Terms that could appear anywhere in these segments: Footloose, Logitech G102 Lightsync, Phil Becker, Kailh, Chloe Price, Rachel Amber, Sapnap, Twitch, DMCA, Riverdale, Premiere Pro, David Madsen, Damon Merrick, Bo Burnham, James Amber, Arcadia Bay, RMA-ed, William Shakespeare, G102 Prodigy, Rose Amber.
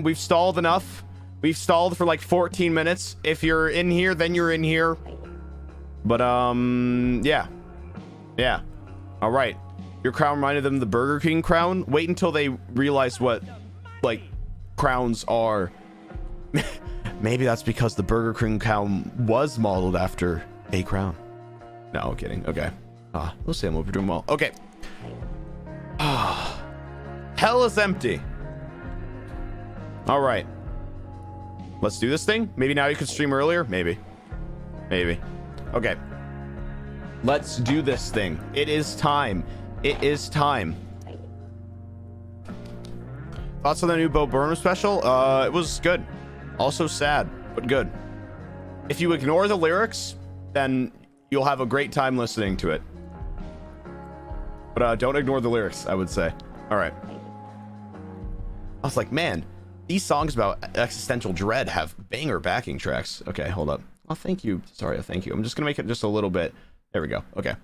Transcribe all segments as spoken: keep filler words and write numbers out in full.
We've stalled enough. We've stalled for like fourteen minutes. If you're in here, then you're in here. But, um, yeah. Yeah. All right. Your crown reminded them of the Burger King crown. Wait until they realize what, like, crowns are. Maybe that's because the Burger King crown was modeled after a crown. No, kidding. Okay. Ah, we'll see. I'm over doing well. Okay. Ah. Hell is empty. All right. Let's do this thing. Maybe now you can stream earlier. Maybe. Maybe. Okay. Let's do this thing. It is time. It is time. Thoughts on the new Bo Burnham special? Uh, it was good. Also sad, but good. If you ignore the lyrics, then you'll have a great time listening to it. But uh, don't ignore the lyrics, I would say. All right. I was like, man, these songs about existential dread have banger backing tracks. Okay, hold up. Oh, thank you. Sorry, thank you. I'm just going to make it just a little bit. There we go. Okay.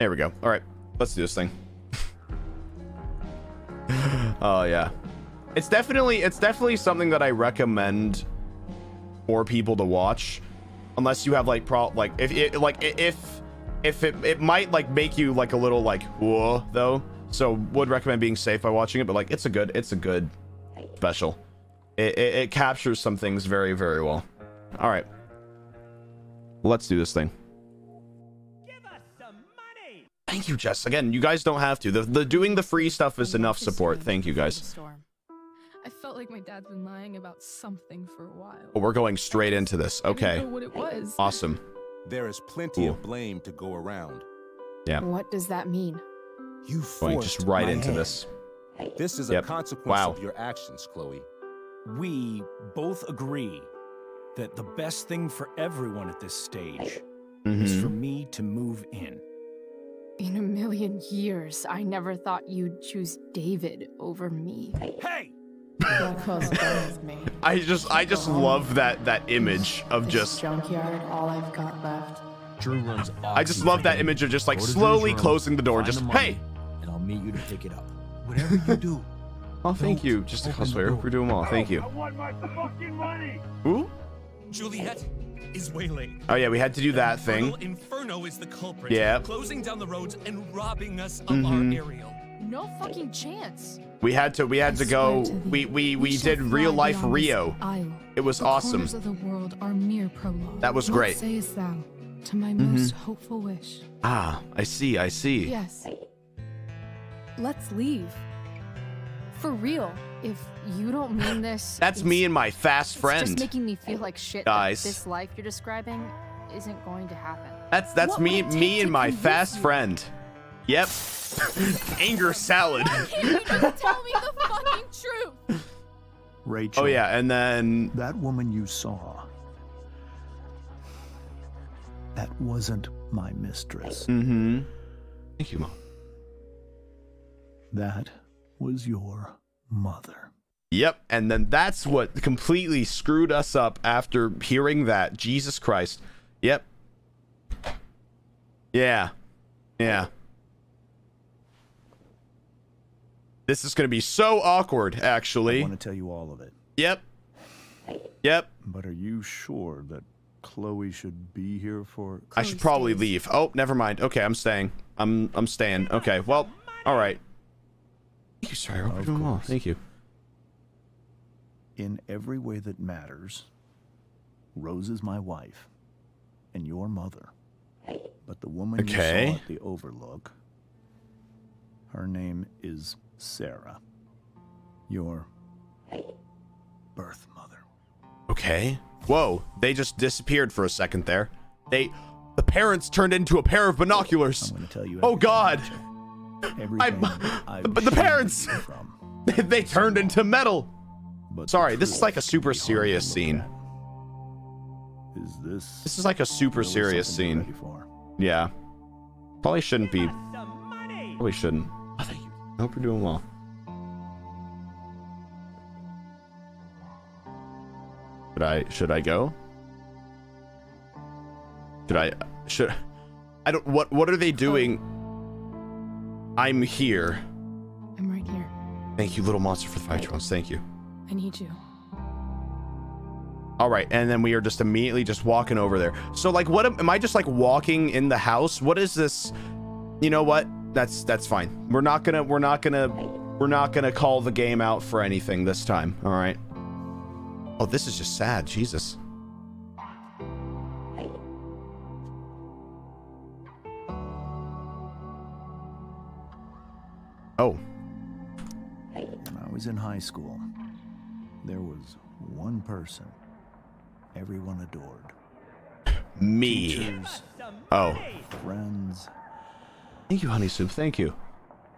There we go. All right. Let's do this thing. Oh, yeah. It's definitely, it's definitely something that I recommend for people to watch, unless you have like pro like if it like if if it, it might like make you like a little like whoa though. So would recommend being safe by watching it, but like it's a good it's a good special. It, it, it captures some things very very well. All right, let's do this thing. Give us some money. Thank you, Jess. Again, you guys don't have to. The the doing the free stuff is enough support. Thank you guys. I felt like my dad's been lying about something for a while. Oh, we're going straight into this. Okay. I didn't know what it was. Awesome. There is plenty Ooh. of blame to go around. Yeah. What does that mean? You going just right into hand. this. This is yep. a consequence wow. of your actions, Chloe. We both agree that the best thing for everyone at this stage mm-hmm. is for me to move in. In a million years, I never thought you'd choose David over me. Hey! I just I just love that that image of just junkyard, all I've got left. Drew runs I just love that image of just like slowly closing the door, just hey, and I'll meet you to pick it up. Whatever you do. Oh, thank you. Just a cosplayer. We're doing well. Thank you. I want my fucking money. Who? Juliet is waylaid. Oh yeah, we had to do that thing. Inferno is the culprit. Yeah. Closing down the roads and robbing us of our aerial. No fucking chance. We had to we had to go to we we we, we did real life Rio. Isle. It was the awesome. Of the world are mere prologue. That was what great. Sayest thou to my mm-hmm. most hopeful wish. Ah, I see, I see. Yes. Let's leave. For real. If you don't mean this. That's me and my fast friend. It's just making me feel like shit. Guys. That this life you're describing isn't going to happen. That's that's what me me and my fast you? friend. Yep. Anger salad. Why can't you just tell me the fucking truth? Rachel. Oh yeah, and then that woman you saw. That wasn't my mistress. Mm-hmm. Thank you, Mom. That was your mother. Yep, and then that's what completely screwed us up after hearing that. Jesus Christ. Yep. Yeah. Yeah. This is going to be so awkward, actually. I want to tell you all of it. Yep. Yep. But are you sure that Chloe should be here for... Chloe I should probably stays. leave. Oh, never mind. Okay, I'm staying. I'm I'm staying. Okay, well, all right. Thank you, sir. Of course. Thank you. In every way that matters, Rose is my wife and your mother. But the woman okay. you saw at the Overlook, her name is... Sarah, your birth mother. Okay. Whoa, they just disappeared for a second there. They, the parents turned into a pair of binoculars. I'm gonna tell you oh God. I, but the parents, from. they, they turned so into metal. But Sorry, this is like a super serious scene. Is this? This is like a super serious scene. Yeah. Probably shouldn't be. Probably shouldn't. I think. I hope you're doing well. Should I, should I go? Should I, should, I don't, what, what are they doing? I'm here. I'm right here. Thank you, little monster, for the five trons. Thank you. I need you. All right, and then we are just immediately just walking over there. So like, what am, am I just like walking in the house? What is this? You know what? That's that's fine. We're not gonna we're not gonna we're not gonna call the game out for anything this time. All right. Oh, this is just sad. Jesus. Oh. When I was in high school, there was one person everyone adored. Me. Teachers, oh. Friends. Thank you, Honey Soup. Thank you.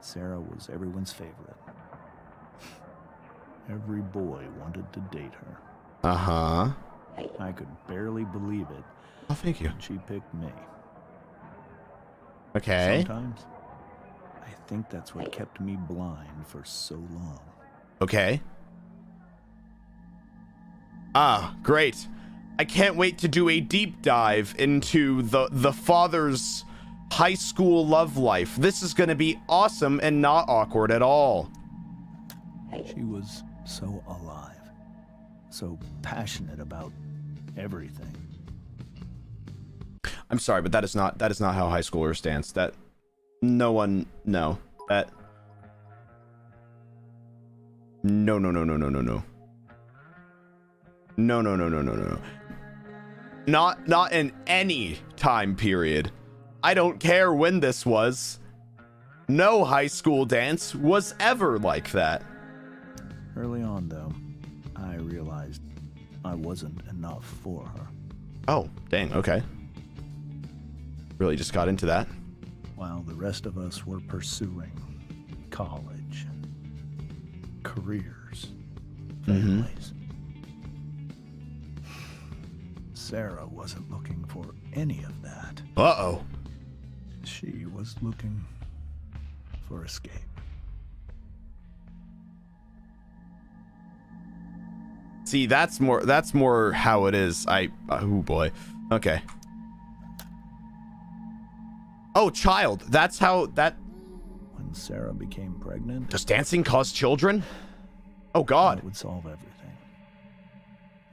Sarah was everyone's favorite. Every boy wanted to date her. Uh-huh. I could barely believe it. Oh, thank you. She picked me. Okay. Sometimes, I think that's what kept me blind for so long. Okay. Ah, great. I can't wait to do a deep dive into the the father's high school love life. This is going to be awesome and not awkward at all. She was so alive. So passionate about everything. I'm sorry, but that is not that is not how high schoolers dance. That no one no. That No, no, no, no, no, no, no. No, no, no, no, no, no. Not not in any time period. I don't care when this was. No high school dance was ever like that. Early on, though, I realized I wasn't enough for her. Oh, dang, okay. Really just got into that. While the rest of us were pursuing college, careers, families. Mm-hmm. Sarah wasn't looking for any of that. Uh-oh. She was looking for escape. See, that's more that's more how it is. I oh boy. Okay. Oh, child. That's how that when Sarah became pregnant. Does dancing cause children? Oh god. It would solve everything.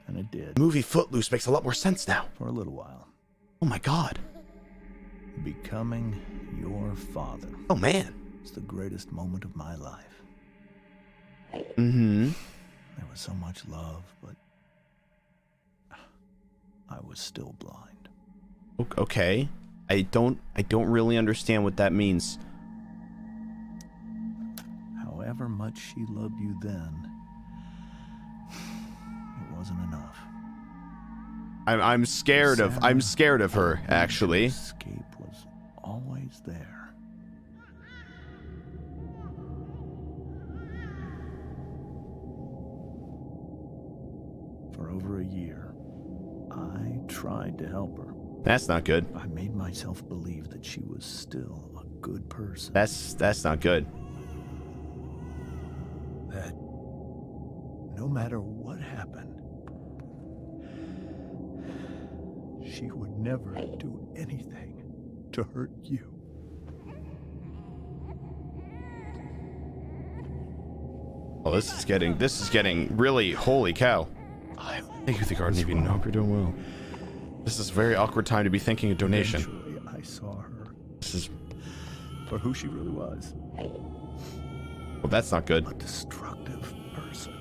And it did. The movie Footloose makes a lot more sense now. For a little while. Oh my god. Becoming your father. Oh man. It's the greatest moment of my life. Mm-hmm. There was so much love, but I was still blind. Okay. I don't I don't really understand what that means. However much she loved you then, wasn't enough. I'm I'm scared Sarah, of I'm scared of her actually. Escape was always there. For over a year, I tried to help her. That's not good. I made myself believe that she was still a good person. That's that's not good. That no matter what happened, she would never do anything to hurt you. Oh, this is getting, this is getting really, holy cow. I thank you, the garden even hope you're doing well. This is a very awkward time to be thinking of donation. Eventually, I saw her. This is for who she really was. Well, that's not good. A destructive person.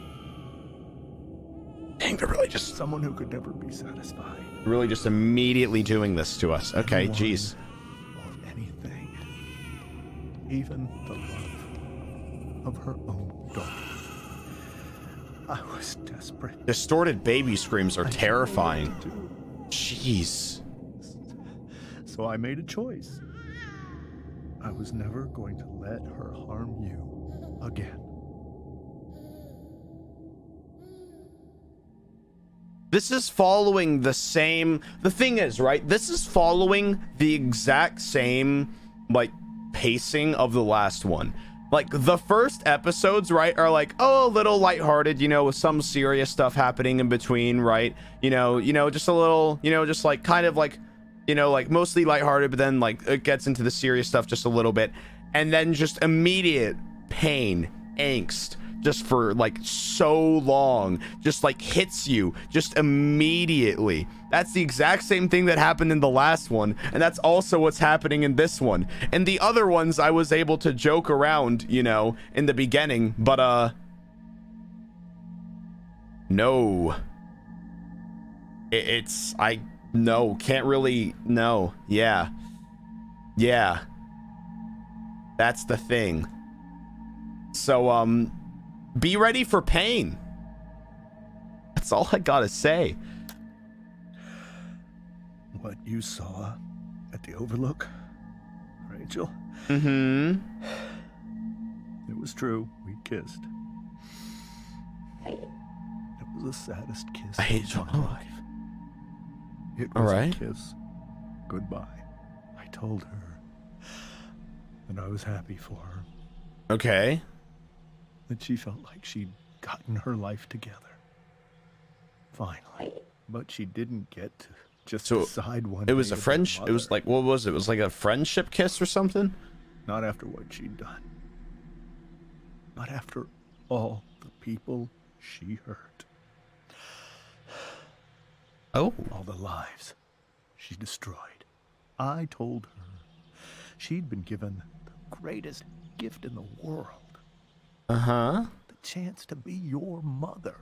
Dang, they're really just someone who could never be satisfied. Really just immediately doing this to us. Okay, jeez. Or anything. Even the love of her own daughter. I was desperate. Distorted baby screams are I terrifying. Jeez. So I made a choice. I was never going to let her harm you again. This is following the same, the thing is, right? This is following the exact same, like, pacing of the last one. Like, the first episodes, right, are like, oh, a little lighthearted, you know, with some serious stuff happening in between, right? You know, you know, just a little, you know, just like, kind of like, you know, like, mostly lighthearted, but then, like, it gets into the serious stuff just a little bit. And then just immediate pain, angst, just for like so long, just like hits you just immediately. That's the exact same thing that happened in the last one, and that's also what's happening in this one. And the other ones I was able to joke around, you know, in the beginning, but uh no, it, it's I no can't really no yeah yeah that's the thing. So um be ready for pain. That's all I gotta say. What you saw at the Overlook, Rachel, mm-hmm, it was true. We kissed. It was the saddest kiss I hate of my life. It was all right. A kiss goodbye. I told her, and I was happy for her. Okay. That she felt like she'd gotten her life together. Finally. But she didn't get to just so decide one. It was a friendship. It was like, what was it? It was like a friendship kiss or something? Not after what she'd done. Not after all the people she hurt. Oh. All the lives she destroyed. I told her she'd been given the greatest gift in the world. Uh-huh. The chance to be your mother.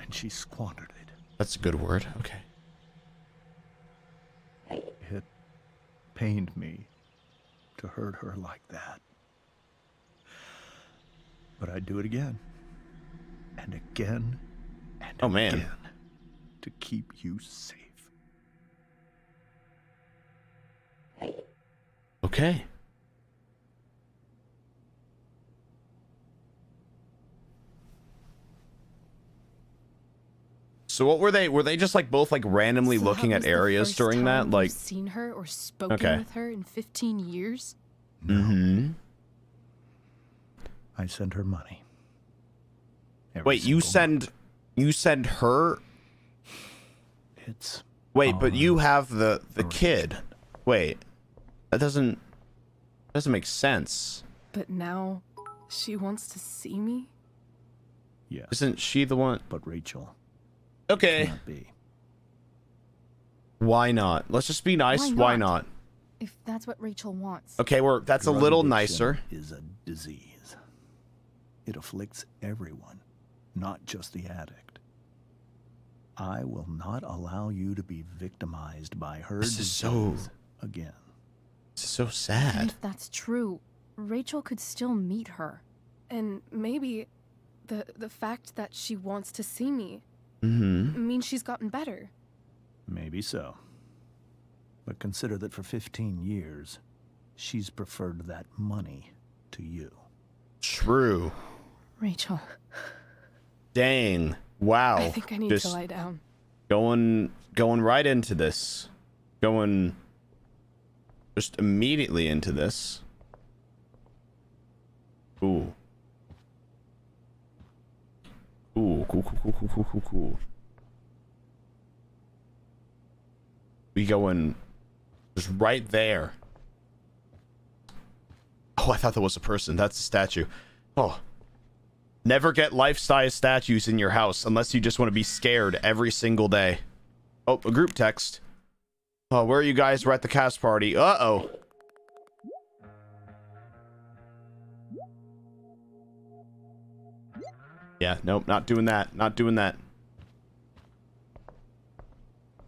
And she squandered it. That's a good word. Okay. It pained me to hurt her like that. But I'd do it again. And again. And oh, man. Again. To keep you safe. Okay. So what were they? Were they just like both like randomly so looking at areas during that? Like, seen her or spoken okay. with her in fifteen years? No. Mm-hmm. I send her money. Every Wait, you send, month. you send her. It's Wait, but you have the the arranged. kid. Wait, that doesn't doesn't make sense. But now, she wants to see me. Yeah. Isn't she the one? But Rachel. Okay. Why not? Let's just be nice. Why not? Why not? If that's what Rachel wants. Okay, we're that's a little nicer. Is a disease. It afflicts everyone, not just the addict. I will not allow you to be victimized by her this is so again. This is so sad. And if that's true, Rachel could still meet her, and maybe the the fact that she wants to see me. Mm-hmm. It means she's gotten better. Maybe so. But consider that for fifteen years, she's preferred that money to you. True. Rachel. Dang. Wow. I think I need Just to lie down. Going, going right into this. Going just immediately into this. Ooh. Ooh, cool, cool, cool, cool, cool, cool, cool. We going just right there. Oh, I thought that was a person. That's a statue. Oh. Never get life-size statues in your house unless you just want to be scared every single day. Oh, a group text. Oh, where are you guys? We're at the cast party. Uh-oh. Yeah, nope, not doing that. Not doing that.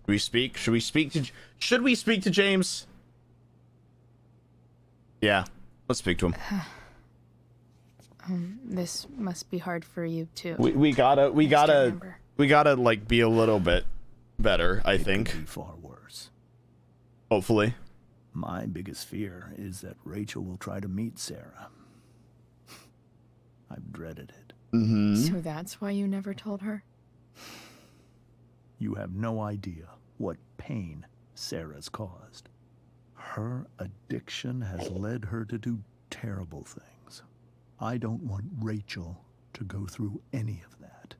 Should we speak? Should we speak to... Should we speak to James? Yeah, let's speak to him. Um, this must be hard for you, too. We, we gotta... We gotta... We gotta, like, be a little bit better, I think. It could be far worse. Hopefully. My biggest fear is that Rachel will try to meet Sarah. I've dreaded it. Mm-hmm. So that's why you never told her? You have no idea what pain Sarah's caused. Her addiction has led her to do terrible things. I don't want Rachel to go through any of that.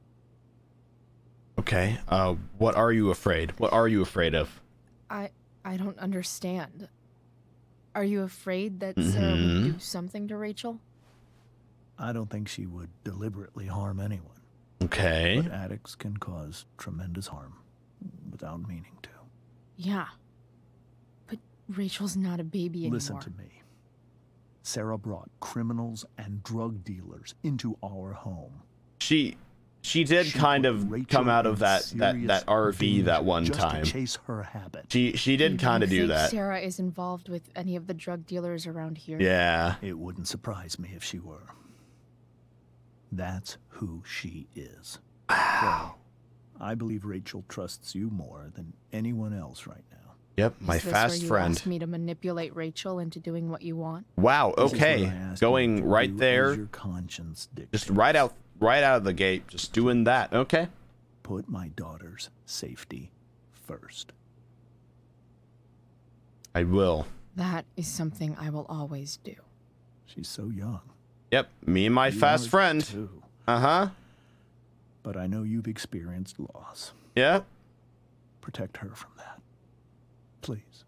Okay, uh, what are you afraid? What are you afraid of? I, I don't understand. Are you afraid that mm-hmm. Sarah would do something to Rachel? I don't think she would deliberately harm anyone. Okay. But addicts can cause tremendous harm without meaning to. Yeah. But Rachel's not a baby anymore. Listen to me. Sarah brought criminals and drug dealers into our home. She she did she kind of Rachel come out of that that, that R V that one just time. To chase her habit. She she did kind of do that. Sarah is involved with any of the drug dealers around here. Yeah. It wouldn't surprise me if she were. That's who she is. Wow. So, I believe Rachel trusts you more than anyone else right now. Yep, my is this fast where you friend. Asked me to manipulate Rachel into doing what you want. Wow. Okay, going right there. Your conscience just right out, right out of the gate. Just doing that. Okay. Put my daughter's safety first. I will. That is something I will always do. She's so young. Yep, me and my you fast friend. Uh huh. But I know you've experienced loss. Yeah. Protect her from that. Please.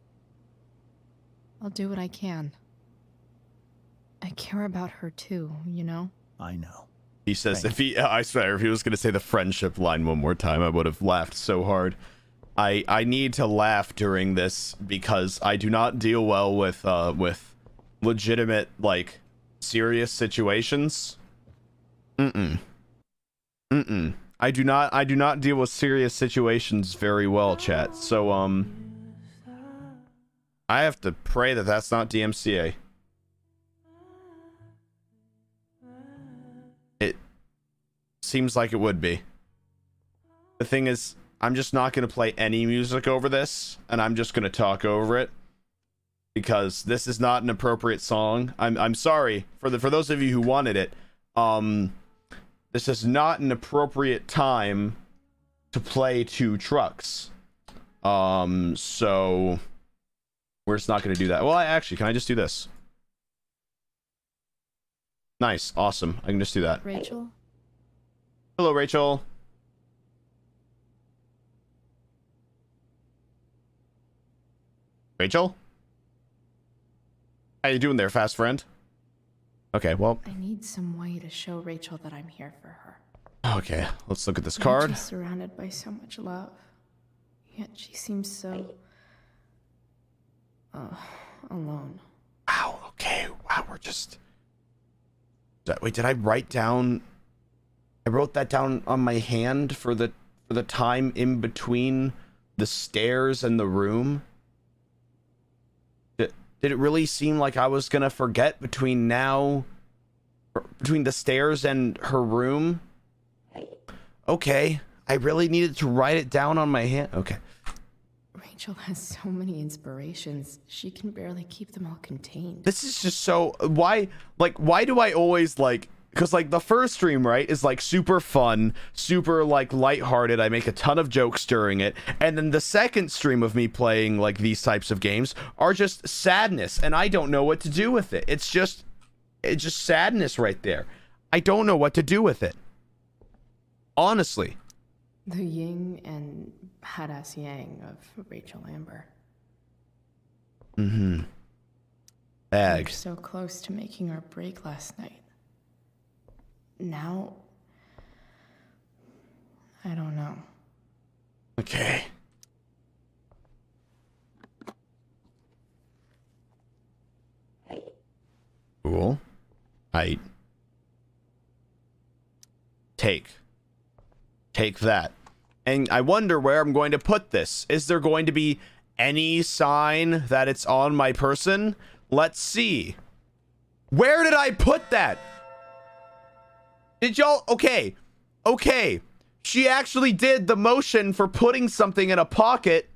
I'll do what I can. I care about her too, you know? I know. He says, Thanks. if he, I swear, if he was going to say the friendship line one more time, I would have laughed so hard. I, I need to laugh during this because I do not deal well with, uh, with legitimate, like, serious situations. Mm-mm. Mm-mm. I do not, I do not deal with serious situations very well, chat. So, um... I have to pray that that's not D M C A. It seems like it would be. The thing is, I'm just not going to play any music over this, and I'm just going to talk over it because this is not an appropriate song. I'm I'm sorry for the for those of you who wanted it. Um, this is not an appropriate time to play two trucks. Um, so. We're just not going to do that. Well, I actually, can I just do this? Nice. Awesome. I can just do that. Rachel? Hello, Rachel. Rachel? How you doing there, fast friend? Okay, well. I need some way to show Rachel that I'm here for her. Okay, let's look at this card. She's surrounded by so much love. Yet she seems so... Uh, alone. Wow. Okay. Wow. We're just. Wait. Did I write down? I wrote that down on my hand for the for the time in between the stairs and the room. Did, did it really seem like I was gonna forget between now, between the stairs and her room? Okay. I really needed to write it down on my hand. Okay. Rachel has so many inspirations. She can barely keep them all contained. This is just so... Why... Like, why do I always, like... Because, like, the first stream, right, is, like, super fun, super, like, lighthearted. I make a ton of jokes during it. And then the second stream of me playing, like, these types of games are just sadness. And I don't know what to do with it. It's just... It's just sadness right there. I don't know what to do with it. Honestly. The yin and badass yang of Rachel Amber. Mm-hmm. Bag. We were so close to making our break last night. Now, I don't know. Okay. Cool. I take. Take that. And I wonder where I'm going to put this. Is there going to be any sign that it's on my person? Let's see. Where did I put that? Did y'all? Okay. Okay. She actually did the motion for putting something in a pocket.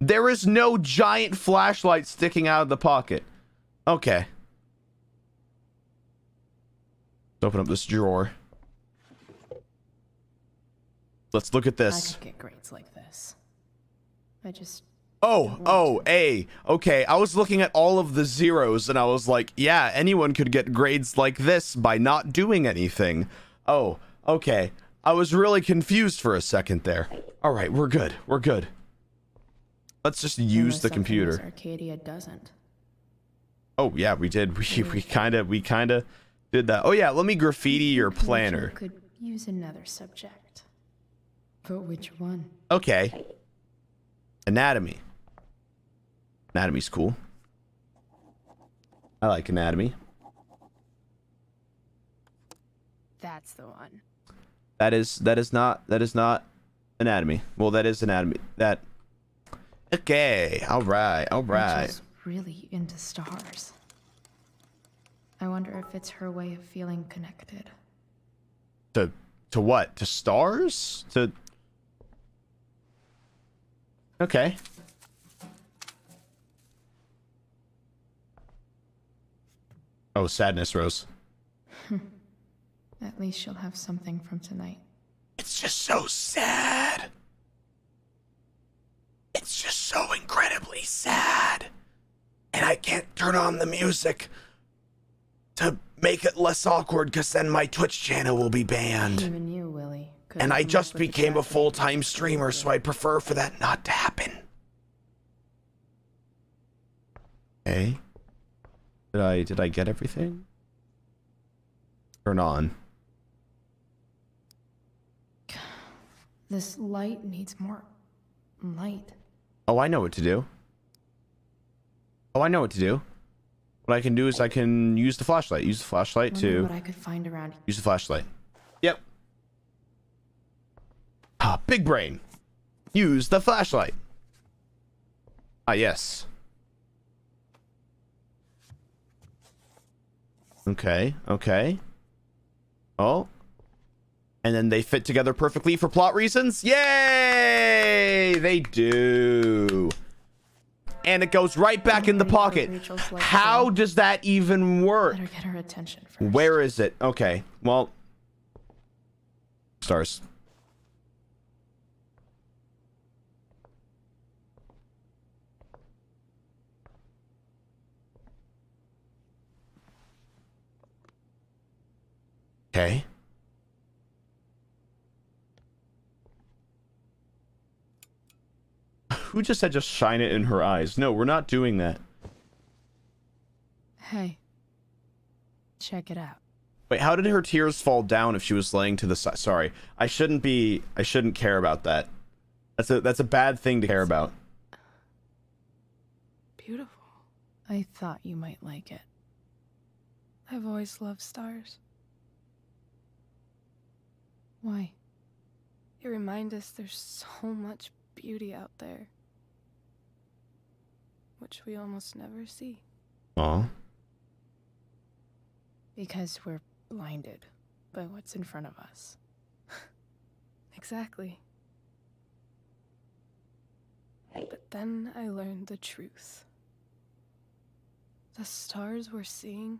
There is no giant flashlight sticking out of the pocket. Okay. Let's open up this drawer. Let's look at this. I don't get grades like this. I just. Oh, oh, A. Okay, I was looking at all of the zeros and I was like, yeah, anyone could get grades like this by not doing anything. Oh, okay. I was really confused for a second there. All right, we're good. We're good. Let's just use the computer. Arcadia doesn't. Oh yeah, we did. We we kind of we kind of did that. Oh yeah, let me graffiti your planner. Could use another subject. But which one? Okay. Anatomy. Anatomy's cool. I like anatomy. That's the one. That is that is not that is not anatomy. Well, that is anatomy. That okay. All right. All right. Rachel's really into stars. I wonder if it's her way of feeling connected. To to what? To stars? To okay. Oh, sadness, Rose. At least she'll have something from tonight. It's just so sad. It's just so incredibly sad. And I can't turn on the music to make it less awkward, because then my Twitch channel will be banned. Even you, Willie. And I just became a full-time streamer, so I'd prefer for that not to happen. Hey, did I did I get everything? Turn on. This light needs more light. Oh, I know what to do. Oh, I know what to do. What I can do is I can use the flashlight. Use the flashlight to. What I could find around. Use the flashlight. Yep. Ah, big brain. Use the flashlight. Ah, yes. Okay. Okay. Oh. And then they fit together perfectly for plot reasons. Yay! They do. And it goes right back in the pocket. How does that even work? Better get her attention first. Where is it? Okay. Well. Stars. Okay. Who just said just shine it in her eyes? No, we're not doing that. Hey, check it out. Wait, how did her tears fall down if she was laying to the side? Sorry, I shouldn't be. I shouldn't care about that. That's a that's a bad thing to care about. Beautiful. I thought you might like it. I've always loved stars. Why? They remind us there's so much beauty out there, which we almost never see. Aww. Because we're blinded by what's in front of us. Exactly. But then I learned the truth. The stars we're seeing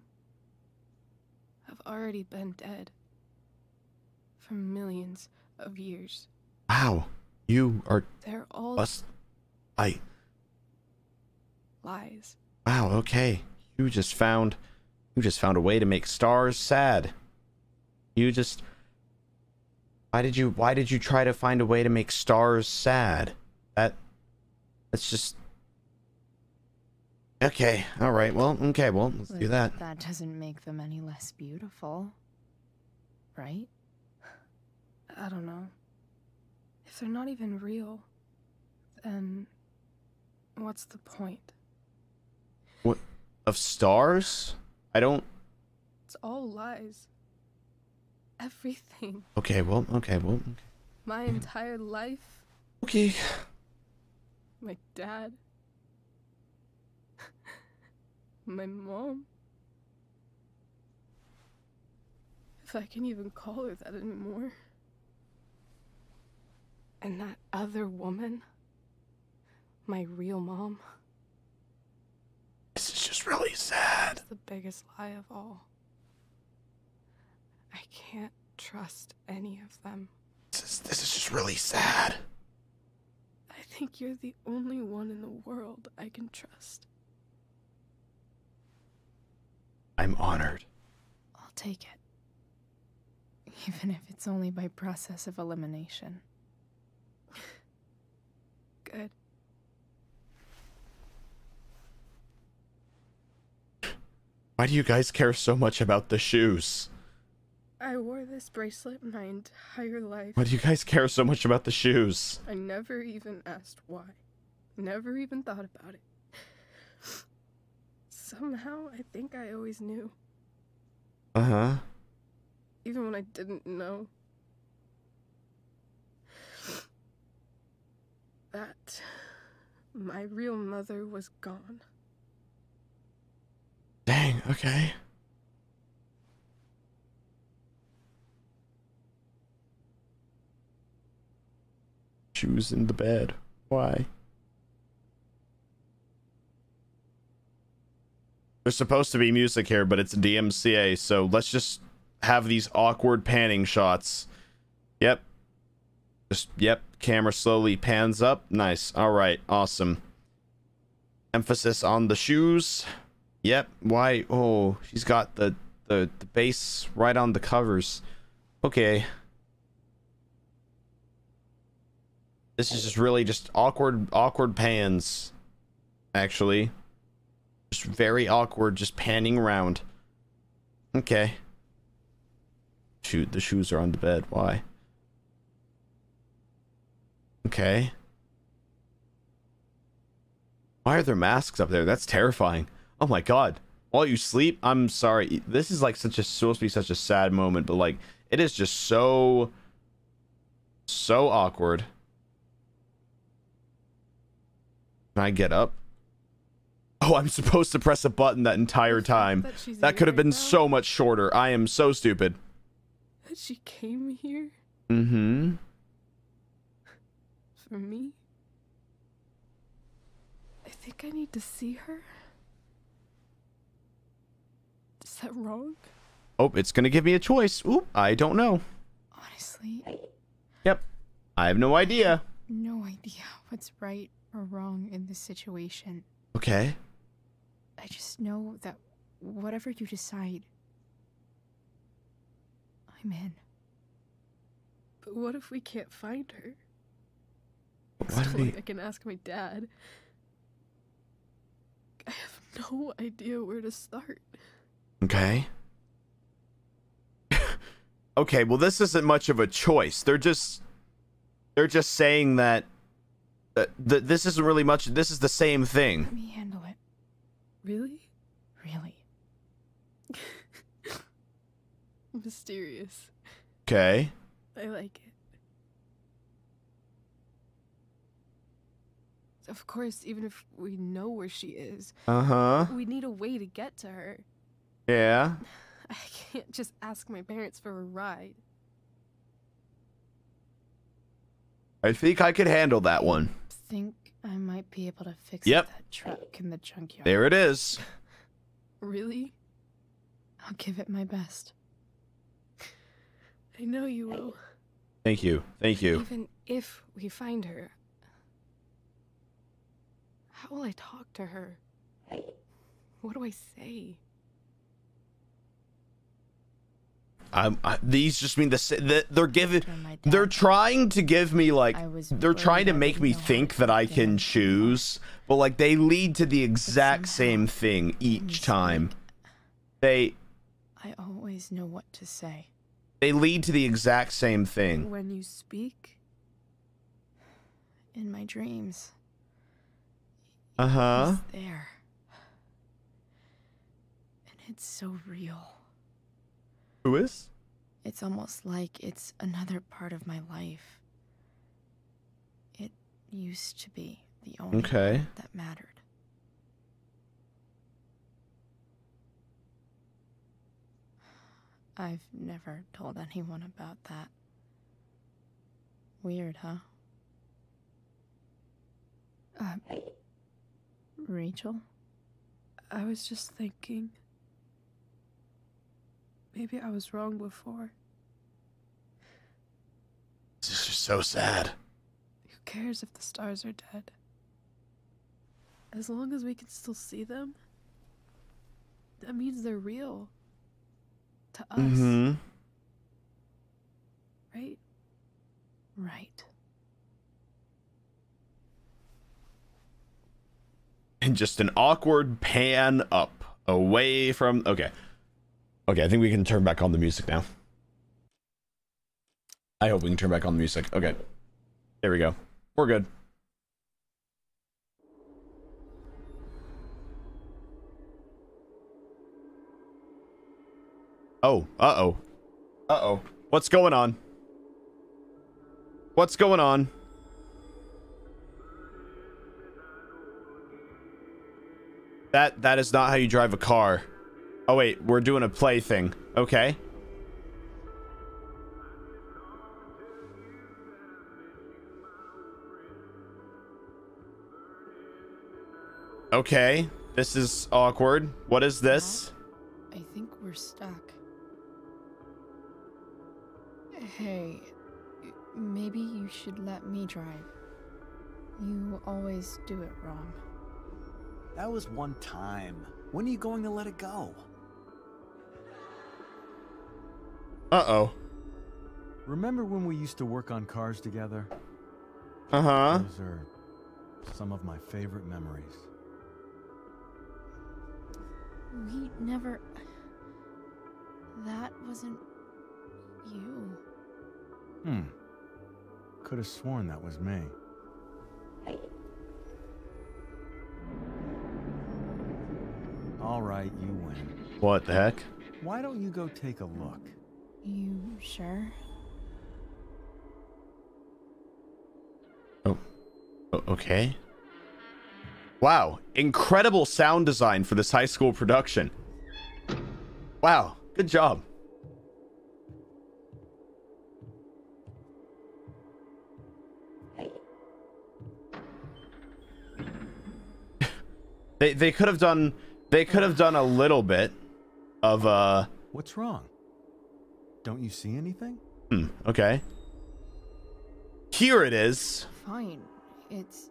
have already been dead for millions of years. Wow. You are... They're all... Us. I... Lies. Wow, okay. You just found... You just found a way to make stars sad. You just... Why did you... Why did you try to find a way to make stars sad? That... That's just... Okay, alright, well, okay, well, let's but do that. That doesn't make them any less beautiful. Right? I don't know. If they're not even real, then what's the point? What? Of stars? I don't... It's all lies. Everything. Okay, well, okay, well... Okay. My entire life. Okay. My dad. My mom. If I can even call her that anymore. And that other woman, my real mom. This is just really sad. It's the biggest lie of all. I can't trust any of them. This is, this is just really sad. I think you're the only one in the world I can trust. I'm honored. I'll take it. Even if it's only by process of elimination. Good. Why do you guys care so much about the shoes? I wore this bracelet my entire life. Why do you guys care so much about the shoes? I never even asked why. Never even thought about it. Somehow, I think I always knew. Uh-huh. Even when I didn't know. That my real mother was gone. Dang, okay. Shoes in the bed. Why? There's supposed to be music here, but it's D M C A, so let's just have these awkward panning shots. Yep. Just, yep. Camera slowly pans up. Nice. All right. Awesome. Emphasis on the shoes. Yep. Why? Oh, she's got the, the, the base right on the covers. Okay. This is just really just awkward, awkward pans, actually. Just very awkward, just panning around. Okay. Shoot, the shoes are on the bed. Why? Okay. Why are there masks up there? That's terrifying. Oh my god. While you sleep? I'm sorry. This is like such a, supposed to be such a sad moment, but like, it is just so, so awkward. Can I get up? Oh, I'm supposed to press a button that entire time. That, that could have been right so much shorter. I am so stupid. That she came here? Mm-hmm. For me? I think I need to see her. Is that wrong? Oh, it's gonna give me a choice. Ooh, I don't know. Honestly. Yep. I have no idea. I have no idea what's right or wrong in this situation. Okay. I just know that whatever you decide, I'm in. But what if we can't find her? What if we... I can ask my dad. I have no idea where to start. Okay. Okay, well, this isn't much of a choice. They're just... They're just saying that... Uh, th this isn't really much. This is the same thing. Let me handle it. Really? Really. Mysterious. Okay. I like it. Of course, even if we know where she is, uh-huh, we need a way to get to her. Yeah. I can't just ask my parents for a ride. I think I could handle that one. I think I might be able to fix yep. that truck in the junkyard. There it is. Really? I'll give it my best. I know you will. Thank you. Thank you. Even if we find her, how will I talk to her? What do I say? I'm, I, these just mean the, the they're giving they're trying to give me like they're trying to make me think that I can choose, but like they lead to the exact same thing each time. They I always know what to say. They lead to the exact same thing. When you speak in my dreams. Uh-huh. It's there. And it's so real. Who is? It's almost like it's another part of my life. It used to be the only okay. thing that mattered. I've never told anyone about that. Weird, huh? Uh, Rachel? I was just thinking... Maybe I was wrong before. This is just so sad. Who cares if the stars are dead? As long as we can still see them, that means they're real. To us. Mm-hmm. Right? Right. And just an awkward pan up away from... Okay. Okay, I think we can turn back on the music now. I hope we can turn back on the music. Okay. There we go. We're good. Oh, uh-oh. Uh-oh. What's going on? What's going on? That that is not how you drive a car. Oh wait, we're doing a play thing. Okay. Okay. This is awkward. What is this? I think we're stuck. Hey, maybe you should let me drive. You always do it wrong. That was one time. When are you going to let it go? Uh-oh. Remember when we used to work on cars together? Uh-huh. Those are some of my favorite memories. We never... That wasn't you. Hmm. Could have sworn that was me. All right, you win. What the heck? Why don't you go take a look? You sure? Oh. Oh, okay. Wow. Incredible sound design for this high school production. Wow. Good job. They they could have done they could have done a little bit of uh what's wrong? Don't you see anything? Hmm, okay. Here it is. Fine. It's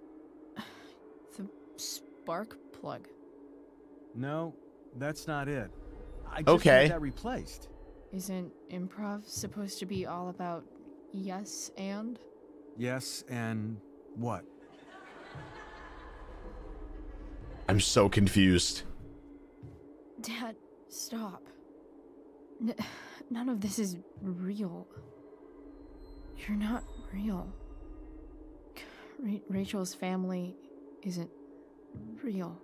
the spark plug. No, that's not it. I just okay. Need that replaced. Isn't improv supposed to be all about yes and? Yes and what? I'm so confused. Dad, stop. N- none of this is real. You're not real. Ra- Rachel's family isn't real.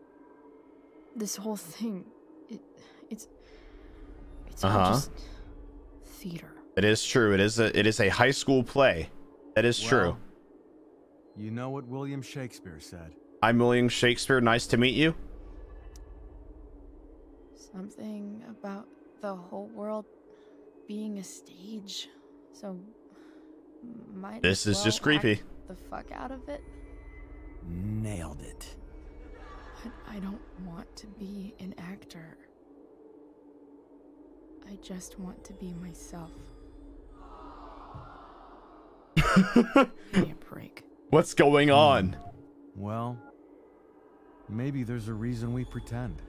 This whole thing, it, it's it's uh-huh. all just theater. It is true. It is a it is a high school play. That is well, true. You know what William Shakespeare said. I'm William Shakespeare. Nice to meet you. Something about the whole world being a stage. So, might this is well just creepy. The fuck out of it. Nailed it. But I don't want to be an actor. I just want to be myself. Give me a break. What's going on? Well. Maybe there's a reason we pretend.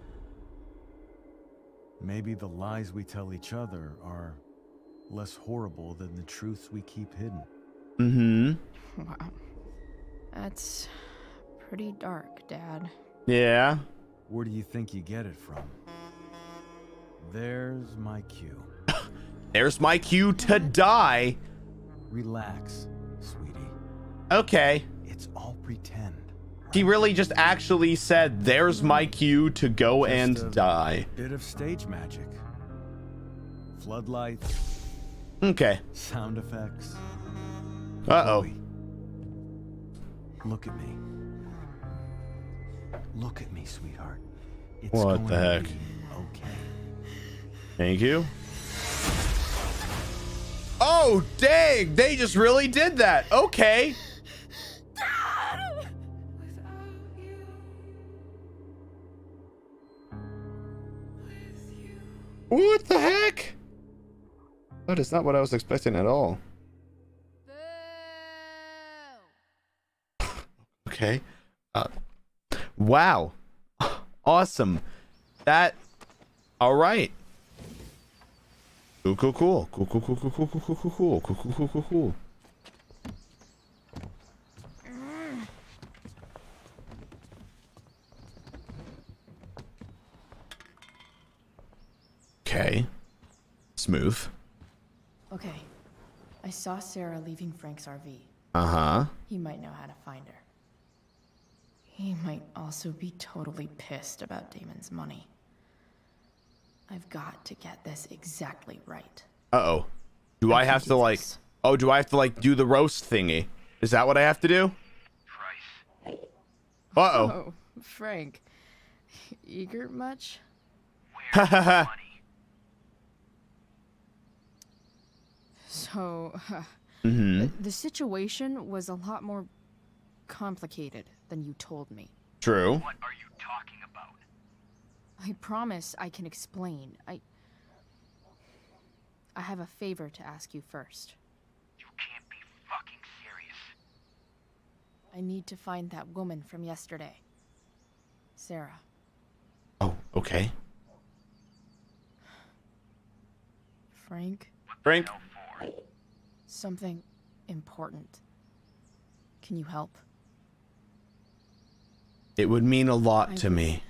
Maybe the lies we tell each other are less horrible than the truths we keep hidden. Mm-hmm. Wow. That's pretty dark, Dad. Yeah. Where do you think you get it from? There's my cue. There's my cue to die. Relax, sweetie. Okay. It's all pretend. He really just actually said, there's my cue to go just and die. Bit of stage magic. Floodlights. Okay. Sound effects. Uh-oh. Chloe, look at me. Look at me, sweetheart. It's what going the heck? To be okay. Thank you. Oh, dang. They just really did that. Okay. What the heck? That is not what I was expecting at all. Okay. Uh, wow. Awesome. That. All right. Cool, cool, cool. Cool, cool, cool, cool, cool, cool, cool, cool, cool, cool, cool, cool, cool. Okay. Smooth. Okay. I saw Sarah leaving Frank's R V. Uh-huh. He might know how to find her. He might also be totally pissed about Damon's money. I've got to get this exactly right. Uh-oh. Do I, I have to, like... This. Oh, do I have to, like, do the roast thingy? Is that what I have to do? Price. Uh-oh. Oh, Frank. Eager much? Where's the money? So, uh, mm-hmm. the, the situation was a lot more complicated than you told me. True. What are you talking about? I promise I can explain. I... I have a favor to ask you first. You can't be fucking serious. I need to find that woman from yesterday. Sarah. Oh, okay. Frank? Frank? Something important. Can you help? It would mean a lot I to me.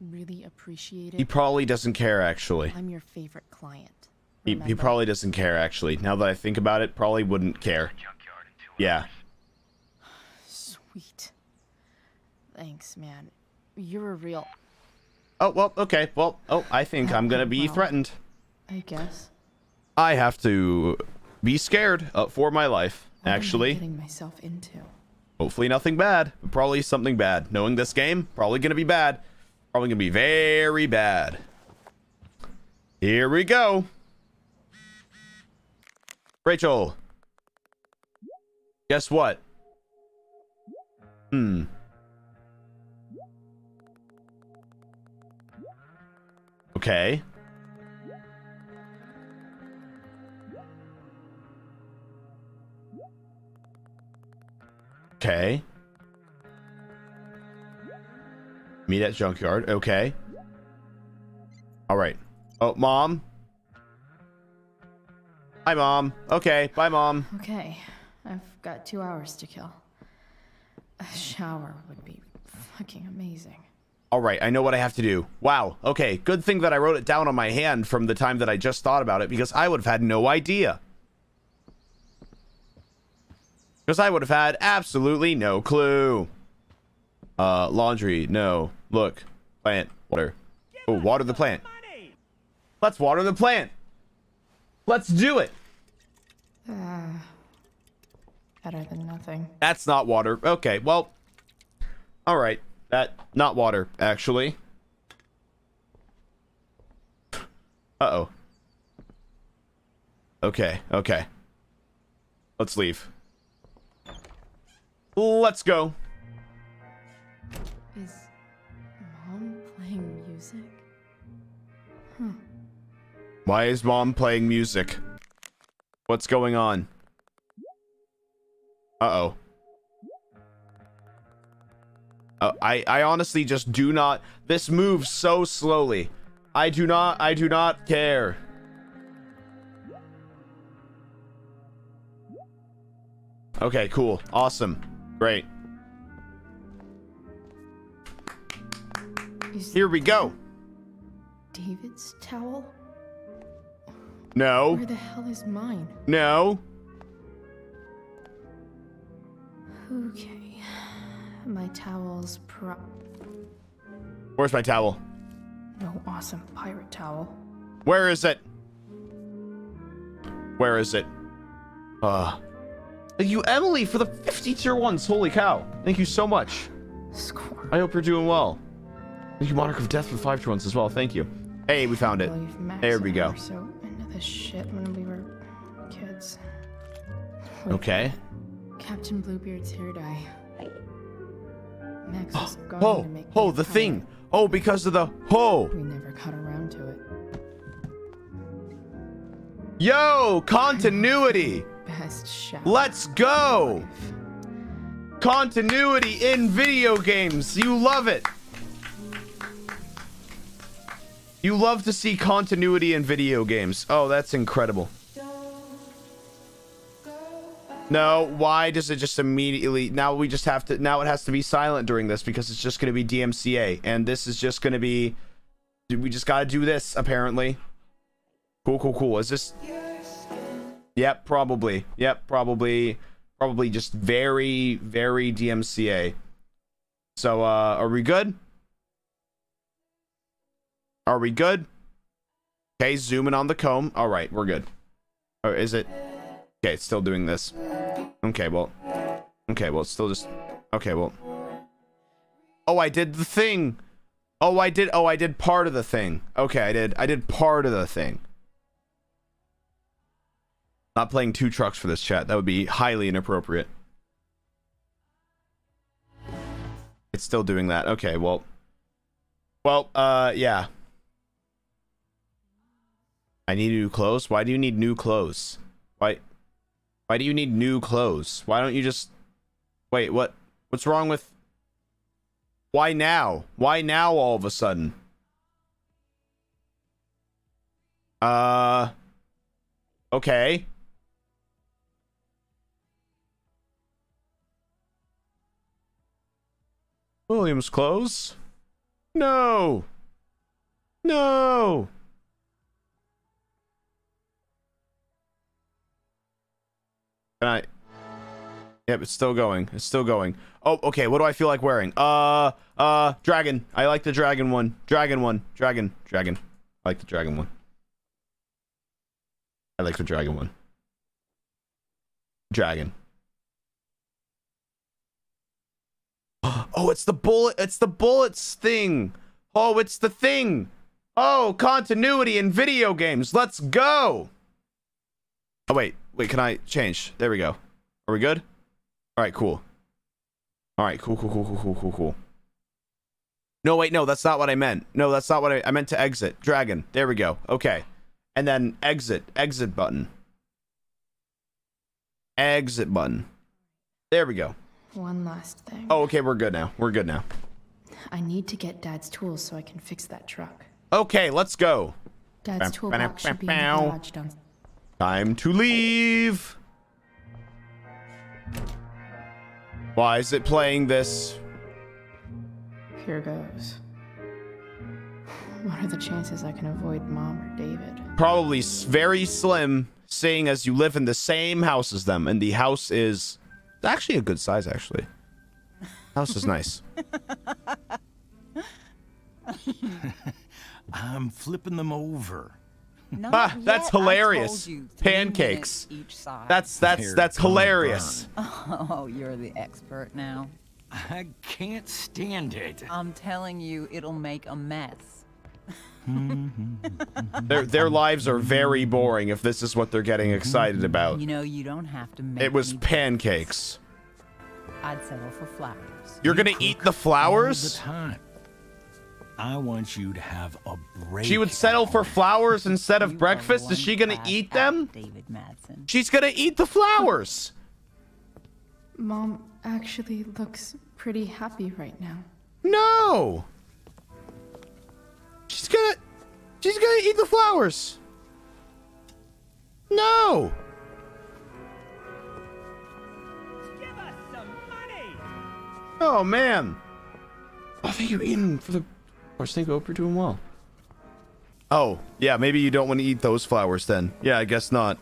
Really appreciate it. He probably doesn't care, actually. I'm your favorite client. He, he probably doesn't care, actually. Now that I think about it, probably wouldn't care. Yeah. Sweet. Thanks, man. You're a real... Oh, well, okay. Well, oh, I think I'm gonna be well, threatened. I guess. I have to be scared uh, for my life, what actually. Am I getting myself into? Hopefully nothing bad. Probably something bad. Knowing this game, probably gonna be bad. Probably gonna be very bad. Here we go. Rachel. Guess what? Hmm. Okay. Okay. Meet at junkyard. Okay. All right. Oh, mom. Hi, mom. Okay. Bye, mom. Okay. I've got two hours to kill. A shower would be fucking amazing. All right. I know what I have to do. Wow. Okay. Good thing that I wrote it down on my hand from the time that I just thought about it, because I would have had no idea. Because I would have had absolutely no clue. Uh, laundry. No. Look. Plant. Water. Oh, water the plant. Let's water the plant. Let's do it. Uh, better than nothing. That's not water. Okay. Well. All right. That not water, actually. Uh-oh. Okay. Okay. Let's leave. Let's go. Is mom playing music? Huh. Why is mom playing music? What's going on? Uh-oh. Uh, I, I honestly just do not... This moves so slowly. I do not... I do not care. Okay, cool. Awesome. Great. Is Here we go. David's towel? No. Where the hell is mine? No. Okay. My towel's pro... Where's my towel? No awesome pirate towel. Where is it? Where is it? Ugh. Thank you, Emily, for the fifty tier ones. Holy cow. Thank you so much. Score. I hope you're doing well. Thank you, Monarch of Death, for five tier ones as well. Thank you. Hey, we found it. There we go. So into this shit when we were kids. Wait, okay. Captain Bluebeard's hair dye. Max was gone oh, to make oh, the color. Thing. Oh, because of the oh. We never got around to it. Yo, continuity. Let's go! Continuity in video games. You love it. You love to see continuity in video games. Oh, that's incredible. No, why does it just immediately... Now we just have to... Now it has to be silent during this because it's just going to be D M C A. And this is just going to be Dude, we just gotta do this, apparently. Cool, cool, cool. Is this... Yep, probably. Yep, probably. Probably just very, very D M C A. So, uh, are we good? Are we good? Okay, zooming on the comb. All right, we're good. Or is it? Okay, it's still doing this. Okay, well. Okay, well, it's still just... Okay, well. Oh, I did the thing. Oh, I did. Oh, I did part of the thing. Okay, I did. I did part of the thing. Not playing two trucks for this chat. That would be highly inappropriate. It's still doing that. Okay, well. Well, uh, yeah. I need new clothes. Why do you need new clothes? Why? Why do you need new clothes? Why don't you just... Wait, what? What's wrong with... Why now? Why now all of a sudden? Uh... Okay. William's clothes? No! No! Can I... Yep, it's still going. It's still going. Oh, okay, what do I feel like wearing? Uh, uh, dragon. I like the dragon one. Dragon one. Dragon. Dragon. I like the dragon one. I like the dragon one. Dragon. Oh, it's the bullet. It's the bullets thing. Oh, it's the thing. Oh, continuity in video games. Let's go. Oh, wait. Wait, can I change? There we go. Are we good? All right, cool. All right, cool, cool, cool, cool, cool, cool, cool. No, wait, no, that's not what I meant. No, that's not what I, I meant to exit. Dragon. There we go. Okay. And then exit, exit button, exit button. There we go. One last thing. Oh, okay. We're good now. We're good now. I need to get Dad's tools so I can fix that truck. Okay, let's go. Dad's toolbox should be in the garage dump. Time to leave. Why is it playing this? Here goes. What are the chances I can avoid Mom or David? Probably very slim, seeing as you live in the same house as them, and the house is actually a good size, actually. House is nice. I'm flipping them over. Ah, that's hilarious. Pancakes. That's that's that's hilarious. Oh, you're the expert now. I can't stand it. I'm telling you, it'll make a mess. their their lives are very boring if this is what they're getting excited about. You know, you don't have to make it was pancakes. I'd settle for flowers. You're gonna eat the flowers? All the time. I want you to have a break. She would settle for flowers instead of breakfast? Is she gonna eat them? David Madsen. She's gonna eat the flowers. Mom actually looks pretty happy right now. No! She's gonna, she's gonna eat the flowers. No. Give us some money. Oh man. Oh, thank you, Eden, for the. I think I hope you're doing well. Oh yeah, maybe you don't want to eat those flowers then. Yeah, I guess not.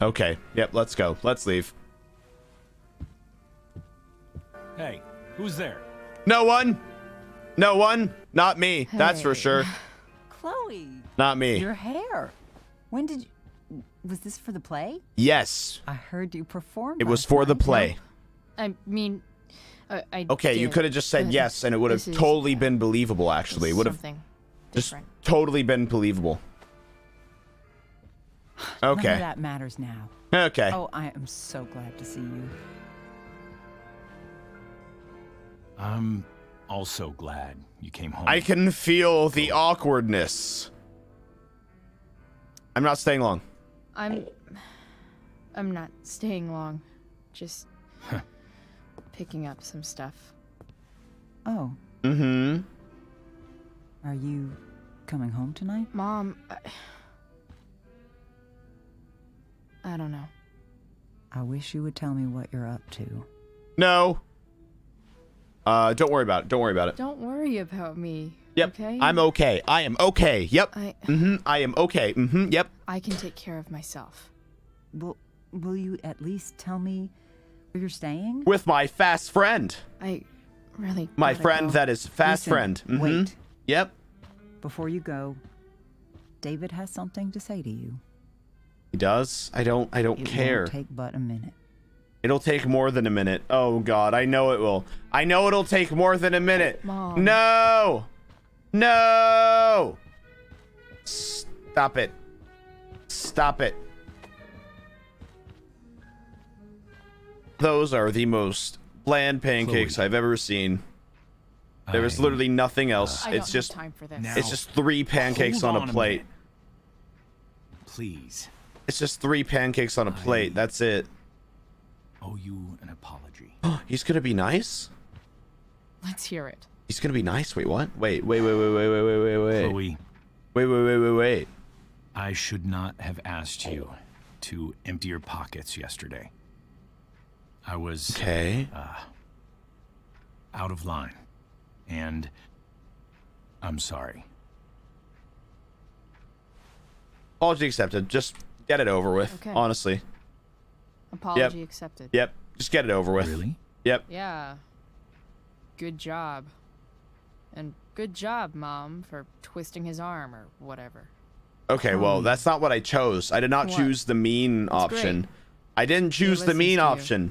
Okay, yep, let's go. Let's leave. Hey, who's there? No one. No one. Not me. Hey. That's for sure. Chloe. Not me. Your hair. When did you... Was this for the play? Yes. I heard you perform. It was for time. the play. I mean... Uh, I okay, did. You could have just said uh, yes, and it would have totally is, been believable, actually. It would have just totally been believable. Okay. None of that matters now. Okay. Oh, I am so glad to see you. I'm also glad you came home. I can feel the awkwardness. I'm not staying long. I'm... I'm not staying long. Just... Huh. Picking up some stuff. Oh. Mm-hmm. Are you coming home tonight? Mom... I... I don't know. I wish you would tell me what you're up to. No. Uh, don't worry about it. Don't worry about it. Don't worry about me. Yep. Okay? I'm okay. I am okay. Yep. I, mm-hmm. I am okay. Mm-hmm. Yep. I can take care of myself. Will, will you at least tell me where you're staying? With my fast friend. I really... My friend go. that is fast Listen, friend. Mm-hmm. Wait. Yep. Before you go, David has something to say to you. He does? I don't, I don't it care. It'll take but a minute. It'll take more than a minute. Oh God, I know it will. I know it'll take more than a minute. Mom. No, no. Stop it. Stop it. Those are the most bland pancakes Chloe. I've ever seen. There is literally nothing else. Uh, it's just time for this. Now, it's just three pancakes on, on a plate. A Please. It's just three pancakes on a I plate. That's it. Owe you an apology. He's gonna be nice. Let's hear it. He's gonna be nice. Wait, what? Wait, wait, wait, wait, wait, wait, wait, wait, wait. Chloe. Wait, wait, wait, wait, wait. I should not have asked you to empty your pockets yesterday. I was okay. Uh, out of line. And I'm sorry. Apology accepted. Just get it over with, okay. honestly. Apology yep. accepted. Yep. Just get it over with. Really? Yep. Yeah. Good job. And good job, Mom, for twisting his arm or whatever. Okay, um, well, that's not what I chose. I did not what? choose the mean that's option. Great. I didn't choose the mean option. You.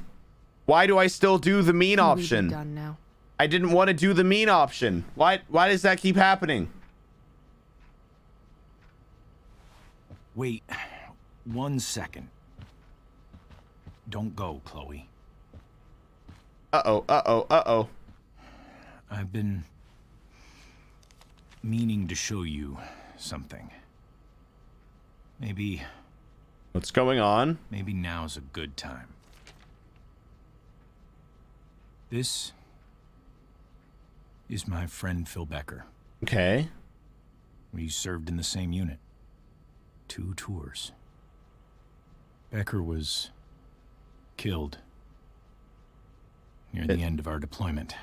Why do I still do the mean Can option? We be done now? I didn't want to do the mean option. Why? Why does that keep happening? Wait, one second. Don't go, Chloe. Uh-oh, uh-oh, uh-oh. I've been meaning to show you something. Maybe... What's going on? Maybe now's a good time. This... is my friend Phil Becker. Okay. We served in the same unit. Two tours. Becker was killed near it, the end of our deployment.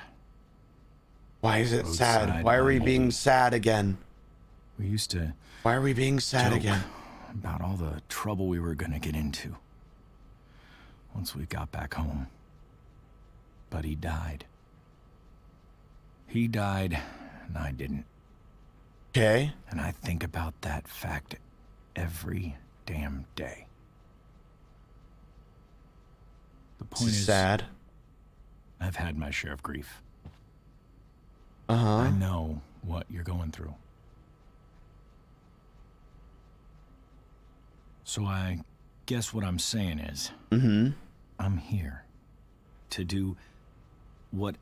Why is it sad? Why are we being sad again? We used to... Why are we being sad again? About all the trouble we were going to get into once we got back home. But he died. He died, and I didn't. Okay. And I think about that fact every damn day. The point is... sad. I've had my share of grief. Uh-huh. I know what you're going through. So I guess what I'm saying is... Mm-hmm. I'm here to do what...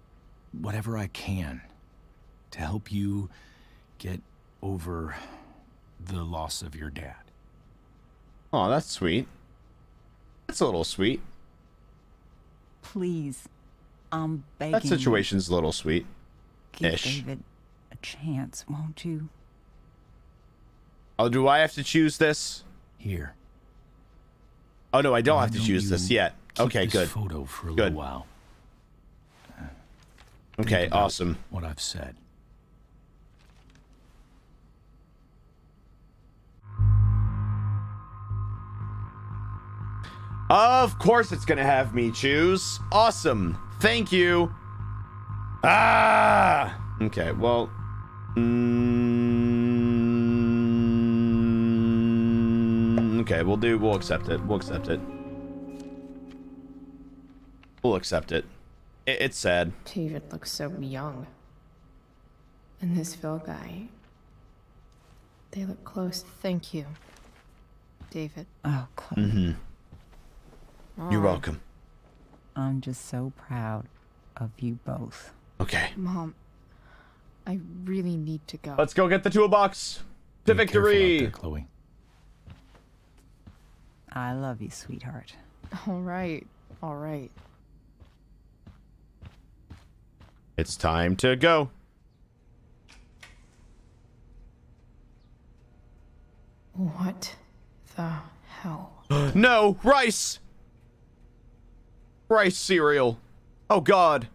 whatever I can to help you get over the loss of your dad. Oh, that's sweet. That's a little sweet. Please, I'm begging. That situation's a little sweet. Give David a chance, won't you? Oh, do I have to choose this? Here. Oh no, I don't have to choose this yet. Okay, good. Keep this photo for a little while. Okay, awesome. What I've said. Of course it's gonna have me choose. Awesome. Thank you. Ah. Okay, well. Mm, okay, we'll do we'll accept it. We'll accept it. We'll accept it. It's sad. David looks so young. And this Phil guy. They look close. Thank you, David. Oh, Chloe. Mm-hmm. Mom. You're welcome. I'm just so proud of you both. Okay. Mom, I really need to go. Let's go get the toolbox to Be victory. Careful out there, Chloe. I love you, sweetheart. All right. All right. It's time to go. What the hell? No, Rice! Price cereal. Oh God.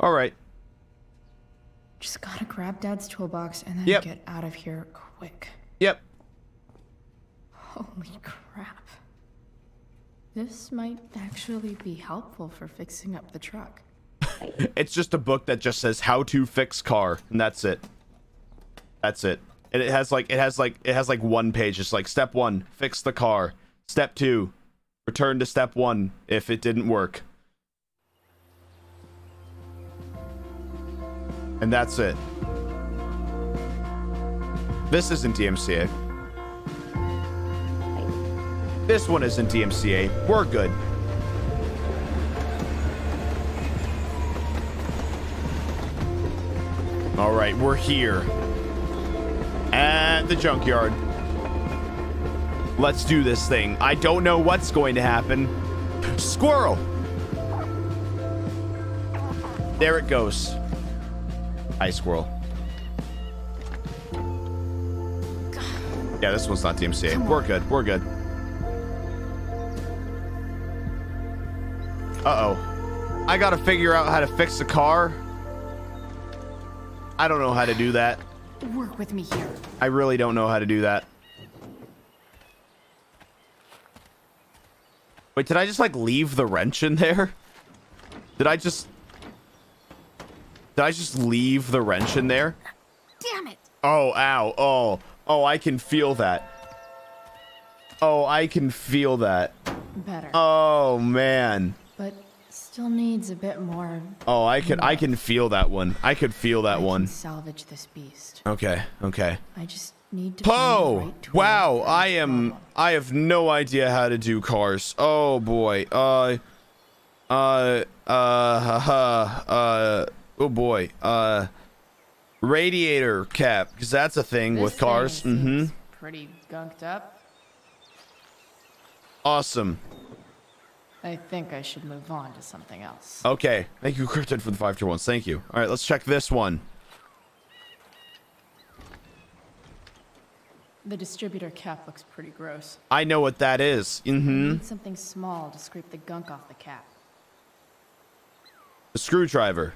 All right. Just gotta grab Dad's toolbox and then yep. get out of here quick. Yep. Holy crap. This might actually be helpful for fixing up the truck. It's just a book that just says how to fix car, and that's it. That's it. And it has like it has like it has like one page. It's like step one, fix the car. Step two, return to step one if it didn't work. And that's it. This isn't D M C A. This one isn't D M C A. We're good. All right, we're here at the junkyard. Let's do this thing. I don't know what's going to happen. Squirrel. There it goes. Hi, squirrel. Yeah, this one's not D M C A. We're good. We're good. Uh-oh. I gotta figure out how to fix the car. I don't know how to do that. Work with me here. I really don't know how to do that. Wait, did I just, like, leave the wrench in there? Did I just... Did I just leave the wrench in there? Damn it! Oh, ow. Oh. Oh, I can feel that. Oh, I can feel that. Better. Oh, man. But still needs a bit more. Oh, I could, I can feel that one. I could feel that I one. Can salvage this beast. Okay, okay. I just need to. Oh, right wow! I am. Problem. I have no idea how to do cars. Oh boy. Uh. Uh. Uh. Uh. uh oh boy. Uh. Radiator cap, because that's a thing this with cars. Thing mm-hmm. Pretty gunked up. Awesome. I think I should move on to something else. Okay. Thank you, Krypton, for the five tier ones. Thank you. All right, let's check this one. The distributor cap looks pretty gross. I know what that is. Mm-hmm. Something small to scrape the gunk off the cap. The screwdriver.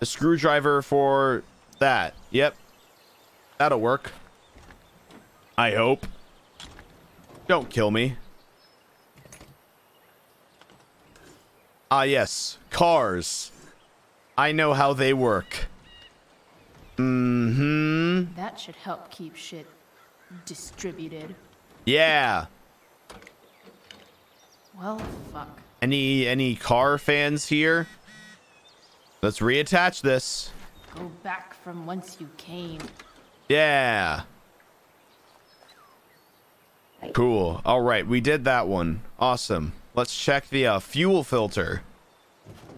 The screwdriver for that. Yep. That'll work. I hope. Don't kill me. Ah, yes. Cars. I know how they work. Mm-hmm. That should help keep shit distributed. Yeah. Well, fuck. Any any car fans here? Let's reattach this. Go back from whence you came. Yeah. Cool. All right, we did that one. Awesome. Let's check the uh, fuel filter.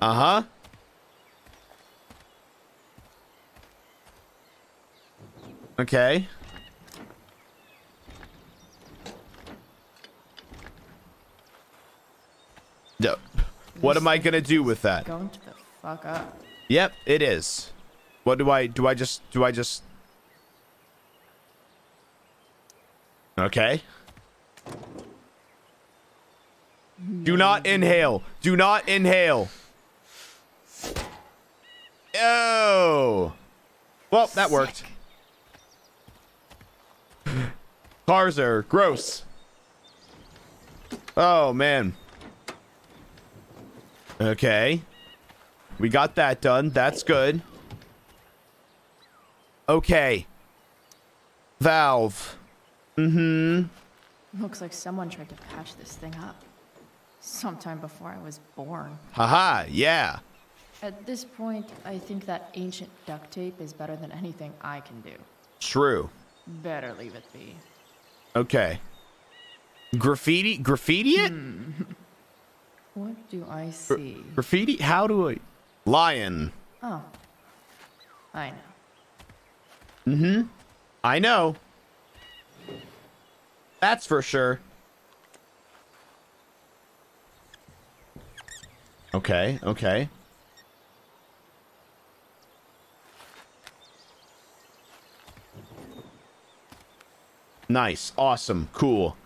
Uh-huh. Okay. Yep. What am I gonna do with that? Don't the fuck up. Yep, it is. What do I do? I just do. I just. Okay. Do not inhale. Do not inhale. Oh. Well, that worked. Cars are gross. Oh, man. Okay. We got that done. That's good. Okay. Valve. Mm-hmm. Looks like someone tried to patch this thing up. Sometime before I was born. Haha, yeah. At this point, I think that ancient duct tape is better than anything I can do. True. Better leave it be. Okay. Graffiti? Graffiti it? Hmm. What do I see? Gra graffiti? How do I... Lion. Oh. I know. Mm-hmm. I know. That's for sure. Okay, okay. Nice, awesome, cool.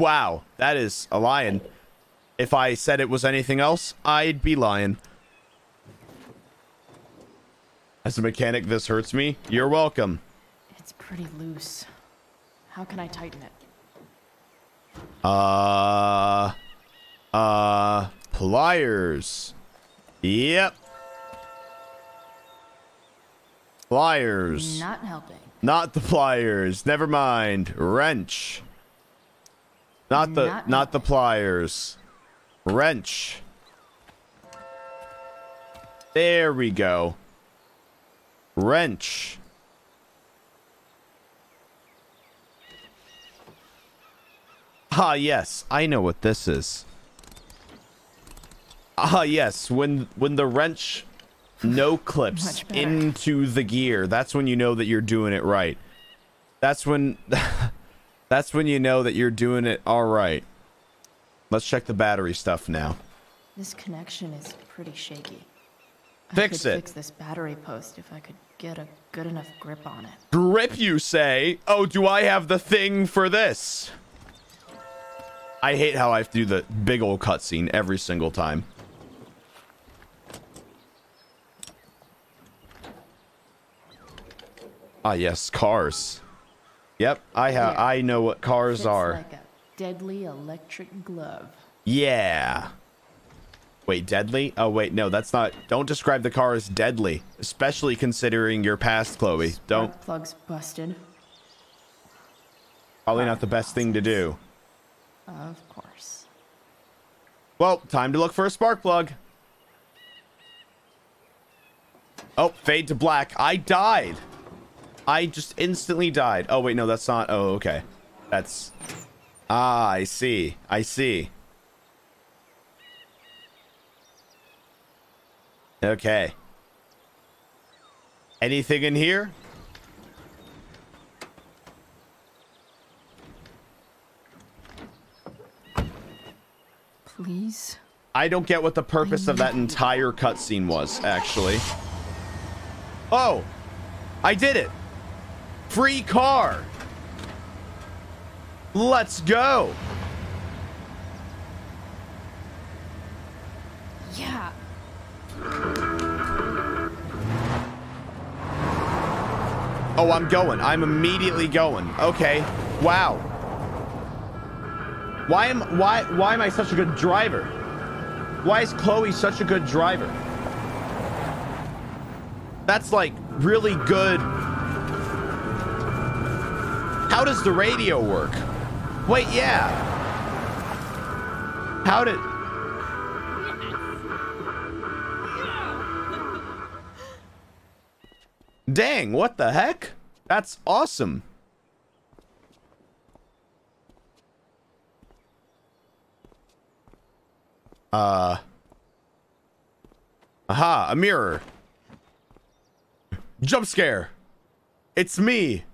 Wow, that is a lion. If I said it was anything else, I'd be lying. As a mechanic, this hurts me. You're welcome. It's pretty loose. How can I tighten it? Uh, uh, pliers. Yep. Pliers. Not helping. Not the pliers. Never mind. Wrench. Not the, not, not the pliers. Wrench. There we go. Wrench. Ah, yes. I know what this is. Ah, yes. When, when the wrench no clips into the gear, that's when you know that you're doing it right. That's when... that's when you know that you're doing it all right. Let's check the battery stuff now. This connection is pretty shaky. Fix it. I could fix this battery post if I could get a good enough grip on it. Grip, you say? Oh, do I have the thing for this? I hate how I have to do the big old cutscene every single time. Ah, yes, cars. Yep, I have. Yeah. I know what cars are. Like a deadly electric glove. Yeah. Wait, deadly? Oh, wait, no, that's not. Don't describe the car as deadly, especially considering your past, Chloe. Don't. Spark plug's busted. Probably not the best thing to do. Of course. Well, time to look for a spark plug. Oh, fade to black. I died. I just instantly died. Oh, wait, no, that's not. Oh, okay. That's. Ah, I see. I see. Okay. Anything in here? Please. I don't get what the purpose of that entire cutscene was, actually. Oh, I did it. Free car. Let's go. Yeah. Oh, I'm going. I'm immediately going. Okay. Wow. Why am why why am I such a good driver? Why is Chloe such a good driver? That's like really good. How does the radio work? Wait, yeah. How did... Dang, what the heck? That's awesome. Uh. Aha, a mirror. Jump scare. It's me.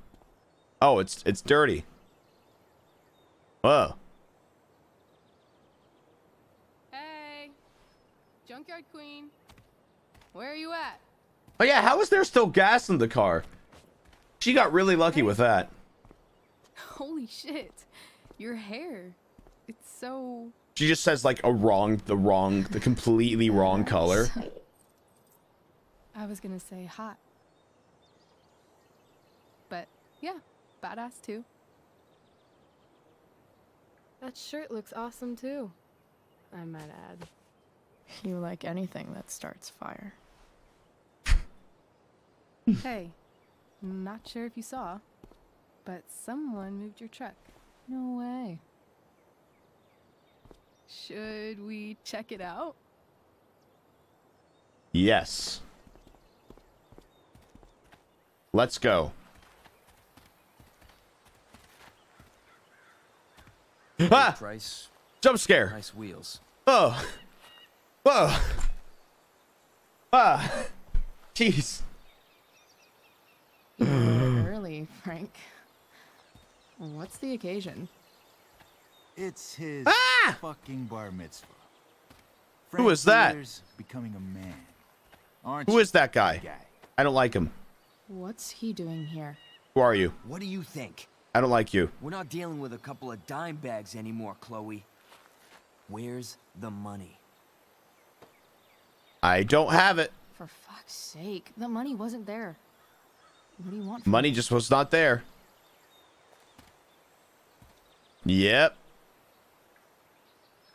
Oh, it's it's dirty. Whoa. Hey, junkyard queen, where are you at? Oh yeah, how is there still gas in the car? She got really lucky hey. with that. Holy shit, your hair—it's so. She just says like a wrong, the wrong, the completely wrong color. I was gonna say hot, but yeah. Badass too. That shirt looks awesome too, I might add. You like anything that starts fire. Hey, not sure if you saw, but someone moved your truck. No way. Should we check it out? Yes. Let's go. Ah! Price. Jump scare. Nice wheels. Oh. Whoa. Ah. Jeez. You're early, Frank. What's the occasion? It's his ah! fucking bar mitzvah. Frank Who is that? Becoming a man. Aren't Who is that guy? guy? I don't like him. What's he doing here? Who are you? What do you think? I don't like you. We're not dealing with a couple of dime bags anymore, Chloe. Where's the money? I don't have it. For fuck's sake, the money wasn't there. What do you want? Money just was not there. Yep.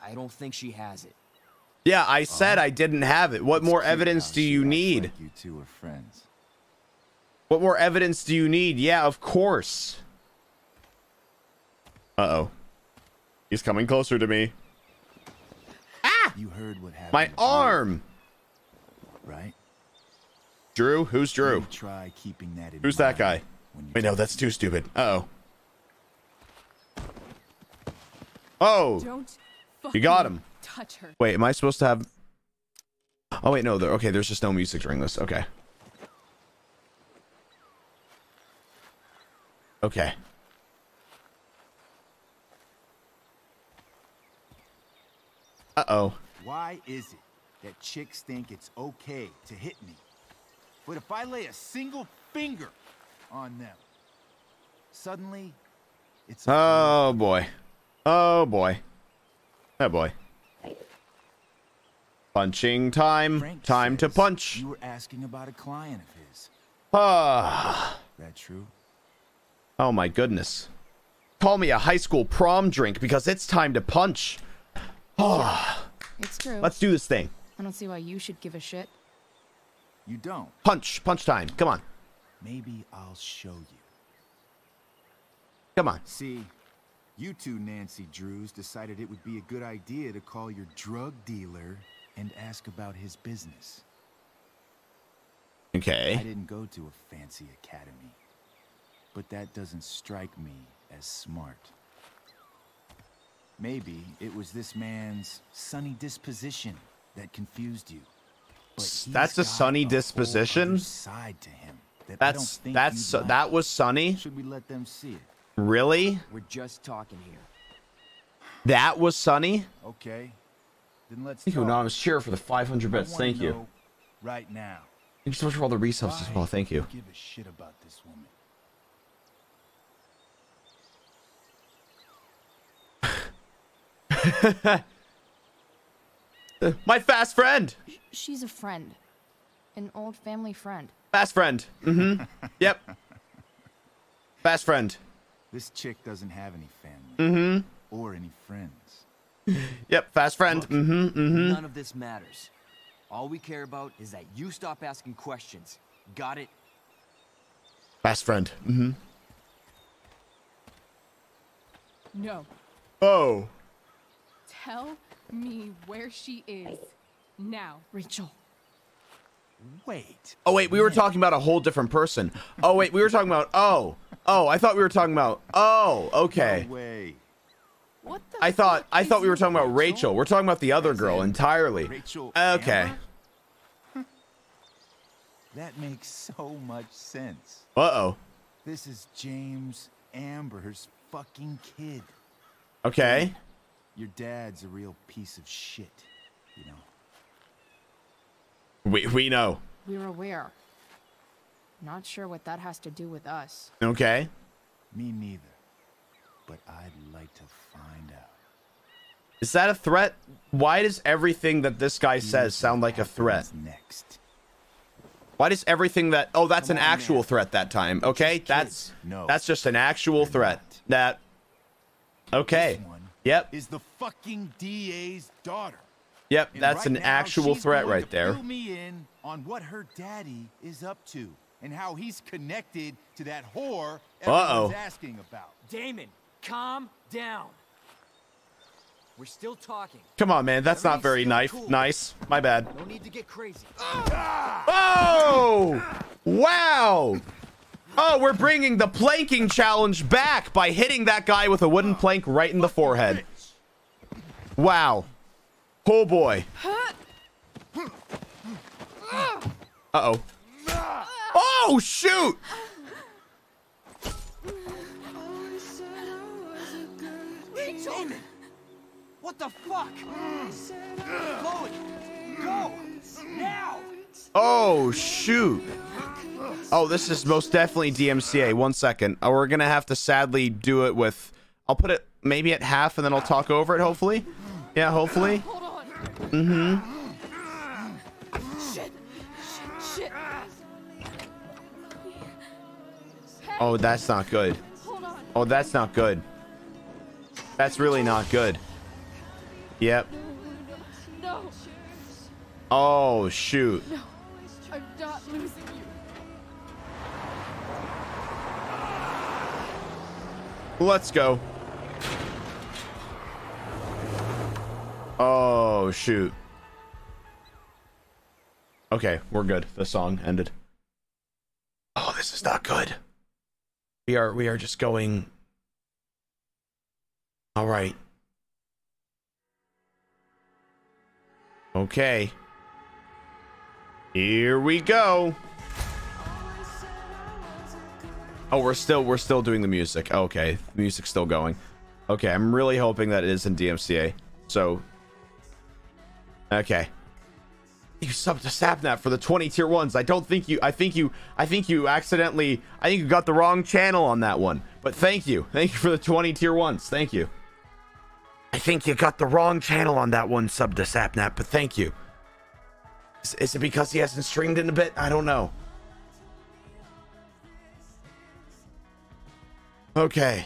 I don't think she has it. Yeah, I said uh, I didn't have it. What more evidence do you need? You two are friends. What more evidence do you need? Yeah, of course. Uh-oh. He's coming closer to me. Ah! You heard what happened. My arm. Right? Drew? Who's Drew? Try keeping that in Who's that guy? Wait, no, that's too stupid. Uh-oh. Oh. Don't you got him. Touch her. Wait, am I supposed to have... Oh, wait, no. There, okay, there's just no music during this. Okay. Okay. Uh-oh. Why is it that chicks think it's okay to hit me? But if I lay a single finger on them, suddenly it's... Oh, boy. Oh, boy. Oh boy. Punching time. Frank time to punch. You were asking about a client of his. Ah. That true? Oh my goodness. Call me a high school prom drink because it's time to punch. Ah. It's true. Let's do this thing. I don't see why you should give a shit. You don't. Punch. Punch time. Come on. Maybe I'll show you. Come on. See. You two Nancy Drews decided it would be a good idea to call your drug dealer and ask about his business. Okay. I didn't go to a fancy academy, but that doesn't strike me as smart. Maybe it was this man's sunny disposition that confused you. But that's a sunny disposition? Side to him that that's that's uh, that was sunny? Should we let them see it? Really? We're just talking here. That was sunny? Okay. Then let's thank you, anonymous cheer for the five hundred bits. Thank you. Right now. Thank you so much for all the resubs as well. Thank you. Give a shit about this woman. My fast friend. She's a friend. An old family friend. Fast friend. Mm-hmm. Yep. Fast friend. This chick doesn't have any family mm-hmm. or any friends. Yep, fast friend. Look, mm-hmm, mm-hmm. None of this matters. All we care about is that you stop asking questions. Got it? Fast friend. Mm-hmm. No. Oh. Tell me where she is now, Rachel. Wait. Oh wait, we were talking about a whole different person. Oh wait, we were talking about oh. Oh, I thought we were talking about. Oh, okay. No way. What the I thought I thought we were talking about Rachel. We're talking about the other girl entirely. Rachel okay. Amber? That makes so much sense. Uh-oh. This is James Amber's fucking kid. Okay. Your dad's a real piece of shit, you know. We we know. We're aware. Not sure what that has to do with us. Okay. Me neither. But I'd like to find out. Is that a threat? Why does everything that this guy says sound like a threat? Next. Why does everything that oh that's an actual threat that time. Okay, that's no that's just an actual threat. That okay. Yep. Is the fucking D A's daughter. Yep, that's an actual threat right there. Fill me in on what her daddy is up to. And how he's connected to that whore everyone's asking about. Damon, calm down. We're still talking. Come on, man. That's not very nice. Nice. My bad. No need to get crazy. Oh! Wow! Oh, we're bringing the planking challenge back by hitting that guy with a wooden plank right in the forehead. Wow. Oh, boy. Uh-oh. Oh, shoot! Damon! What the fuck? Chloe, go! Now! Oh, shoot. Oh, this is most definitely D M C A. One second. Oh, we're gonna have to sadly do it with... I'll put it maybe at half and then I'll talk over it, hopefully. Yeah, hopefully. Mm-hmm. Shit. Shit, shit. Oh, that's not good. Oh, that's not good. That's really not good. Yep. Oh, shoot. No, I'm not losing you. Let's go. Oh, shoot. Okay, we're good. The song ended. Oh, this is not good. We are, we are just going. All right. Okay. Here we go. Oh, we're still, we're still doing the music. Okay. The music's still going. Okay. I'm really hoping that it is in D M C A. So, okay. You subbed to Sapnap for the twenty tier ones. I don't think you, I think you, I think you accidentally, I think you got the wrong channel on that one, but thank you. Thank you for the twenty tier ones. Thank you. I think you got the wrong channel on that one, sub to Sapnap, but thank you. Is, is it because he hasn't streamed in a bit? I don't know. Okay.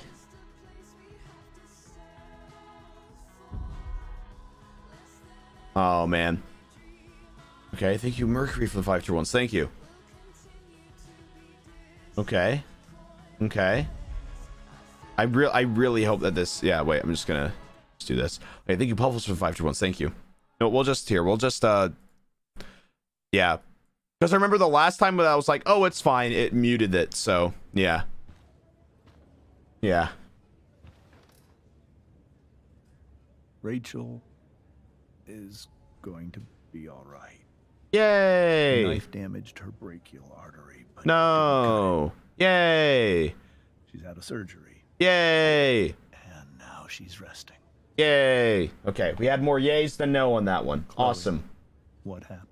Oh, man. Okay, thank you, Mercury, for the five tier ones. Thank you. Okay. Okay. I, re I really hope that this... Yeah, wait, I'm just gonna... Let's do this. Okay, thank you, Puffles, for the five tier ones. Thank you. No, we'll just here. We'll just uh yeah. Because I remember the last time that I was like, oh, it's fine, it muted it, so yeah. Yeah. Rachel is going to be alright. Yay! The knife damaged her brachial artery, but no. Yay. She's out of surgery. Yay. And now she's resting. Yay. Okay, we had more yays than no on that one. Chloe, awesome. What happened?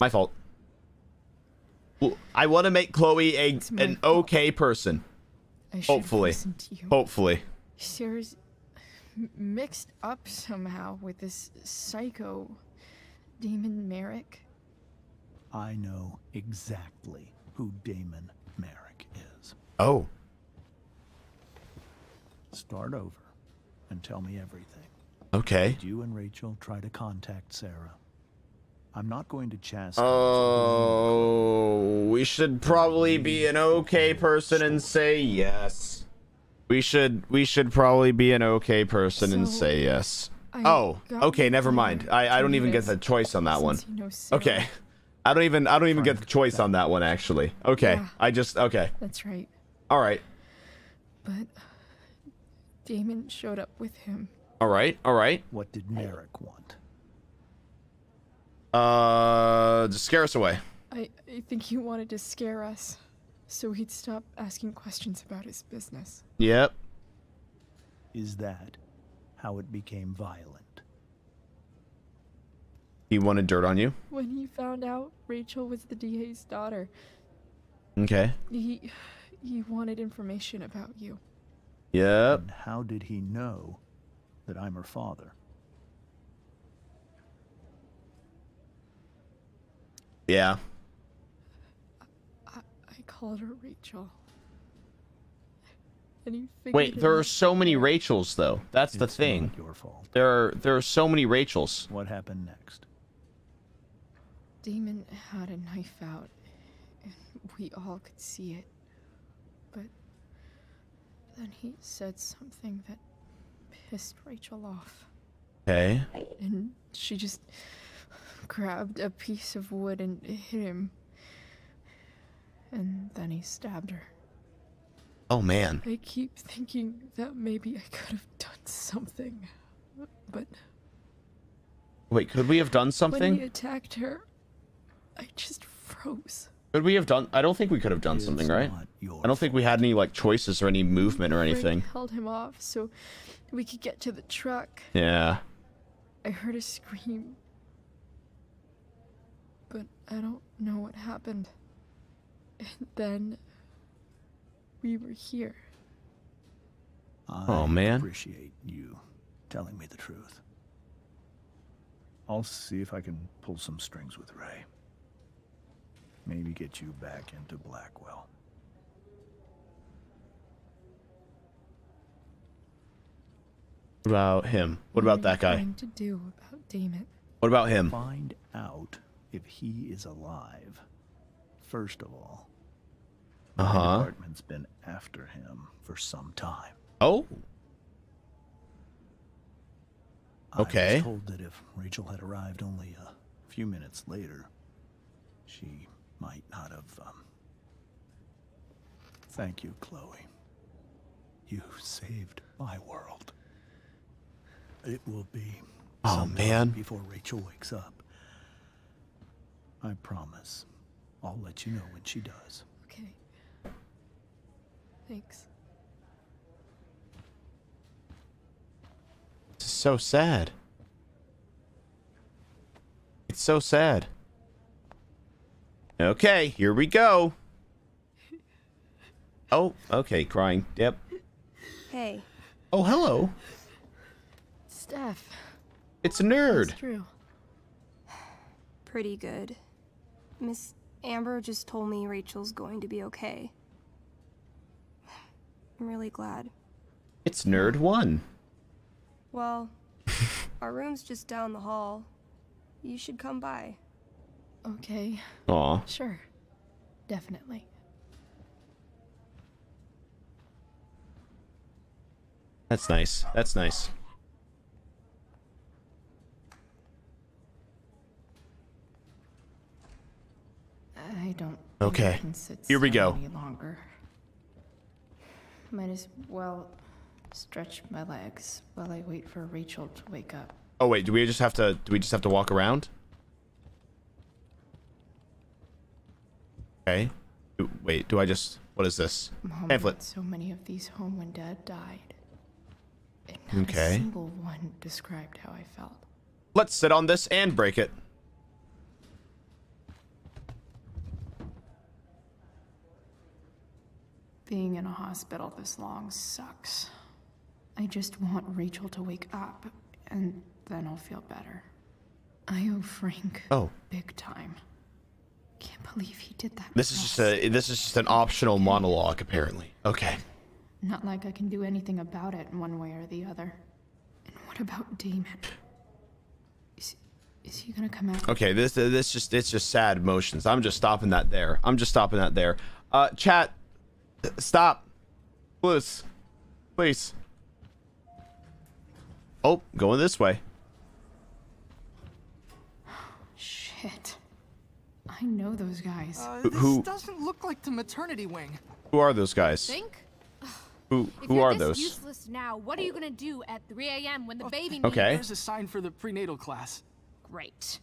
My fault. Well, I want to make Chloe a, an fault. okay person. I Hopefully. To you. Hopefully. Sarah's mixed up somehow with this psycho Damon Merrick. I know exactly who Damon Merrick is. Oh. Start over and tell me everything. Okay. Did you and Rachel try to contact Sarah? I'm not going to chastise. Oh, we should probably be an okay person and say yes. We should we should probably be an okay person so and say yes. I oh, okay, never mind. I I don't even get the choice on that one. You know, okay. I don't even I don't even get the choice on that one actually. Okay. Yeah, I just okay. That's right. All right. But Damon showed up with him. All right, all right. What did Merrick want? Uh, to scare us away. I, I think he wanted to scare us, so he'd stop asking questions about his business. Yep. Is that how it became violent? He wanted dirt on you? When he found out Rachel was the D A's daughter. Okay. He, he wanted information about you. Yep. And how did he know that I'm her father? Yeah. I, I called her Rachel. And he figured Wait, there out. are so many Rachels, though. That's it's the thing. Not your fault. There are there are so many Rachels. What happened next? Damon had a knife out, and we all could see it, but. Then he said something that pissed Rachel off. Okay. And she just grabbed a piece of wood and hit him. And then he stabbed her. Oh, man. I keep thinking that maybe I could have done something, but... Wait, could we have done something? When he attacked her, I just froze. Could we have done? I don't think we could have done something, right? I don't think we had any like choices or any movement or anything. Held him off so we could get to the truck. Yeah. I heard a scream, but I don't know what happened. And then we were here. I oh man! Appreciate you telling me the truth. I'll see if I can pull some strings with Ray. Maybe get you back into Blackwell. What about him? What, what about that guy? What to do about Damon? What about him? Find out if he is alive. First of all, uh -huh. the department's been after him for some time. Oh. Okay. I was told that if Rachel had arrived only a few minutes later, she might not have. Um... Thank you, Chloe. You saved my world. It will be. Oh man! Before Rachel wakes up, I promise. I'll let you know when she does. Okay. Thanks. This is so sad. It's so sad. Okay, here we go. Oh, okay, crying. Yep. Hey. Oh, hello. Steph. It's a nerd. That's true. Pretty good. Miss Amber just told me Rachel's going to be okay. I'm really glad. It's nerd one. Well, our room's just down the hall. You should come by. Okay. Aw. Sure. Definitely. That's nice. That's nice. I don't. Okay. I can sit here we go. Any longer. Might as well stretch my legs while I wait for Rachel to wake up. Oh wait, do we just have to? Do we just have to walk around? Okay. Wait, do I just? What is this? Mom, pamphlet. So many of these home when Dad died. And not okay. A single one described how I felt. Let's sit on this and break it. Being in a hospital this long sucks. I just want Rachel to wake up, and then I'll feel better. I owe Frank oh. big time. Can't believe he did that. This is just a this is just an optional monologue, apparently. Okay. Not like I can do anything about it one way or the other. And what about Damon? Is is he gonna come out? Okay. This uh, this just it's just sad emotions. I'm just stopping that there. I'm just stopping that there. Uh, chat. Stop. Please. Please. Oh, going this way. Shit. I know those guys. Uh, this who doesn't look like the maternity wing. Who are those guys? Think? Who who if you're are this those? Useless now. What are you going to do at three A M when the oh, baby okay. There's a sign for the prenatal class. Great.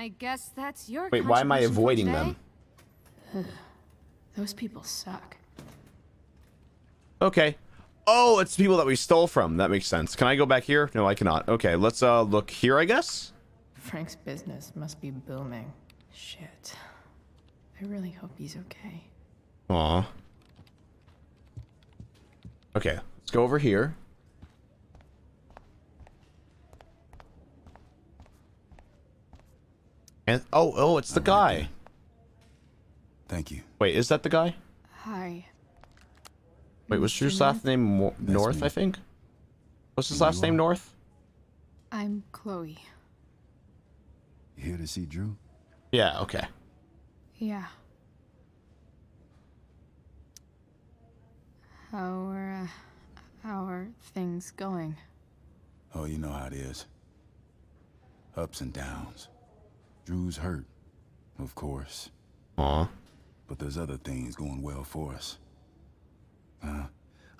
I guess that's your wait, why am I avoiding them? Those people suck. Okay. Oh, it's people that we stole from. That makes sense. Can I go back here? No, I cannot. Okay, let's uh look here, I guess. Frank's business must be booming. Shit. I really hope he's okay. Aw. Okay, let's go over here. And oh, oh, it's the I guy. Like thank you. Wait, is that the guy? Hi. Wait, was your last name Mo That's North, me. I think? What's his last name, North? I'm Chloe. You here to see Drew? Yeah, okay. Yeah. How are, uh, how are things going? Oh, you know how it is. Ups and downs. Drew's hurt, of course. Aw. But there's other things going well for us. Uh,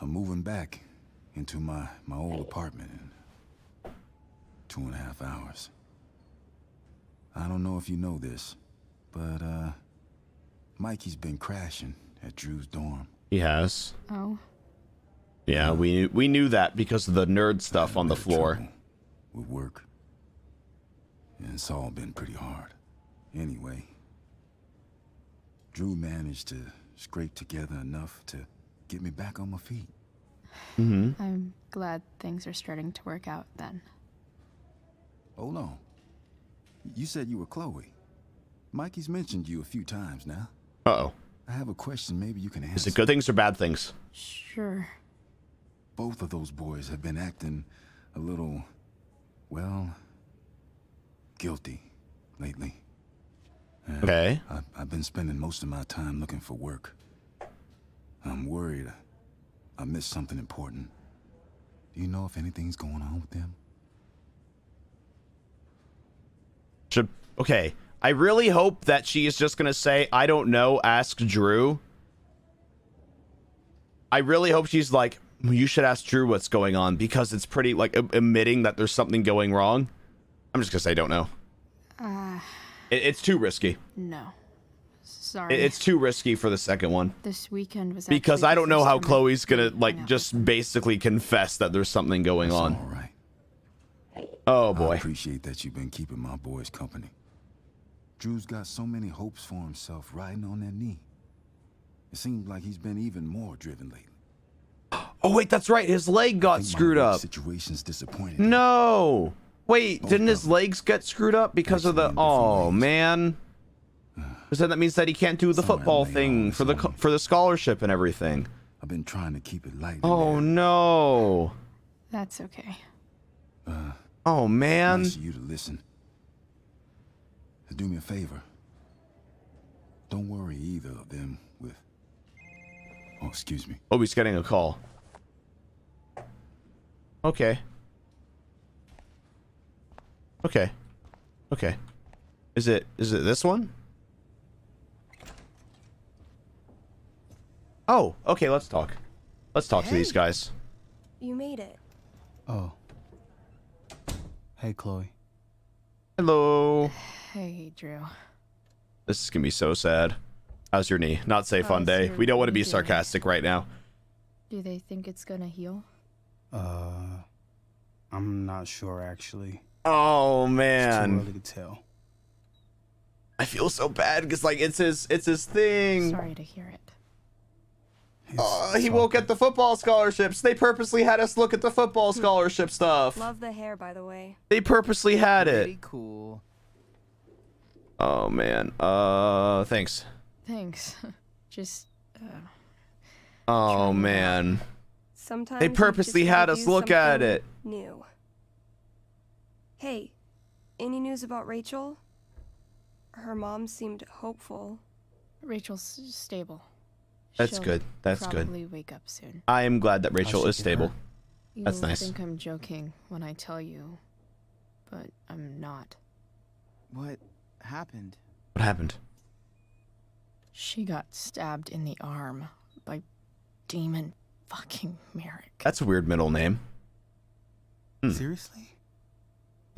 I'm moving back into my, my old apartment in two and a half hours. I don't know if you know this, but uh, Mikey's been crashing at Drew's dorm. He has. Oh. Yeah, we, we knew that because of the nerd stuff on the floor. With work. And it's all been pretty hard. Anyway. Drew managed to scrape together enough to get me back on my feet. Mm-hmm. I'm glad things are starting to work out then. Hold on. You said you were Chloe. Mikey's mentioned you a few times now. Uh-oh. I have a question maybe you can answer. Is it good things or bad things? Sure. Both of those boys have been acting a little, well, guilty lately. Okay. I, I've been spending most of my time looking for work. I'm worried I missed something important. Do you know if anything's going on with them? Should, okay. I really hope that she is just going to say, I don't know, ask Drew. I really hope she's like, you should ask Drew what's going on, because it's pretty, like, admitting that there's something going wrong. I'm just going to say, don't know. Uh, it, it's too risky. No. Sorry. It, it's too risky for the second one. This weekend was Because I don't know how Chloe's going to, like, just basically confess that there's something going That's on. All right. Oh, boy. I appreciate that you've been keeping my boys company. Drew's got so many hopes for himself riding on that knee. It seems like he's been even more driven lately. Oh, wait, that's right. His leg got screwed up. Situation's disappointed. No. Wait, didn't his legs get screwed up because of the... Oh, man. So that means that he can't do the football thing for the for the scholarship and everything. I've been trying to keep it light. Oh, no. That's okay. Uh, oh, man. Nice of you to listen. Do me a favor. Don't worry either of them with... Oh, excuse me. Oh, he's getting a call. Okay. Okay. Okay. Is it, is it this one? Oh, okay, let's talk. Let's talk hey. to these guys. You made it. Oh. Hey, Chloe. Hello. Hey, Drew. This is gonna be so sad. How's your knee? Not safe How's on day. We don't want to be sarcastic right now. Do they think it's gonna heal? Uh, I'm not sure actually. Oh man. It's too early to tell. I feel so bad because like it's his it's his thing. Sorry to hear it. Uh, he won't get the football scholarships. They purposely had us look at the football scholarship stuff. Love the hair, by the way. They purposely had it. Pretty cool. Oh man. Uh, thanks. Thanks. Just. Uh, oh man. Sometimes they purposely had us look at it. New. Hey, any news about Rachel? Her mom seemed hopeful. Rachel's stable. That's She'll good. That's good. Wake up soon. I am glad that Rachel is stable. You That's nice. I think I'm joking when I tell you, but I'm not. What happened? What happened? She got stabbed in the arm by Demon fucking Merrick. That's a weird middle name. Hmm. Seriously?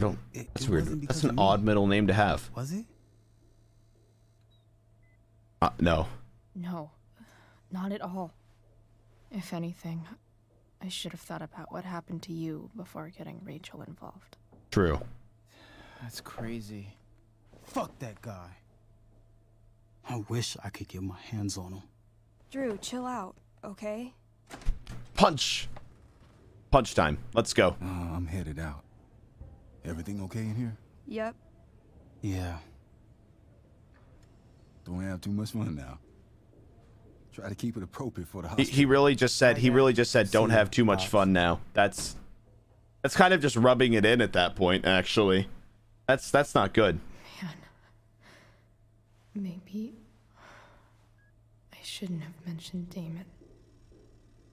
I don't. It, that's it weird. That's an odd middle name to have. Was it? Uh, no. No. Not at all. If anything, I should have thought about what happened to you before getting Rachel involved. True. That's crazy. Fuck that guy. I wish I could get my hands on him. Drew, chill out, okay? Punch! Punch time. Let's go. Uh, I'm headed out. Everything okay in here? Yep. Yeah. Don't have too much fun now. Try to keep it appropriate for the hospital. He, he really just said, he really just said, don't have too much fun now. That's, that's kind of just rubbing it in at that point, actually. That's, that's not good. Man. Maybe I shouldn't have mentioned Damon.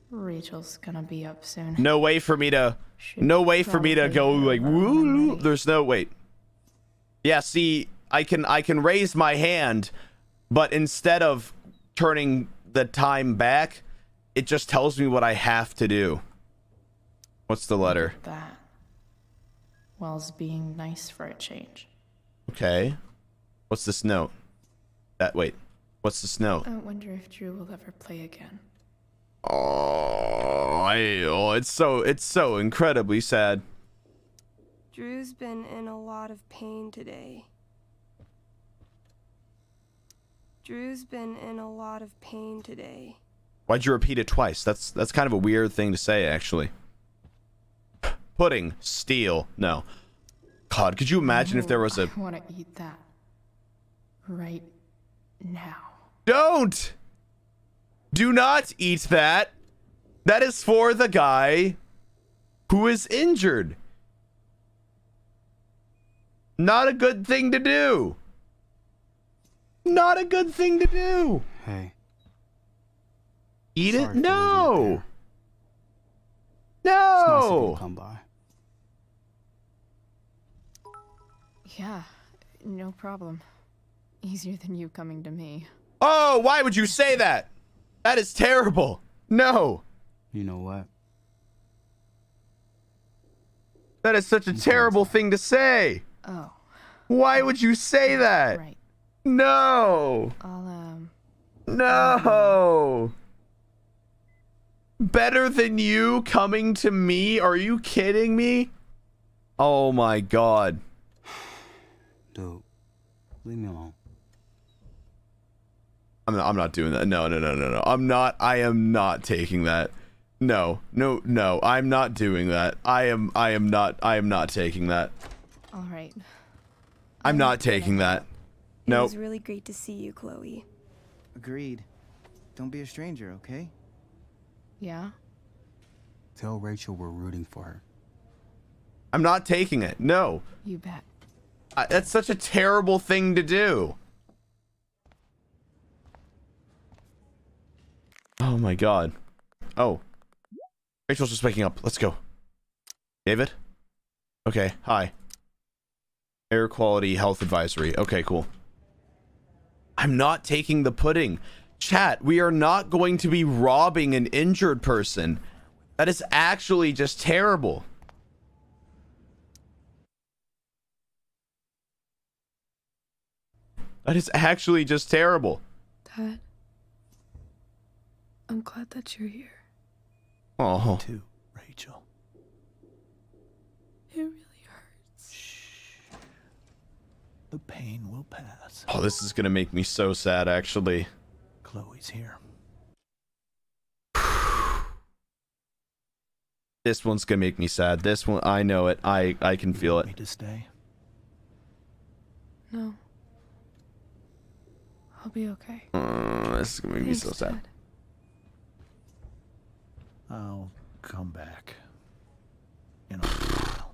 Rachel's gonna be up soon. No way for me to, Should no way for me to go like, woo, there's no, wait. Yeah, see, I can, I can raise my hand, but instead of turning the time back, it just tells me what I have to do. What's the letter? That. Wells being nice for a change. Okay. What's this note? That wait. What's this note? I wonder if Drew will ever play again. Oh, I, oh, it's so it's so incredibly sad. Drew's been in a lot of pain today. Drew's been in a lot of pain today. Why'd you repeat it twice? That's that's kind of a weird thing to say, actually. Pudding, steel, no. God, could you imagine oh, if there was a... I want to eat that right now. Don't! Do not eat that. That is for the guy who is injured. Not a good thing to do. Not a good thing to do. Hey. Eat it? No. No. Come by. Yeah, no problem. Easier than you coming to me. Oh, why would you say that? That is terrible. No. You know what? That is such a terrible thing to say. Oh. Why would you say that? Right. No. I'll, um, no. Um, Better than you coming to me? Are you kidding me? Oh my God. Dude, leave me alone. I'm not, I'm not doing that. No, no, no, no, no. I'm not. I am not taking that. No, no, no. I'm not doing that. I am. I am not. I am not taking that. All right. I'm not taking that. Nope. It was really great to see you, Chloe. Agreed. Don't be a stranger, okay? Yeah. Tell Rachel we're rooting for her. I'm not taking it. No. You bet. I, that's such a terrible thing to do. Oh my God. Oh. Rachel's just waking up. Let's go. David? Okay. Hi. Air quality health advisory. Okay, cool. I'm not taking the pudding. Chat, we are not going to be robbing an injured person. That is actually just terrible. That is actually just terrible. Dad, I'm glad that you're here. Oh, too, Rachel. It really hurts. Shh. The pain will pass. Oh, this is gonna make me so sad, actually. Chloe's here. This one's gonna make me sad. This one, I know it. I I can you feel want it. Me to stay? No. I'll be okay. Uh, this is gonna make Thanks, me so sad. Dad. I'll come back. You know.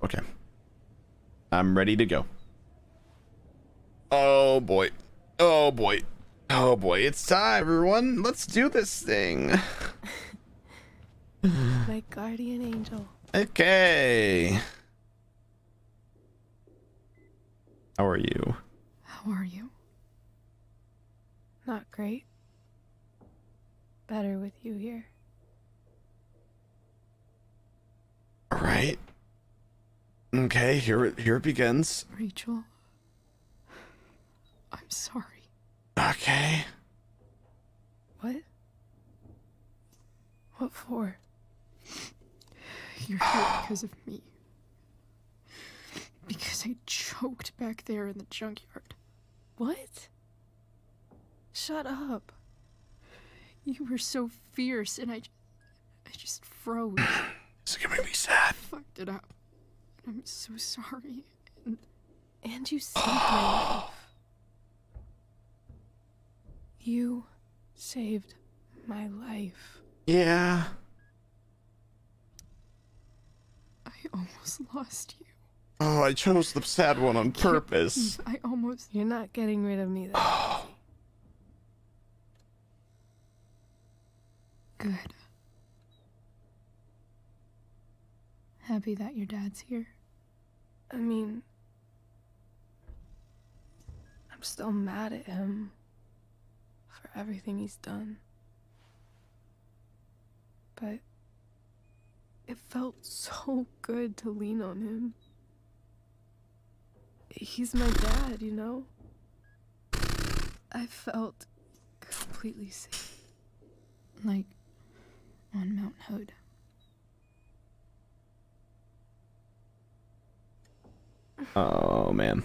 Okay. I'm ready to go. Oh boy. Oh boy. Oh boy. It's time, everyone. Let's do this thing. My guardian angel. Okay. How are you? How are you? Not great. Better with you here. All right. Okay, here it here it begins. Rachel, I'm sorry. Okay. What? What for? You're here because of me. Because I choked back there in the junkyard. What? Shut up. You were so fierce, and I, I just froze. This is gonna make me sad. I fucked it up. I'm so sorry. And, and you saved my life. You saved my life. Yeah. I almost lost you. Oh, I chose the sad one on purpose. I almost... You're not getting rid of me that easy. Good. Happy that your dad's here. I mean, I'm still mad at him for everything he's done. But it felt so good to lean on him. He's my dad, you know? I felt completely safe. Like... on Mount Hood. Oh man.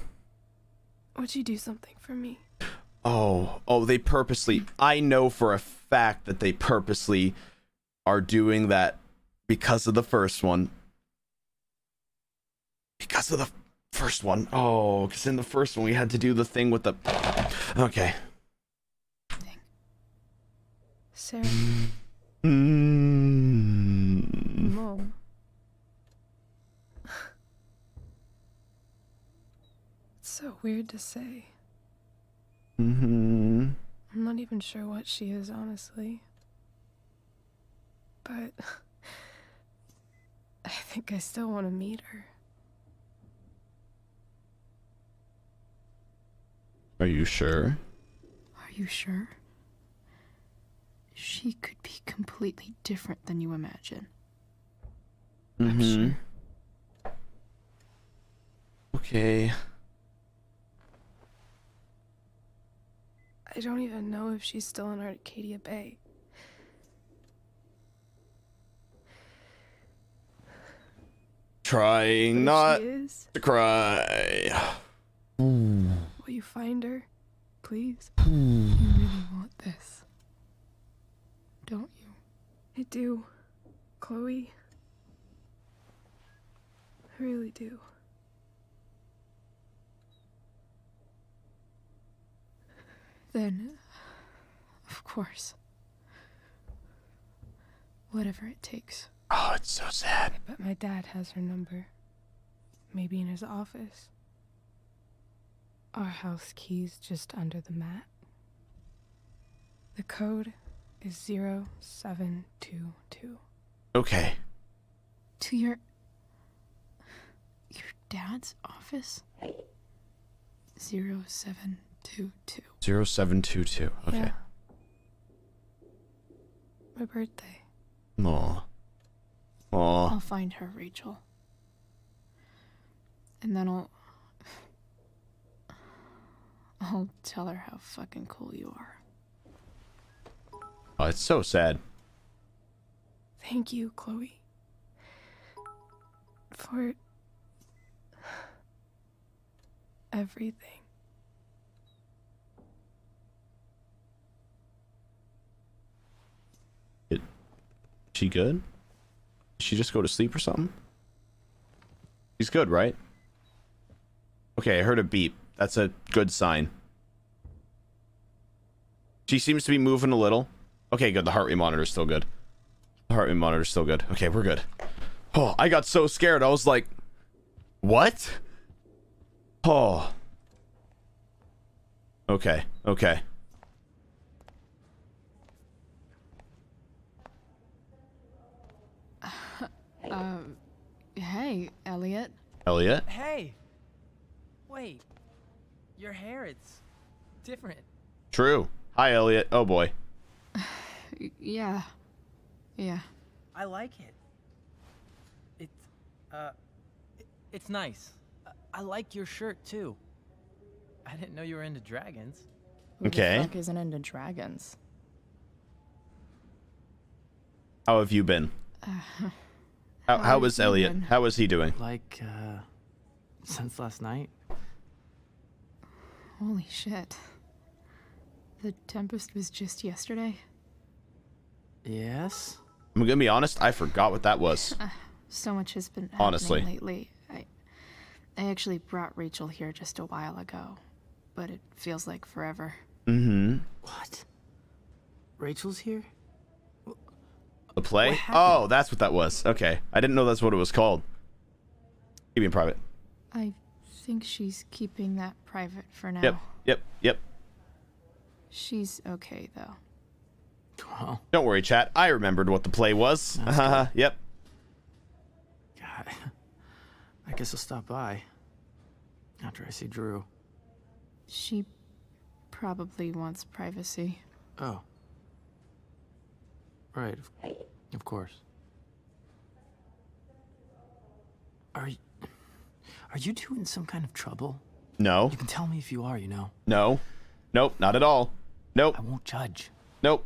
Would you do something for me? Oh, oh, they purposely, I know for a fact that they purposely are doing that because of the first one. Because of the first one. Oh, because in the first one we had to do the thing with the... Okay. Thing. Sarah. Mm. Mo. It's so weird to say. Mm-hmm. I'm not even sure what she is, honestly. But I think I still want to meet her. Are you sure? Are you sure? She could be completely different than you imagine. Mm-hmm. I'm sure. Okay. I don't even know if she's still in Arcadia Bay. Trying not to cry. Will you find her? Please? You really want this. Don't you? I do. Chloe. I really do. Then, of course, whatever it takes. Oh, it's so sad. But my dad has her number. Maybe in his office. Our house key's just under the mat. The code is zero seven two two. Okay. To your... your dad's office? zero seven two two. Two, two. zero seven two two. Okay. Yeah. My birthday. Aw. Aw. I'll find her, Rachel. And then I'll... I'll tell her how fucking cool you are. Oh, it's so sad. Thank you, Chloe. For... everything. She good? Did she just go to sleep or something? She's good, right? Okay, I heard a beep. That's a good sign. She seems to be moving a little. Okay, good. The heart rate monitor's still good. The heart rate monitor's still good. Okay, we're good. Oh, I got so scared. I was like, what? Oh. Okay, okay. Um, hey, Elliot. Elliot? Hey! Wait. Your hair, it's different. True. Hi, Elliot. Oh, boy. Yeah. Yeah. I like it. It's, uh, it, it's nice. I, I like your shirt, too. I didn't know you were into dragons. Okay. Who the fuck isn't into dragons? How have you been? Uh... How, how was Elliot? How was he doing? Like, uh, since last night. Holy shit. The Tempest was just yesterday? Yes? I'm gonna be honest, I forgot what that was. Uh, so much has been happening Honestly. lately. I, I actually brought Rachel here just a while ago, but it feels like forever. Mm-hmm. What? Rachel's here? The play? Oh, that's what that was. Okay. I didn't know that's what it was called. Keep me in private. I think she's keeping that private for now. Yep, yep, yep. She's okay, though. Oh. Don't worry, chat. I remembered what the play was. Uh, yep. God. I guess I'll stop by after I see Drew. She probably wants privacy. Oh. Right, of course. Are you, are you two in some kind of trouble? No. You can tell me if you are, you know. No. Nope, not at all. Nope. I won't judge. Nope.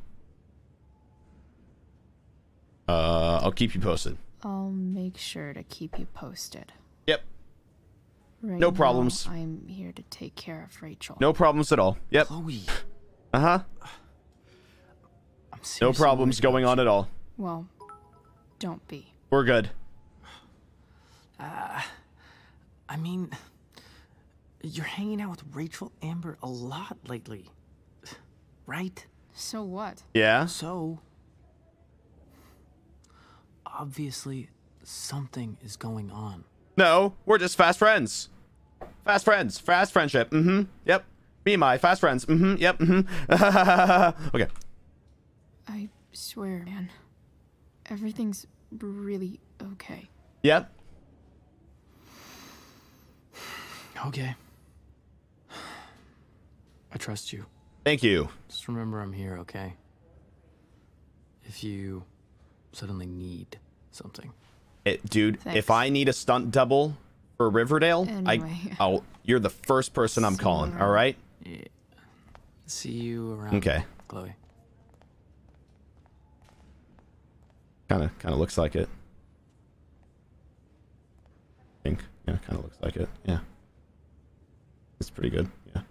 Uh, I'll keep you posted. I'll make sure to keep you posted. Yep. Right no problems. Now, I'm here to take care of Rachel. No problems at all. Yep. Chloe. Uh-huh. No problems going on at all. Well, don't be. We're good. Uh, I mean, you're hanging out with Rachel Amber a lot lately, right? So what? Yeah. So, obviously, something is going on. No, we're just fast friends. Fast friends. Fast friendship. Mm-hmm. Yep. Me and my fast friends. Mm-hmm. Yep. Mm-hmm. Okay. I swear, man. Everything's really okay. Yep. Okay. I trust you. Thank you. Just remember I'm here, okay? If you suddenly need something. It, dude, Thanks. If I need a stunt double for Riverdale, anyway. I, I'll, you're the first person I'm See calling, all right? Yeah. See you around, okay. Chloe. Kind of, kind of looks like it. I think, yeah, kind of looks like it, yeah. It's pretty good, yeah.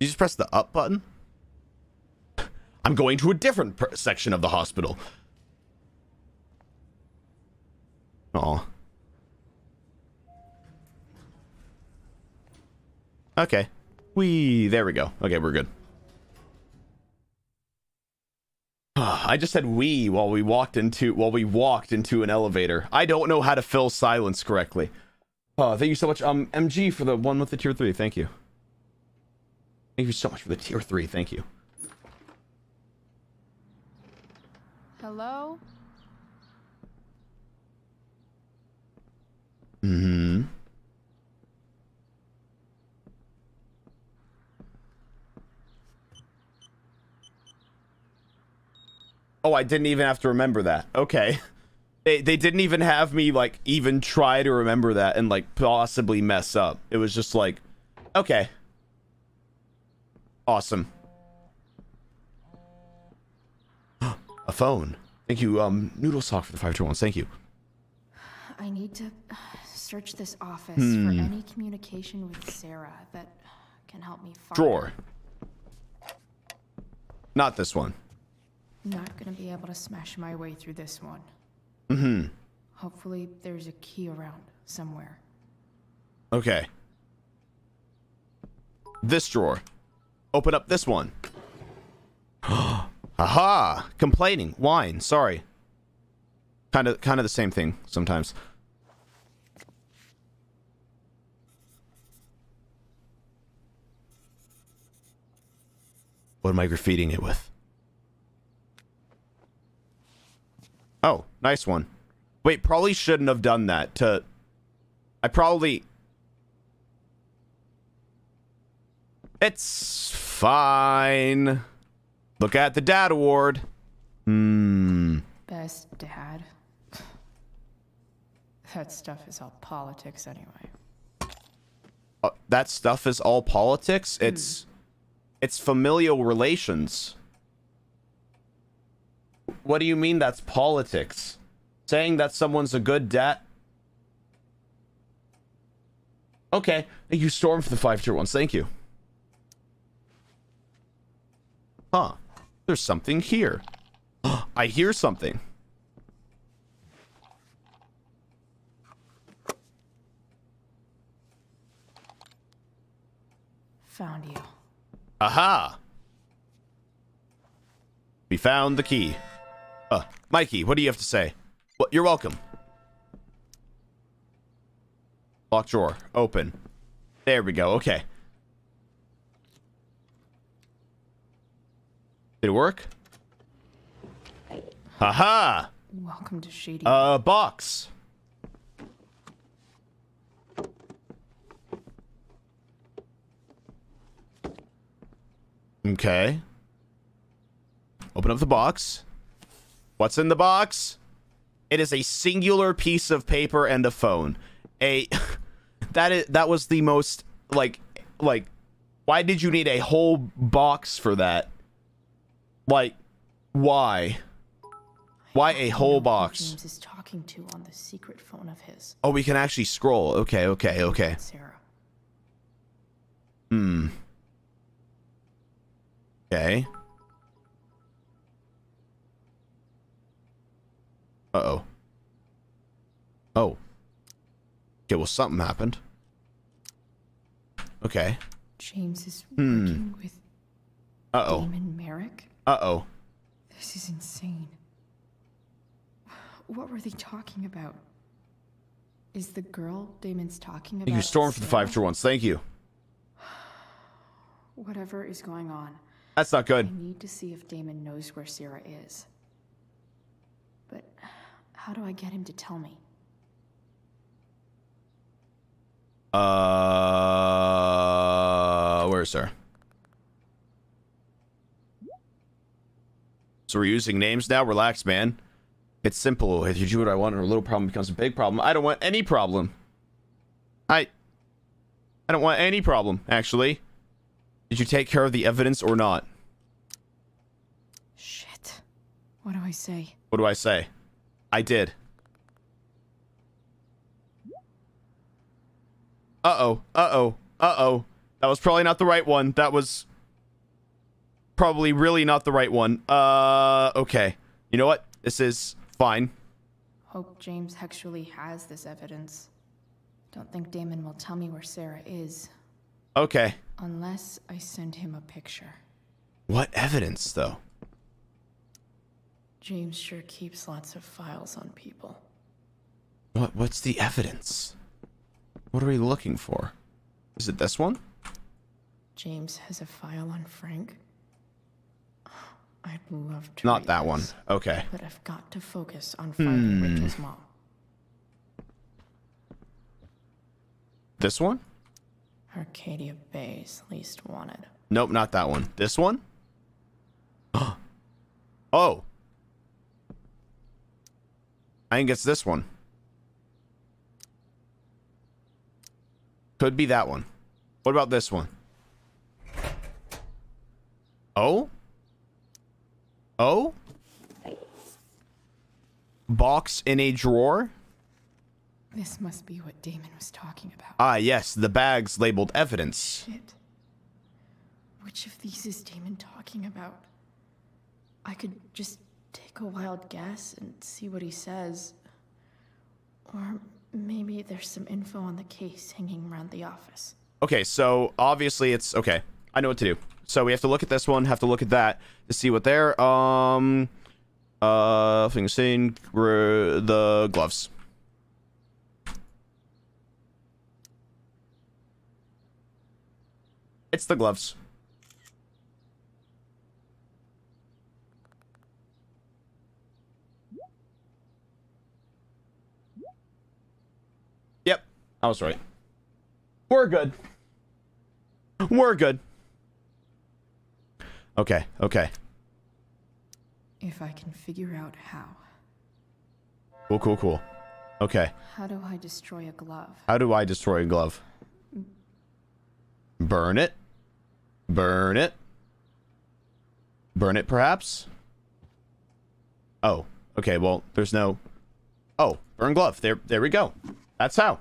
You just press the up button? I'm going to a different per section of the hospital. Aw. Okay. Wee, there we go. Okay, we're good. I just said we while we walked into while we walked into an elevator. I don't know how to fill silence correctly. Oh, thank you so much, um, M G for the one with the tier three. Thank you. Thank you so much for the tier three. Thank you. Hello. Mm-hmm. Oh, I didn't even have to remember that. Okay. They, they didn't even have me, like, even try to remember that and, like, possibly mess up. It was just like, okay. Awesome. A phone. Thank you, um, Noodle Sock for the five two ones. Thank you. I need to search this office hmm. for any communication with Sarah that can help me find... Drawer. Not this one. Not gonna be able to smash my way through this one. Mm-hmm. Hopefully there's a key around somewhere. Okay. This drawer. Open up this one. Aha! Complaining. Wine. Sorry. Kind of, kind of the same thing sometimes. What am I graffitiing it with? Oh, nice one. Wait, probably shouldn't have done that to... I probably... It's fine. Look at the dad award. Hmm. Best dad. That stuff is all politics anyway. Uh, that stuff is all politics? Mm. It's... It's familial relations. What do you mean that's politics? Saying that someone's a good dad? Okay. Thank you, Storm, for the five tier ones. Thank you. Huh. There's something here. I hear something. Found you. Aha! We found the key. Uh, Mikey, what do you have to say? Well, you're welcome. Lock drawer. Open. There we go. Okay. Did it work? Haha! Welcome to Shady. Uh, box. Okay. Open up the box. What's in the box? It is a singular piece of paper and a phone. A that is that was the most like like why did you need a whole box for that? Like why? Why a whole box? James is talking to on the secret phone of his. Oh, we can actually scroll. Okay, okay, okay. Sarah. Hmm. Okay. Uh-oh. Oh. Okay, well, something happened. Okay. James is working hmm. with Uh-oh. Damon Merrick. Uh-oh. This is insane. What were they talking about? Is the girl Damon's talking about? Thank you, Storm, for the five true ones. Thank you. Whatever is going on. That's not good. I need to see if Damon knows where Sarah is. But how do I get him to tell me? Uh, where's Sarah? So we're using names now? Relax, man. It's simple. If you do what I want, or a little problem becomes a big problem. I don't want any problem. I... I don't want any problem, actually. Did you take care of the evidence or not? Shit. What do I say? What do I say? I did. Uh-oh. Uh-oh. Uh-oh. That was probably not the right one. That was... probably really not the right one. Uh, okay. You know what? This is... fine. Hope James actually has this evidence. Don't think Damon will tell me where Sarah is. Okay. Unless I send him a picture. What evidence, though? James sure keeps lots of files on people. What? What's the evidence? What are we looking for? Is it this one? James has a file on Frank. I'd love to. Not that one. Okay. But I've got to focus on finding hmm. Rachel's mom. This one? Arcadia Bay's least wanted. Nope, not that one. This one? Oh. I think it's this one. Could be that one. What about this one? Oh? Oh? Box in a drawer? This must be what Damon was talking about. Ah, yes, the bags labeled evidence. Shit. Which of these is Damon talking about? I could just take a wild guess and see what he says. Or maybe there's some info on the case hanging around the office. Okay, so obviously it's... okay, I know what to do. So we have to look at this one, have to look at that to see what they're, um, uh, things seen, the gloves. It's the gloves. Yep, I was right. We're good. We're good. Okay, okay. If I can figure out how. Cool, cool, cool. Okay. How do I destroy a glove? How do I destroy a glove? Burn it. Burn it. Burn it, perhaps? Oh, okay, well, there's no... oh, burn glove. There, there we go. That's how.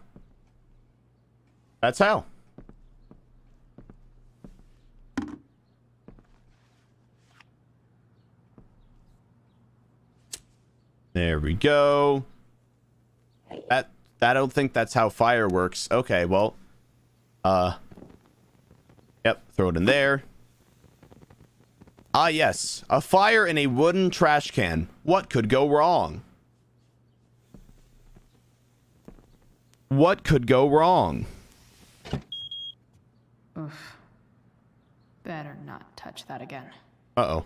That's how. There we go. That, that I don't think that's how fire works. Okay, well, uh, yep, throw it in there. Ah, yes, a fire in a wooden trash can. What could go wrong? What could go wrong? Oof. Better not touch that again. Uh-oh.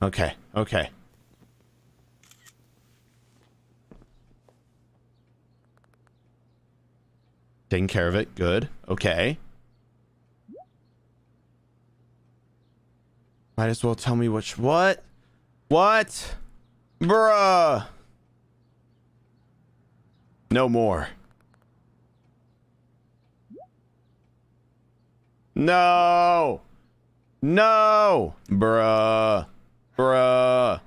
Okay, okay. Taking care of it, good. Okay. Might as well tell me which... what? What? Bruh! No more. No! No! Bruh. Bruh.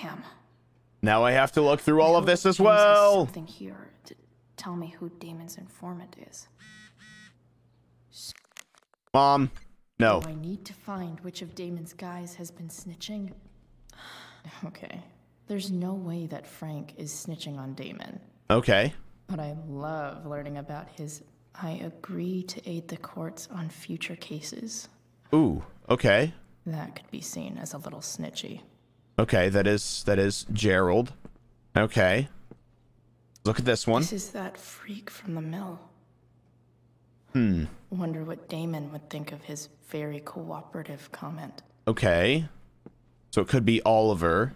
Damn. Now I have to look through all of this as well. Something here to tell me who Damon's informant is. Mom, no. Do I need to find which of Damon's guys has been snitching? Okay. There's no way that Frank is snitching on Damon. Okay. But I love learning about his I agree to aid the courts on future cases. Ooh, okay. That could be seen as a little snitchy. Okay, that is that is Gerald. Okay. Look at this one. This is that freak from the mill. Hmm. Wonder what Damon would think of his very cooperative comment. Okay. So it could be Oliver.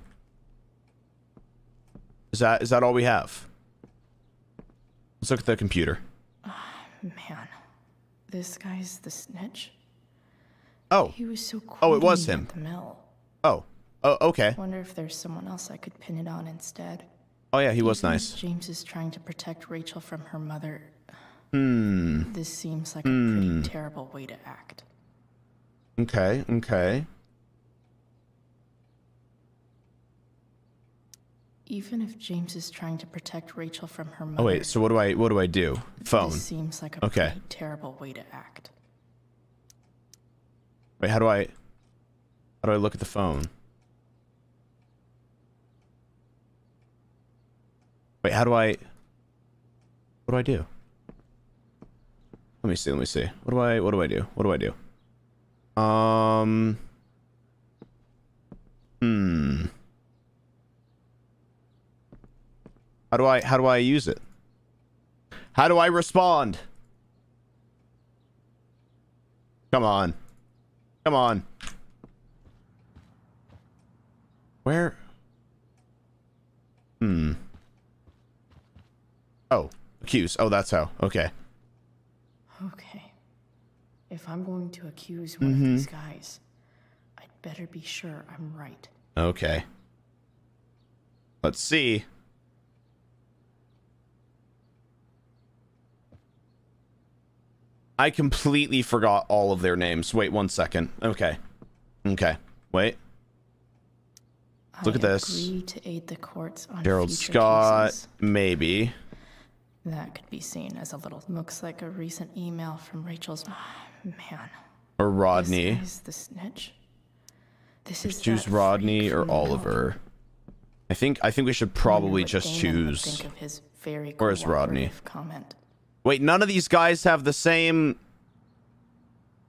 Is that is that all we have? Let's look at the computer. Oh, man. This guy's the snitch. Oh. He was so cool. Oh, it was him. The mill. Oh. Oh, okay. Wonder if there's someone else I could pin it on instead. Oh yeah, he was nice. James is trying to protect Rachel from her mother. Hmm. This seems like hmm. a pretty terrible way to act. Okay, okay. Even if James is trying to protect Rachel from her mother. Oh wait, so what do I what do I do? Phone. This seems like a okay. pretty terrible way to act. Wait, how do I how do I look at the phone? Wait, how do I what do I do? Let me see, let me see. What do I what do I do? What do I do? Um Hmm. How do I, how do I use it? How do I respond? Come on. Come on. Where? Hmm. Oh, accuse. Oh, that's how. Okay. Okay. If I'm going to accuse one mm-hmm. of these guys, I'd better be sure I'm right. Okay. Let's see. I completely forgot all of their names. Wait one second. Okay. Okay. Wait. Look I at this. To aid the courts on Gerald Scott. Cases. Maybe. That could be seen as a little. Looks like a recent email from Rachel's. Oh, man. Or Rodney. This is the snitch. This is choose Rodney or Oliver. I think. I think we should probably just Damon choose. Think of his very Where's Rodney? Comment. Wait, none of these guys have the same.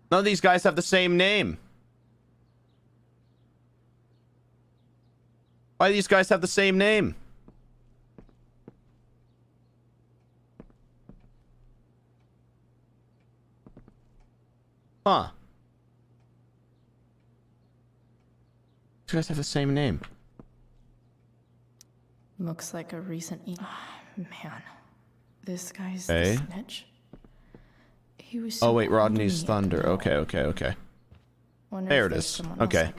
None of these guys have the same name. Why do these guys have the same name? Huh. These guys have the same name. Looks like a recent e- oh, man. This guy's okay. the snitch. He was so oh wait, Rodney's thunder. The okay, okay, okay. Wonder there it is. Okay. Like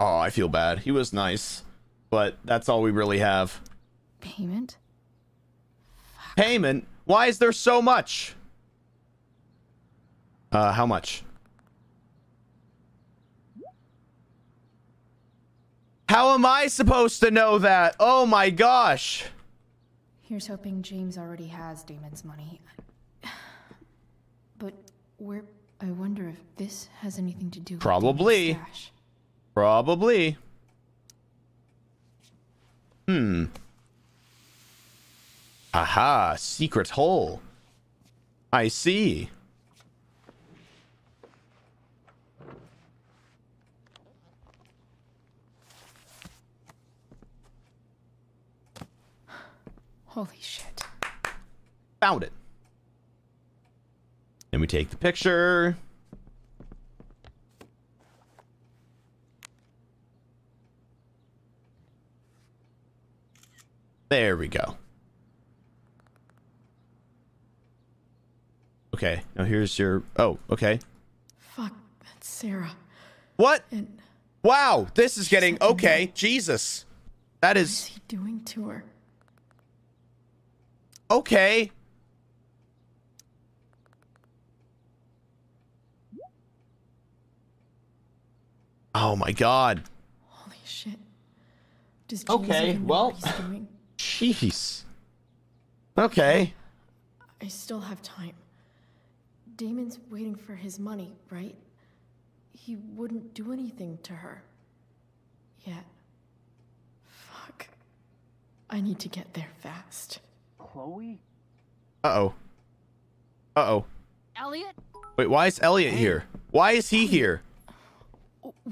oh, I feel bad. He was nice, but that's all we really have. Payment? Fuck. Payment? Why is there so much? Uh, how much? How am I supposed to know that? Oh my gosh. Here's hoping James already has Damon's money. But where I wonder if this has anything to do with Probably. Probably. Hmm. Aha, secret hole. I see. Holy shit. Found it. And we take the picture. There we go. Okay, now here's your... Oh, okay. Fuck, that's Sarah. What? And wow, this is getting... Okay, me. Jesus. That is... What is he doing to her? Okay. Oh my god. Holy shit. Does James okay, well. He's doing? Jeez. Okay. I still have time. Damon's waiting for his money, right? He wouldn't do anything to her. Yet. Fuck. I need to get there fast. Chloe? Uh-oh. Uh-oh. Elliot? Wait, why is Elliot here? Why is he here?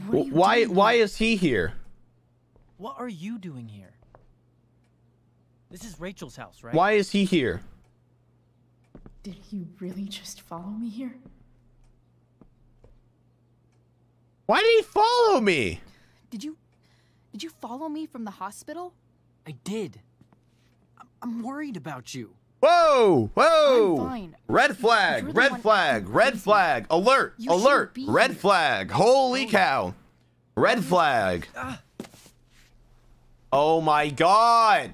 Why why is he here? What are you doing here? This is Rachel's house, right? Why is he here? Did he really just follow me here? Why did he follow me? Did you did you follow me from the hospital? I did. I'm worried about you. Whoa! Whoa! Red flag! Red flag! Red flag! Alert! Alert! Red flag! Holy cow! Red flag! Oh my god!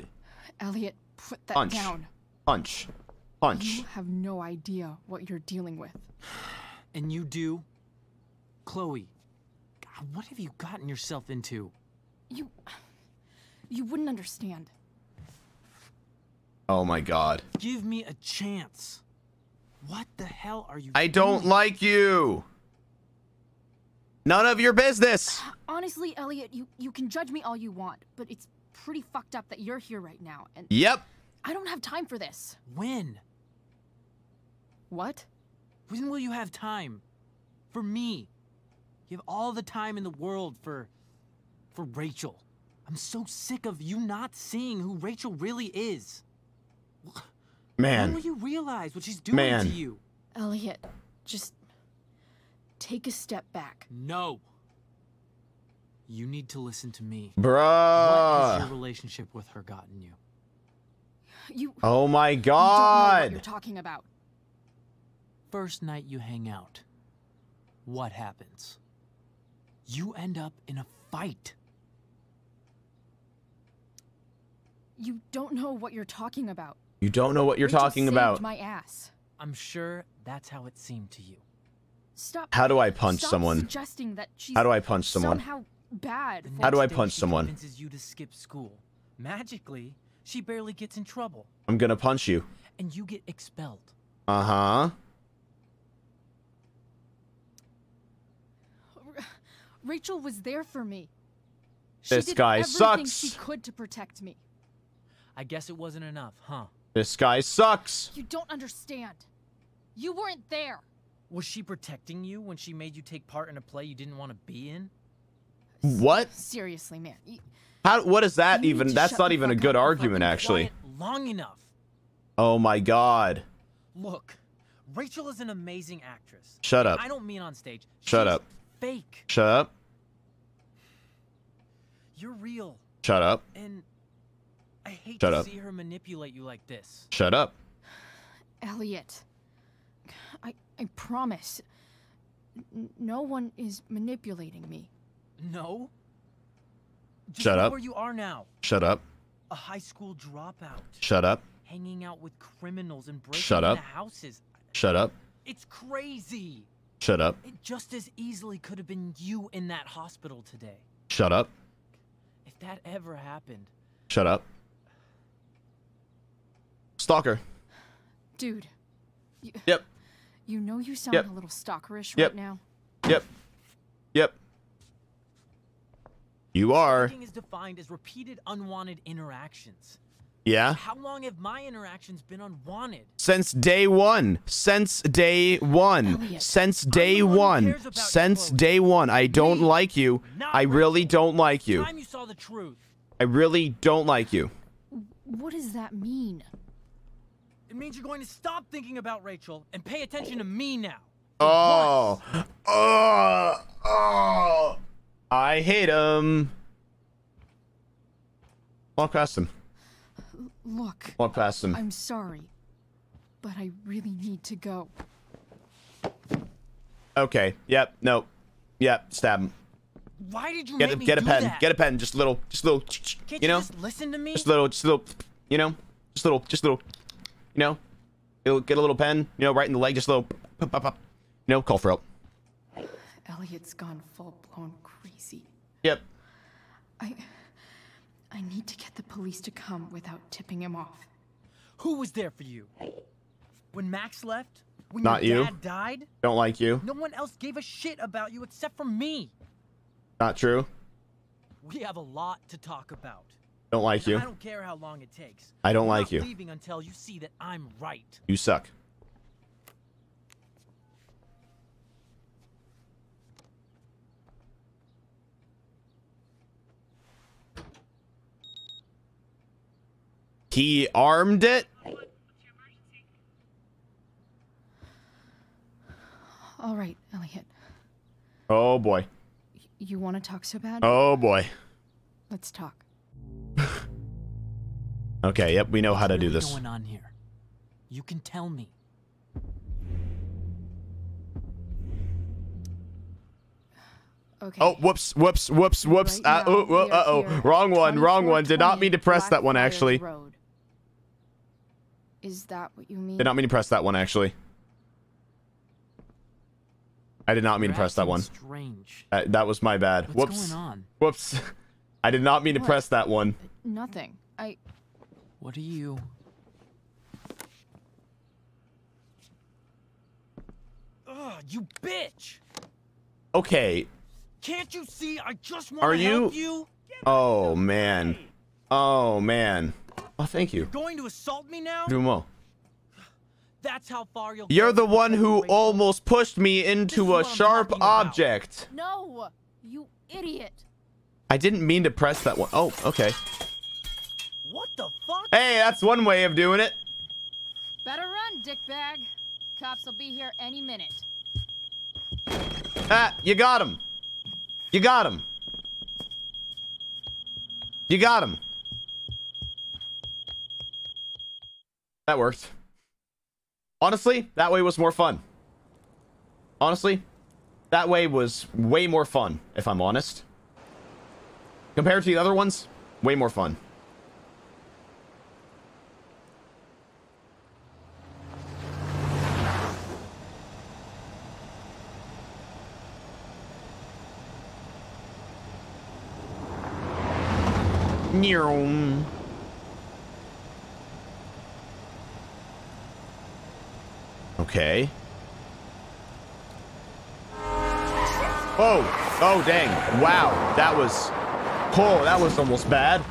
Elliot, put that down. Punch! Punch! You have no idea what you're dealing with. And you do, Chloe. God, what have you gotten yourself into? You, you wouldn't understand. Oh my god. Give me a chance. What the hell are you I don't doing? Like you. None of your business. Honestly, Elliot, you you can judge me all you want, but it's pretty fucked up that you're here right now and yep. I don't have time for this. When? What? When will you have time for me? You have all the time in the world for for Rachel. I'm so sick of you not seeing who Rachel really is. Man. When will you realize what she's doing Man. to you? Elliot, just take a step back. No. You need to listen to me. Bruh. What has your relationship with her gotten you? You Oh my god. You don't know what you're talking about. First night you hang out. What happens? You end up in a fight. You don't know what you're talking about. You don't know what you're talking about. My ass. I'm sure that's how it seemed to you. Stop. How do I punch Stop someone? Suggesting that she's how do I punch someone? Somehow bad. How do I punch someone? Convinces you to skip school. Magically, she barely gets in trouble. I'm gonna punch you. And you get expelled. Uh huh. Rachel was there for me. She this did guy everything sucks. She could to protect me. I guess it wasn't enough, huh? This guy sucks. You don't understand. You weren't there. Was she protecting you when she made you take part in a play you didn't want to be in? What? Seriously, man. How? What is that even? That's not even a good argument, actually. Long enough. Oh my god. Look, Rachel is an amazing actress. Shut up. I don't mean on stage. Shut up. Fake. Shut up. You're real. Shut up. And. I hate Shut to up. see her manipulate you like this. Shut up. Elliot, I, I promise n no one is manipulating me. No? Just Shut up. where you are now. Shut up. A high school dropout. Shut up. Hanging out with criminals and breaking Shut up. into houses. Shut up. It's crazy. Shut up. It just as easily could have been you in that hospital today. Shut up. If that ever happened. Shut up. Stalker. Dude. You, yep. You know you sound yep. a little stalkerish yep. right now. Yep. Yep. You are. Stalking is defined as repeated unwanted interactions. Yeah. How long have my interactions been unwanted? Since day one. Since day one. Elliot. Since day one. Since you, day one. I don't Me? like you. Not I really right. don't like you. Time you saw the truth. I really don't like you. What does that mean? It means you're going to stop thinking about Rachel and pay attention to me now. Oh, oh, oh! I hate him. Walk past him. Look. Walk past him. I'm sorry, but I really need to go. Okay. Yep. No. Yep. Stab him. Why did you get make a, me get a do pen? That? Get a pen. Just little. Just little. Can't you know. You just listen to me. Just little. Just little. You know. Just little. Just little. You know, it'll get a little pen, you know, right in the leg, just a little, pop, pop, pop. You know, call for help. Elliot's gone full-blown crazy. Yep. I... I need to get the police to come without tipping him off. Who was there for you? When Max left? When Not your you. Dad died? Don't like you. No one else gave a shit about you except for me. Not true. We have a lot to talk about. Don't like you. I don't care how long it takes. I don't like you. I'm not leaving until you see that I'm right. You suck. He armed it? All right, Elliot. Oh, boy. Y you want to talk so bad? Oh, boy. Let's talk. Okay, yep, we know how to do this. What's going on here? You can tell me. Okay. Oh, whoops, whoops, whoops, whoops. Right uh, now, oh, oh, uh oh. Wrong one, wrong one. Did not mean to press that one, actually. Road. Is that what you mean? Did not mean to press that one, actually. I did not mean You're to press that one. Strange. Uh, that was my bad. What's whoops. Going on? Whoops. I did not mean what? to press that one. Nothing. I... What are you... Ugh, you bitch! Okay. Can't you see? I just want are to you... help you. Oh, man. Oh, man. Oh, thank you. You're going to assault me now? Do well. That's how far you'll You're the one who almost pushed me into a sharp object. No, you idiot. I didn't mean to press that one. Oh, okay. What the fuck? Hey, that's one way of doing it. Better run, dickbag. Cops will be here any minute. Ah, you got him. You got him. You got him. That worked. Honestly, that way was more fun. Honestly, that way was way more fun, if I'm honest. Compared to the other ones, way more fun. Neom. Okay. Oh, oh dang. Wow, that was oh, that was almost bad.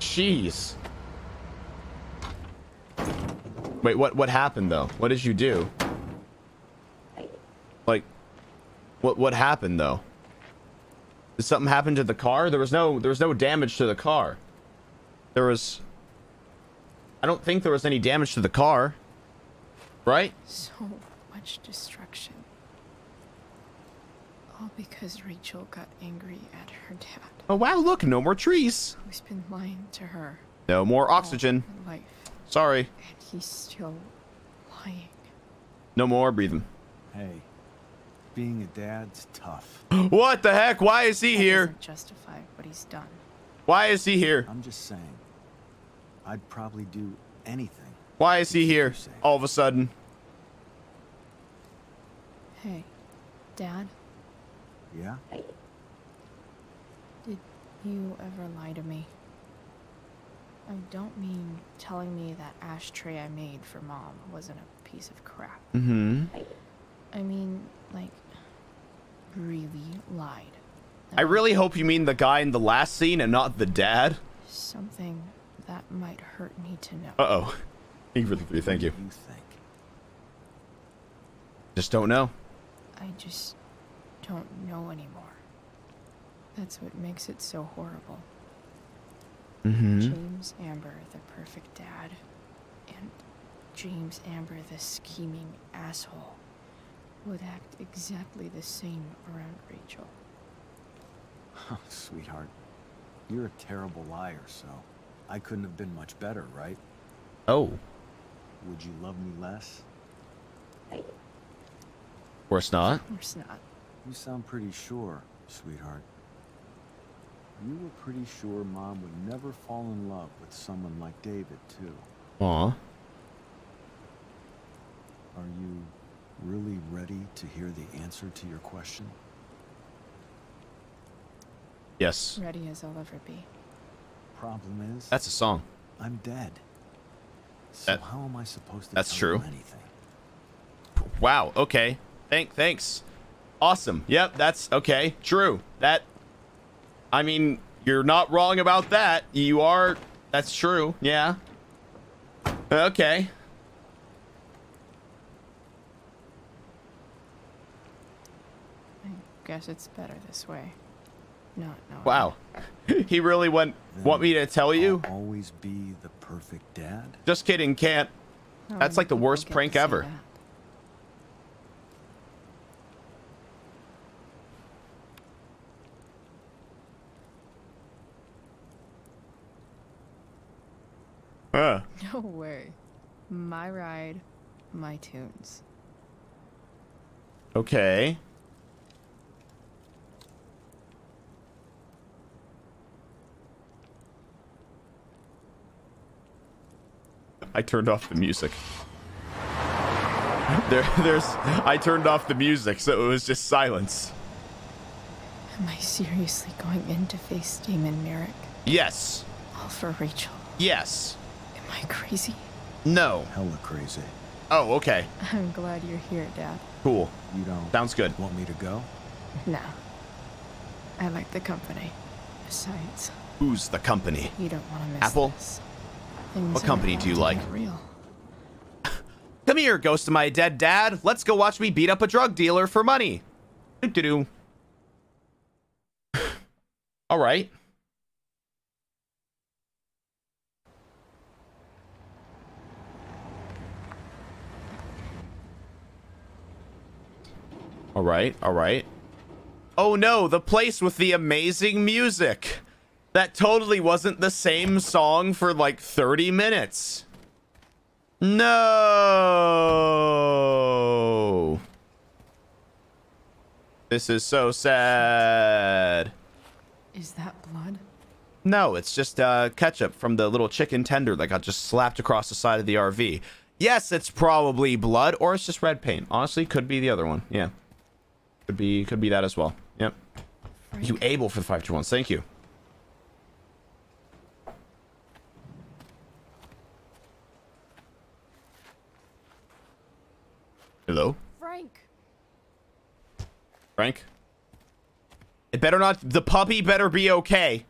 Jeez. Wait, what what happened though? What did you do? Like what what happened though? Did something happen to the car? There was no there was no damage to the car. There was I don't think there was any damage to the car, right? So much destruction. All because Rachel got angry at her dad. Oh, wow, look, no more trees. Who's been lying to her. No more oxygen. Life. Sorry. And he's still lying. No more breathing. Hey, being a dad's tough. What the heck? Why is he that here? Justify what he's done. Why is he here? I'm just saying. I'd probably do anything. Why is he here all of a sudden? Hey, Dad? Yeah? Did you ever lie to me? I don't mean telling me that ashtray I made for Mom wasn't a piece of crap. Mm-hmm. I mean, like, really lied. I really hope you mean the guy in the last scene and not the dad. Something... that might hurt me to know. Uh-oh. Thank you for the thank you. What do you think? Just don't know. I just don't know anymore. That's what makes it so horrible. Mm-hmm. James Amber, the perfect dad, and James Amber, the scheming asshole, would act exactly the same around Rachel. Oh, sweetheart. You're a terrible liar, so... I couldn't have been much better, right? Oh. Would you love me less? Of course not. Of course not. You sound pretty sure, sweetheart. You were pretty sure Mom would never fall in love with someone like David, too. Aw. Are you really ready to hear the answer to your question? Yes. Ready as I'll ever be. Problem is, that's a song. I'm dead. So that, how am I supposed to that's tell true. Anything? Wow. Okay. Thank. Thanks. Awesome. Yep. That's okay. True. That. I mean, you're not wrong about that. You are. That's true. Yeah. Okay. I guess it's better this way. No, no. Wow. He really went, want me to tell you? I'll always be the perfect dad? Just kidding, can't. No, that's like the worst prank ever. That. Uh. No way. My ride, my tunes. Okay. I turned off the music. There, there's. I turned off the music, so it was just silence. Am I seriously going in to face Damon Merrick? Yes. All for Rachel? Yes. Am I crazy? No. Hella crazy. Oh, okay. I'm glad you're here, Dad. Cool. You don't. Sounds good. Want me to go? No. I like the company. Besides. Who's the company? You don't want to miss Apple? This. What company do you like? Real. Come here, ghost of my dead dad. Let's go watch me beat up a drug dealer for money. Doo-doo-doo. All right. All right, all right. Oh no, the place with the amazing music. That totally wasn't the same song for like thirty minutes. No. This is so sad. Is that blood? No, it's just uh, ketchup from the little chicken tender that got just slapped across the side of the R V. Yes, it's probably blood, or it's just red paint. Honestly, could be the other one. Yeah, could be, could be that as well. Yep. Frank. You able for the five two ones? Thank you. Hello? Frank. Frank? It better not... The puppy better be okay.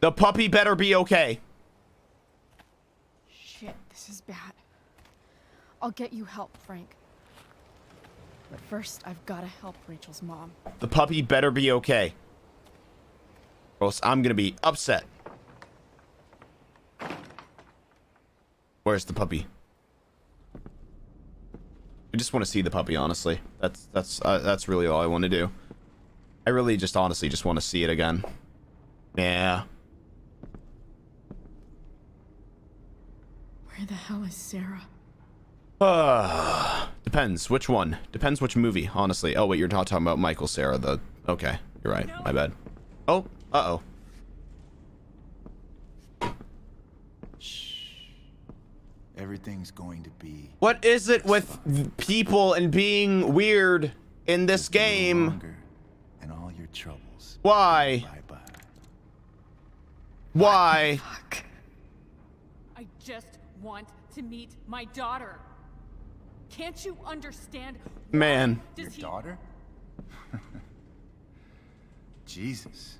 The puppy better be okay. Shit, this is bad. I'll get you help, Frank. But first, I've got to help Rachel's mom. The puppy better be okay. Or else I'm going to be upset. Where's the puppy? I just want to see the puppy, honestly. That's that's uh, that's really all I want to do. I really just honestly just want to see it again. Yeah. Where the hell is Sarah? Uh, depends which one. Depends which movie, honestly. Oh wait, you're not talking about Michael Sarah. The okay, you're right. No. My bad. Oh, uh oh. Shh. Everything's going to be. What is it with people and being weird in this game? And all your troubles. Why? Bye-bye. Why? Fuck. I just want to meet my daughter. Can't you understand? Man. Your daughter? Jesus.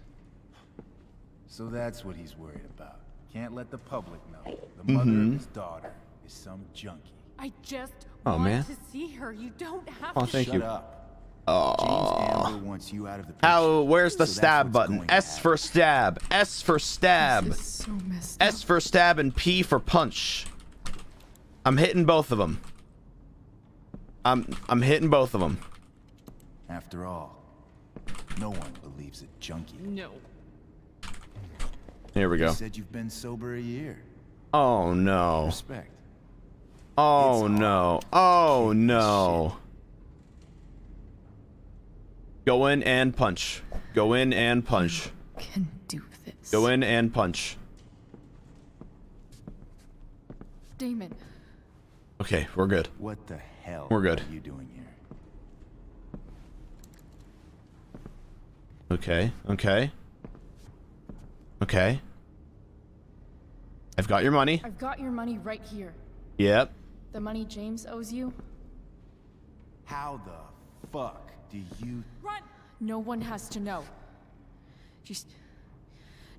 So that's what he's worried about. Can't let the public know. The mother mm-hmm. of his daughter. Some junkie. I just oh, want man. to see her. You don't have oh, to thank shut you. up. Oh, wants you out of the picture. How? Where's the so stab button? S for stab. S for stab. So S for stab and P for punch. I'm hitting both of them. I'm I'm hitting both of them. After all, no one believes a junkie. No. Here we go. You said you've been sober a year. Oh no. Respect. Oh no. Oh no. Go in and punch. Go in and punch. You can do this. Go in and punch. Damon. Okay, we're good. What the hell we're good. Are you doing here? Okay, okay. Okay. I've got your money. I've got your money right here. Yep. The money James owes you. How the fuck do you... Run! No one has to know. Just...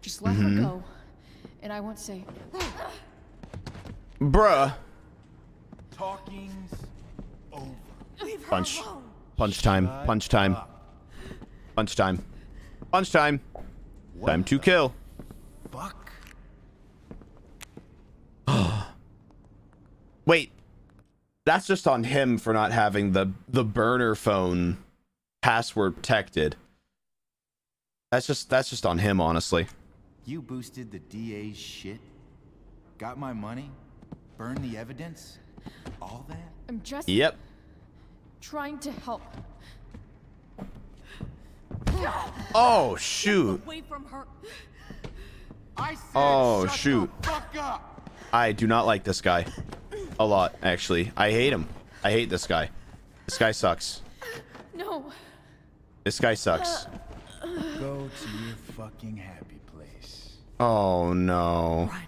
Just let mm-hmm. her go. And I won't say... Bruh. Talking's over. Leave her Punch. Alone. Punch time. Punch time. Punch time. Punch time. What time to kill. Fuck. Wait. That's just on him for not having the the burner phone password protected. That's just that's just on him, honestly. You boosted the D A's shit. Got my money. Burn the evidence. All that? I'm just Yep. trying to help. Oh shoot. Away from her. I said, oh shut shoot. The fuck up. I do not like this guy. A lot, actually. I hate him. I hate this guy. This guy sucks. No. This guy sucks. Go to your fucking happy place. Oh no. Run.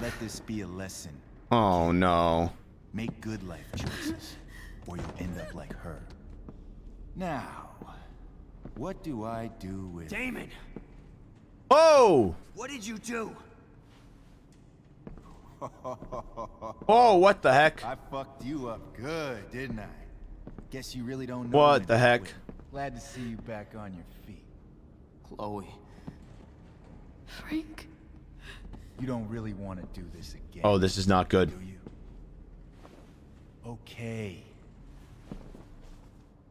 Let this be a lesson. Oh no. Make good life choices, or you'll end up like her. Now, what do I do with Damon? Oh! What did you do? Oh, what the heck? I fucked you up good, didn't I? Guess you really don't know. What the heck? Glad to see you back on your feet. Chloe. Frank. You don't really want to do this again. Oh, this is not good. Do you? Okay.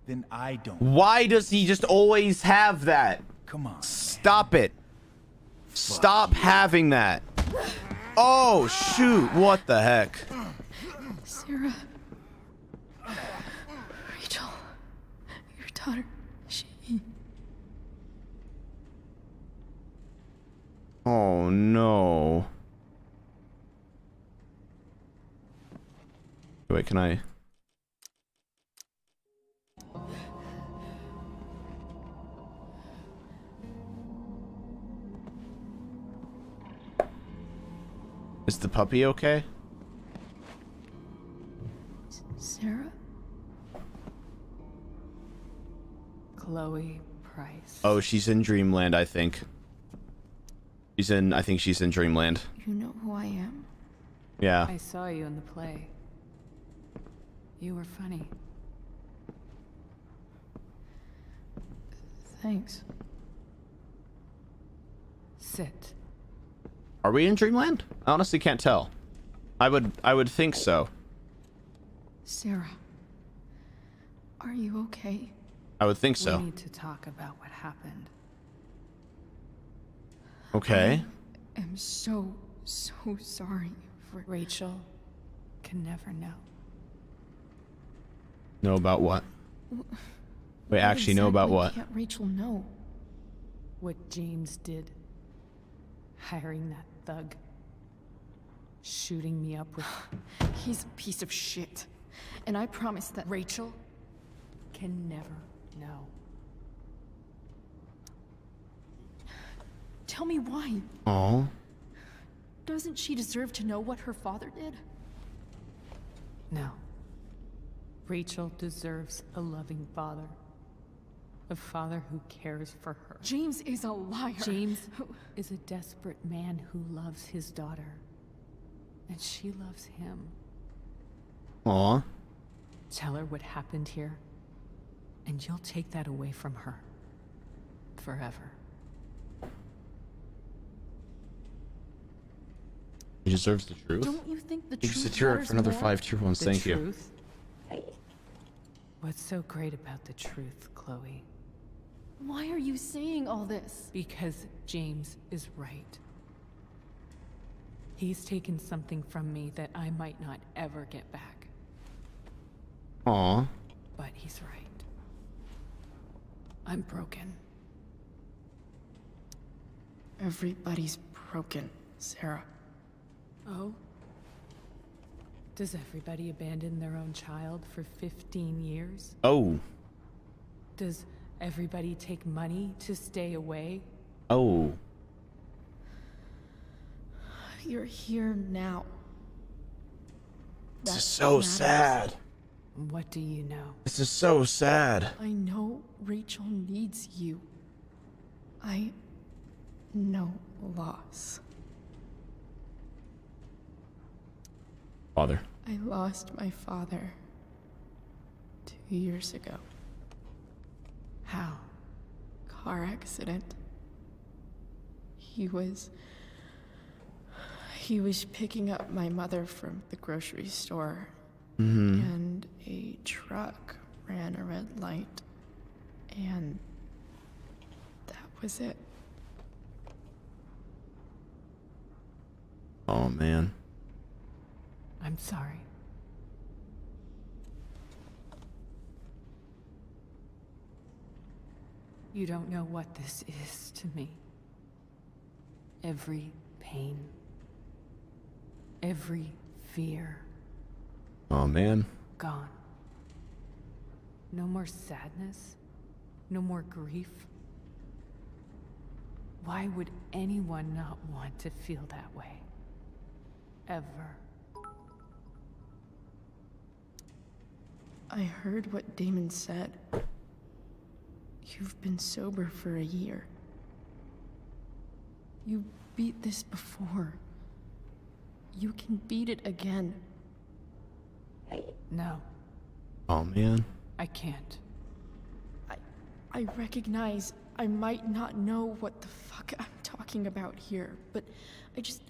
Then I don't. Why does he just always have that? Come on. Stop man. it. Fuck Stop you. having that. Oh, shoot. What the heck? Sarah. Rachel. Your daughter. She. Oh no. Wait, can I? Is the puppy okay? Sarah? Chloe Price. Oh, she's in Dreamland, I think. She's in, I think she's in Dreamland. You know who I am? Yeah. I saw you in the play. You were funny. Thanks. Sit. Are we in Dreamland? I honestly can't tell. I would, I would think so. Sarah, are you okay? I would think so. We need to talk about what happened. Okay. I am so, so sorry for Rachel. Can never know. Know about what? Well, Wait, actually, know about what? Can't Rachel know? What James did. Hiring that thug. Shooting me up with... He's a piece of shit. And I promise that Rachel can never know. Tell me why. Oh. Doesn't she deserve to know what her father did? No. Rachel deserves a loving father. A father who cares for her. James is a liar. James is a desperate man who loves his daughter. And she loves him. Aw. Tell her what happened here. And you'll take that away from her. Forever. He deserves the truth. Don't you think the truth? You secure it for another five tier ones. Thank you. What's so great about the truth, Chloe? Why are you saying all this? Because James is right. He's taken something from me that I might not ever get back. Aw. But he's right. I'm broken. Everybody's broken, Sarah. Oh? Does everybody abandon their own child for fifteen years? Oh. Does everybody take money to stay away? Oh. You're here now. That's this is so sad. What do you know? This is so sad. I know Rachel needs you. I know loss. Father. I lost my father two years ago. How? Car accident. He was... He was picking up my mother from the grocery store, mm-hmm. and a truck ran a red light, and that was it. Oh, man. I'm sorry. You don't know what this is to me. Every pain. Every fear. Oh, man. Gone. No more sadness. No more grief. Why would anyone not want to feel that way? Ever. I heard what Damon said. You've been sober for a year. You beat this before. You can beat it again. No. Oh, man. I can't. I, I recognize I might not know what the fuck I'm talking about here, but I just...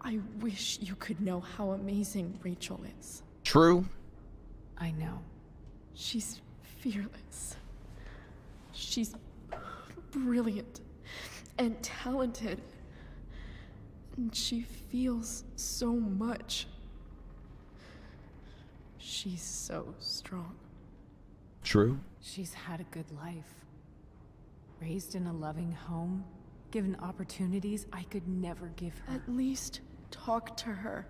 I wish you could know how amazing Rachel is. True. I know. She's fearless. She's brilliant and talented. And she feels so much. She's so strong. True. She's had a good life. Raised in a loving home, given opportunities I could never give her. At least talk to her.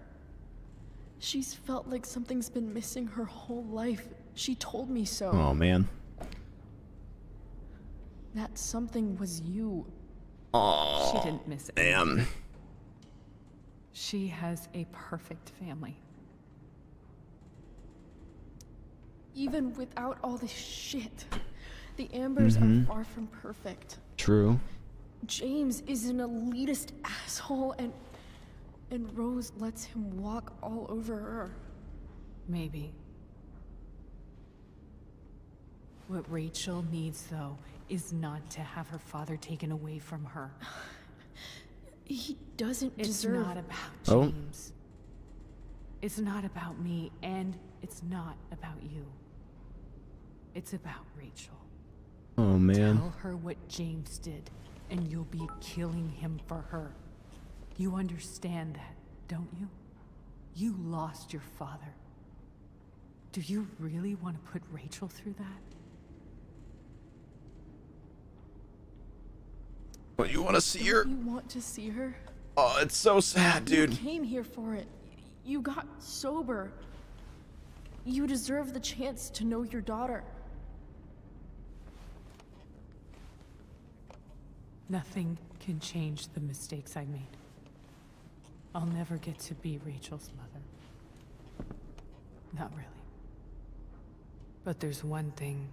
She's felt like something's been missing her whole life. She told me so. Oh, man. That something was you. Oh, she didn't miss it. Damn. She has a perfect family. Even without all this shit, the Ambers mm-hmm. are far from perfect. True. James is an elitist asshole, and and Rose lets him walk all over her. Maybe. What Rachel needs, though, is not to have her father taken away from her. He doesn't it's deserve... It's not about James. Oh. It's not about me, and it's not about you. It's about Rachel. Oh, man. Tell her what James did, and you'll be killing him for her. You understand that, don't you? You lost your father. Do you really want to put Rachel through that? But you want to see her? You want to see her? Oh, it's so sad, dude. You came here for it. You got sober. You deserve the chance to know your daughter. Nothing can change the mistakes I made. I'll never get to be Rachel's mother. Not really. But there's one thing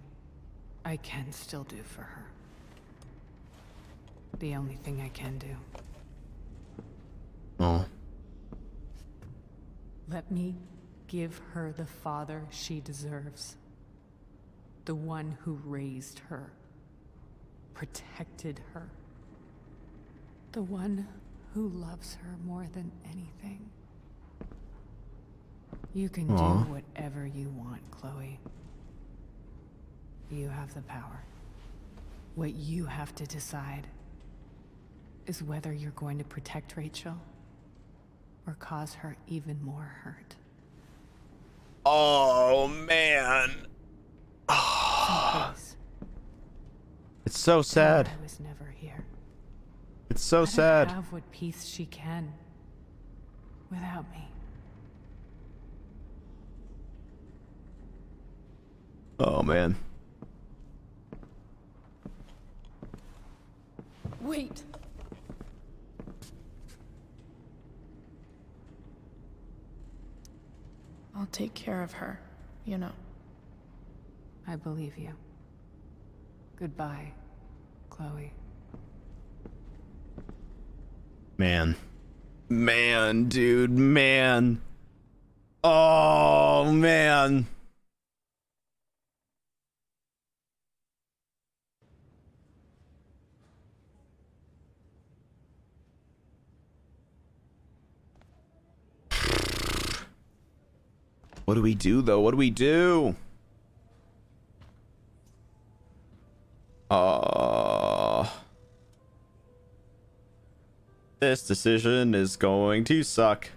I can still do for her. The only thing I can do. Oh. Let me give her the father she deserves. The one who raised her. Protected her. The one who loves her more than anything. You can oh. do whatever you want, Chloe. You have the power. What you have to decide is whether you're going to protect Rachel or cause her even more hurt. Oh, man. Oh. It's so sad. I was never here. It's so sad. Have what peace she can without me. Oh man. Wait. I'll take care of her, you know. I believe you. Goodbye, Chloe. Man. Man, dude, man. Oh, man. What do we do, though? What do we do? Uh, this decision is going to suck.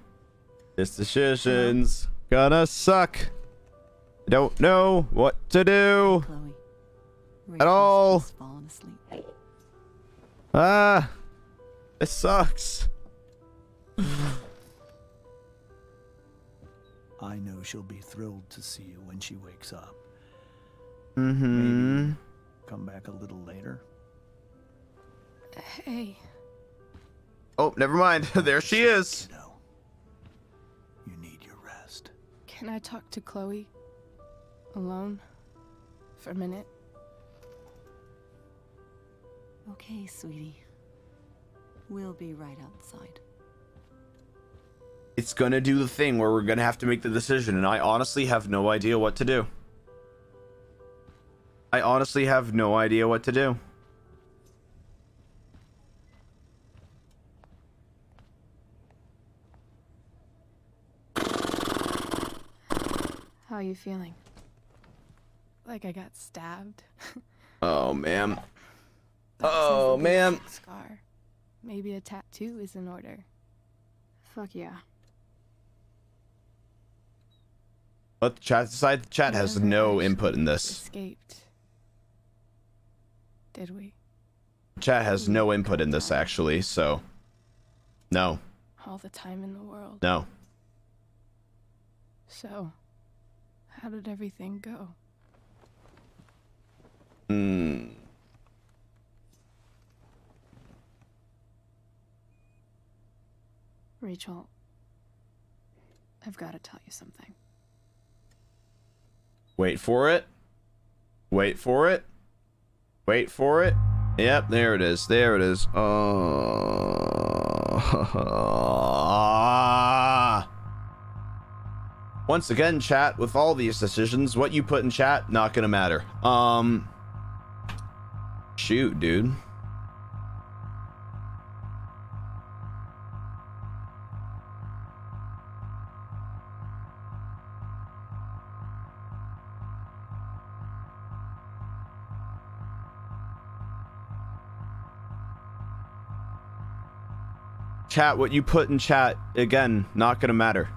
This decision's gonna suck. I don't know what to do at all. Ah, this sucks. I know she'll be thrilled to see you when she wakes up. Mm-hmm. Maybe come back a little later. Hey. Oh, never mind. There she is. You know, you need your rest. Can I talk to Chloe? Alone? For a minute? Okay, sweetie. We'll be right outside. It's gonna do the thing where we're gonna have to make the decision, and I honestly have no idea what to do. I honestly have no idea what to do. How are you feeling? Like I got stabbed? Oh, ma'am. Oh, ma'am. Scar. Maybe a tattoo is in order. Fuck yeah. Let the chat decide. The chat has no input in this. Escaped. Did we? Chat has no input in this, actually, so. No. All the time in the world. No. So, how did everything go? Hmm. Rachel, I've got to tell you something. Wait for it. Wait for it. Wait for it. Yep, there it is. There it is. Uh... Once again, chat, with all these decisions, what you put in chat, not gonna matter. Um, shoot, dude. Chat, what you put in chat, again, not gonna matter.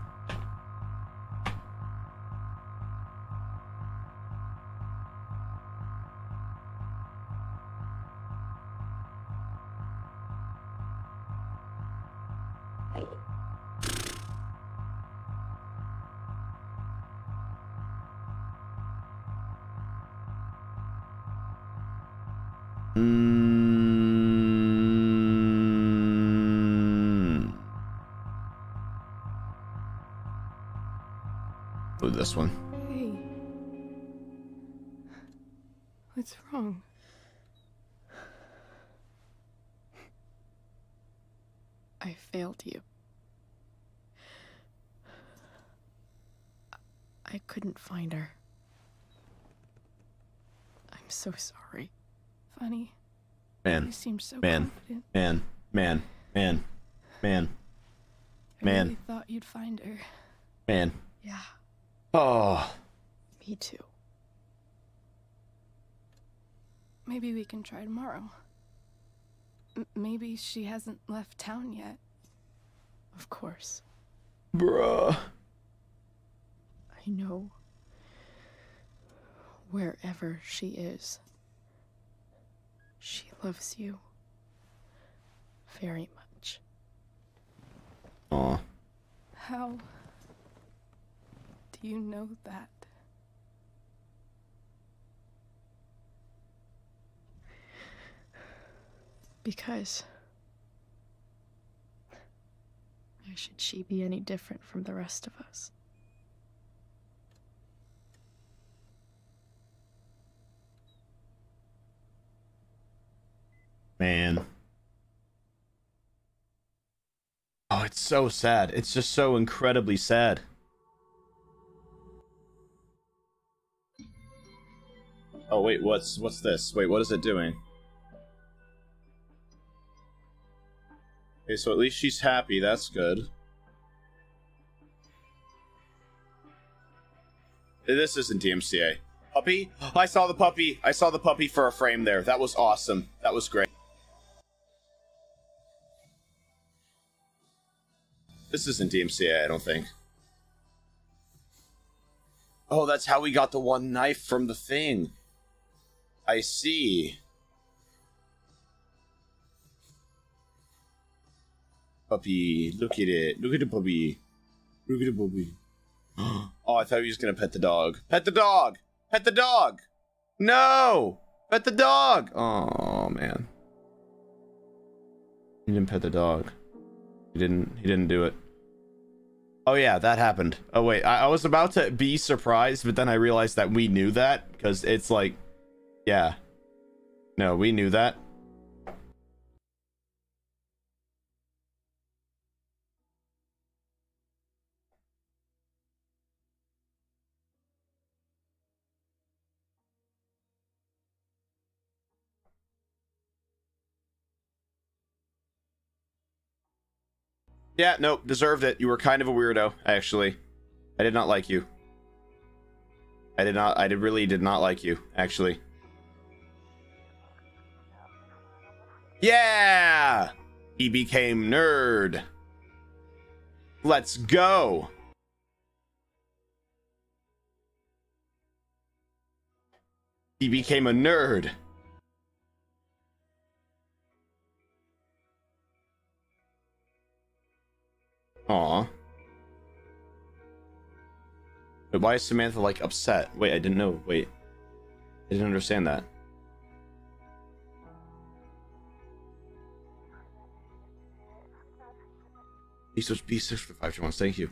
This one. Hey. What's wrong? I failed you. I couldn't find her. I'm so sorry. Funny. Man. You seem so man. Confident. Man. Man. Man. Man. Man. I really thought you'd find her. Man. Yeah. Oh. Me too. Maybe we can try tomorrow. M maybe she hasn't left town yet. Of course. Bruh. I know. Wherever she is, she loves you very much. Aw. How? You know that. Because why should she be any different from the rest of us? Man. Oh, it's so sad. It's just so incredibly sad. Oh, wait, what's what's this? Wait, what is it doing? Okay, so at least she's happy. That's good. This isn't D M C A. Puppy? I saw the puppy. I saw the puppy for a frame there. That was awesome. That was great. This isn't D M C A, I don't think. Oh, that's how we got the one knife from the thing. I see. Puppy, look at it. Look at the puppy. Look at the puppy. Oh, I thought he was gonna pet the dog. Pet the dog! Pet the dog! No! Pet the dog! Oh man. He didn't pet the dog. He didn't he didn't do it. Oh yeah, that happened. Oh wait, I, I was about to be surprised, but then I realized that we knew that, because it's like, yeah. No, we knew that. Yeah, nope, deserved it. You were kind of a weirdo, actually. I did not like you. I did not, I did really did not like you, actually. Yeah! He became nerd. Let's go! He became a nerd. Aw. But why is Samantha like upset? Wait, I didn't know. Wait. I didn't understand that. He switched B six five two one. Thank you.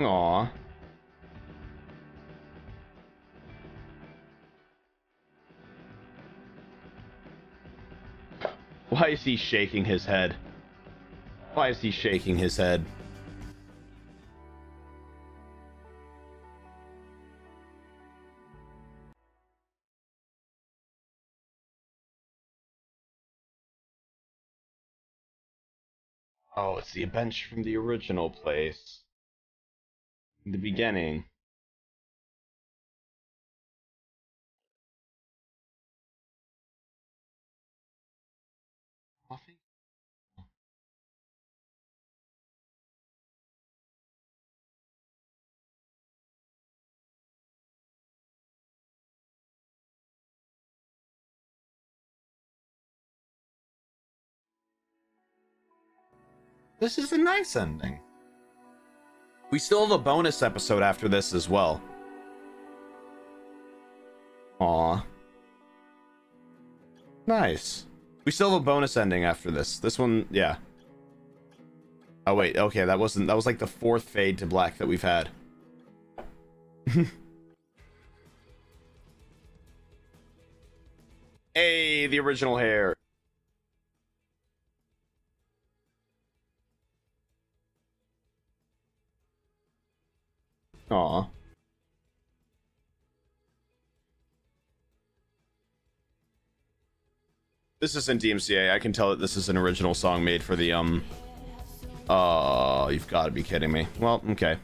Aw. Why is he shaking his head? Why is he shaking his head? Oh, it's the bench from the original place. In the beginning. This is a nice ending. We still have a bonus episode after this as well. Aw. Nice. We still have a bonus ending after this. This one, yeah. Oh wait, okay, that wasn't, that was like the fourth fade to black that we've had. Hey, the original hair. Aw. This isn't D M C A. I can tell that this is an original song made for the, um... Oh, you've got to be kidding me. Well, okay.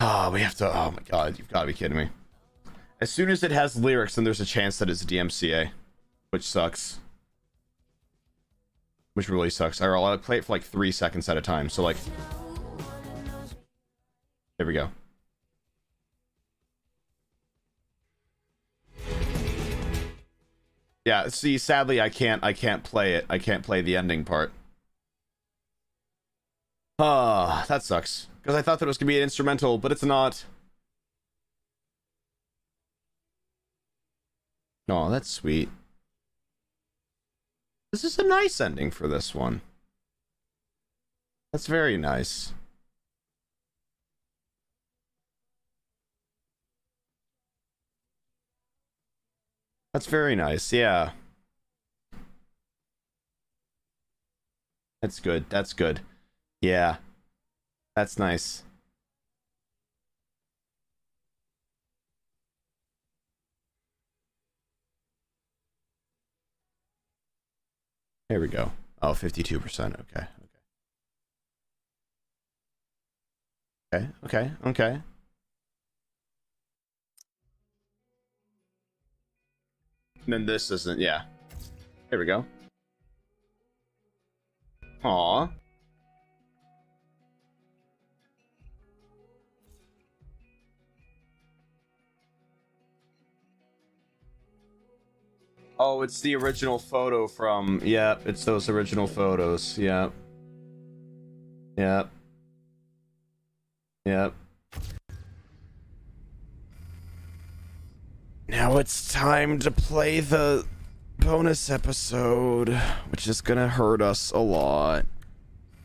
Ah, oh, we have to... Oh my god, you've got to be kidding me. As soon as it has lyrics, then there's a chance that it's D M C A. Which sucks. Which really sucks. I'll play it for like three seconds at a time, so like... There we go. Yeah, see, sadly I can't I can't play it. I can't play the ending part. Ah, oh, that sucks. Because I thought that it was gonna be an instrumental, but it's not. Oh, that's sweet. This is a nice ending for this one. That's very nice. That's very nice, yeah. That's good, that's good. Yeah. That's nice. There we go. Oh, fifty-two percent. Okay. Okay. Okay. Okay. Okay. And then this isn't, yeah. There we go. Aw. Oh, it's the original photo from, yeah, it's those original photos, yeah. Yep. Yep. Now it's time to play the bonus episode, which is gonna hurt us a lot.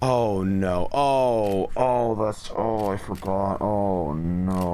Oh no. Oh, oh, that's, oh, I forgot. Oh no.